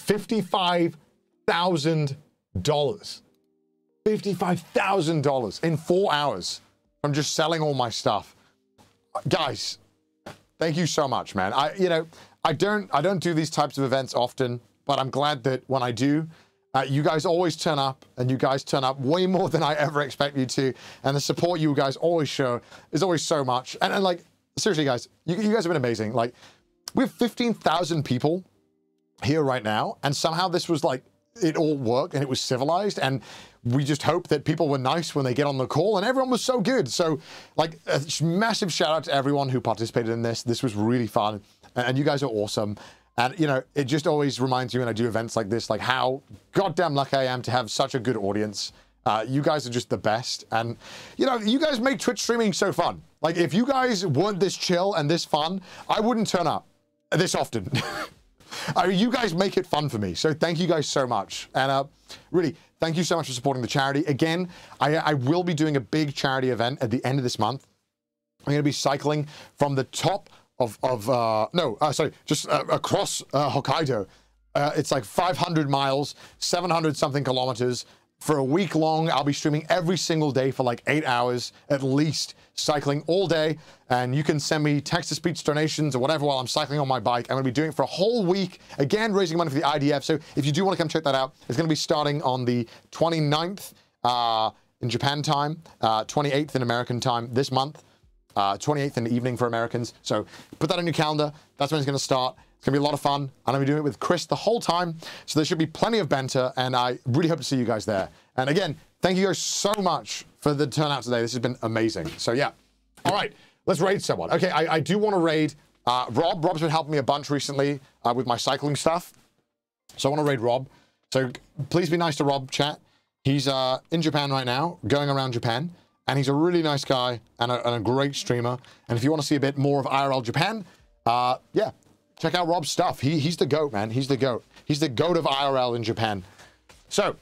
$55,000. $55,000 in 4 hours. I'm just selling all my stuff. Guys, thank you so much, man. I don't do these types of events often, but I'm glad that when I do, you guys always turn up, and you guys turn up way more than I ever expect you to, and the support you guys always show is always so much. And like, seriously, guys, you guys have been amazing. Like, we have 15,000 people here right now, and somehow this was like, it all worked and it was civilized, and we just hope that people were nice when they get on the call, and everyone was so good. So like, a massive shout out to everyone who participated in this. This was really fun, and you guys are awesome. And you know, it just always reminds me when I do events like this, like how goddamn lucky I am to have such a good audience. You guys are just the best. And you know, you guys make Twitch streaming so fun. Like, if you guys weren't this chill and this fun, I wouldn't turn up this often. I mean, you guys make it fun for me, so thank you guys so much. And really, thank you so much for supporting the charity. Again, I will be doing a big charity event at the end of this month. I'm going to be cycling from the top across Hokkaido. It's like 500 miles, 700 something kilometers. For a week long, I'll be streaming every single day for like 8 hours at least, cycling all day. And you can send me text-to-speech donations or whatever while I'm cycling on my bike. I'm going to be doing it for a whole week, again, raising money for the IDF. So if you do want to come check that out, it's going to be starting on the 29th in Japan time, 28th in American time this month, 28th in the evening for Americans. So put that on your calendar. That's when it's going to start. It's going to be a lot of fun. I'm going to be doing it with Chris the whole time, so there should be plenty of banter, and I really hope to see you guys there. And again, thank you guys so much for the turnout today. This has been amazing. So yeah. All right, let's raid someone. Okay, I do want to raid Rob. Rob's been helping me a bunch recently with my cycling stuff, so I want to raid Rob. So please be nice to Rob, chat. He's in Japan right now, going around Japan, and he's a really nice guy and a great streamer. And if you want to see a bit more of IRL Japan, yeah, check out Rob's stuff. He's the GOAT, man. He's the GOAT. He's the GOAT of IRL in Japan. So,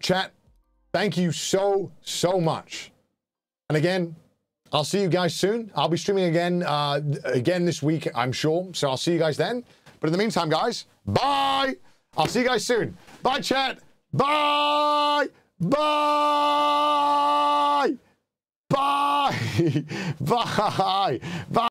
chat, thank you so, so much. And again, I'll see you guys soon. I'll be streaming again this week, I'm sure. So I'll see you guys then. But in the meantime, guys, bye. I'll see you guys soon. Bye, chat. Bye. Bye. Bye. Bye. Bye.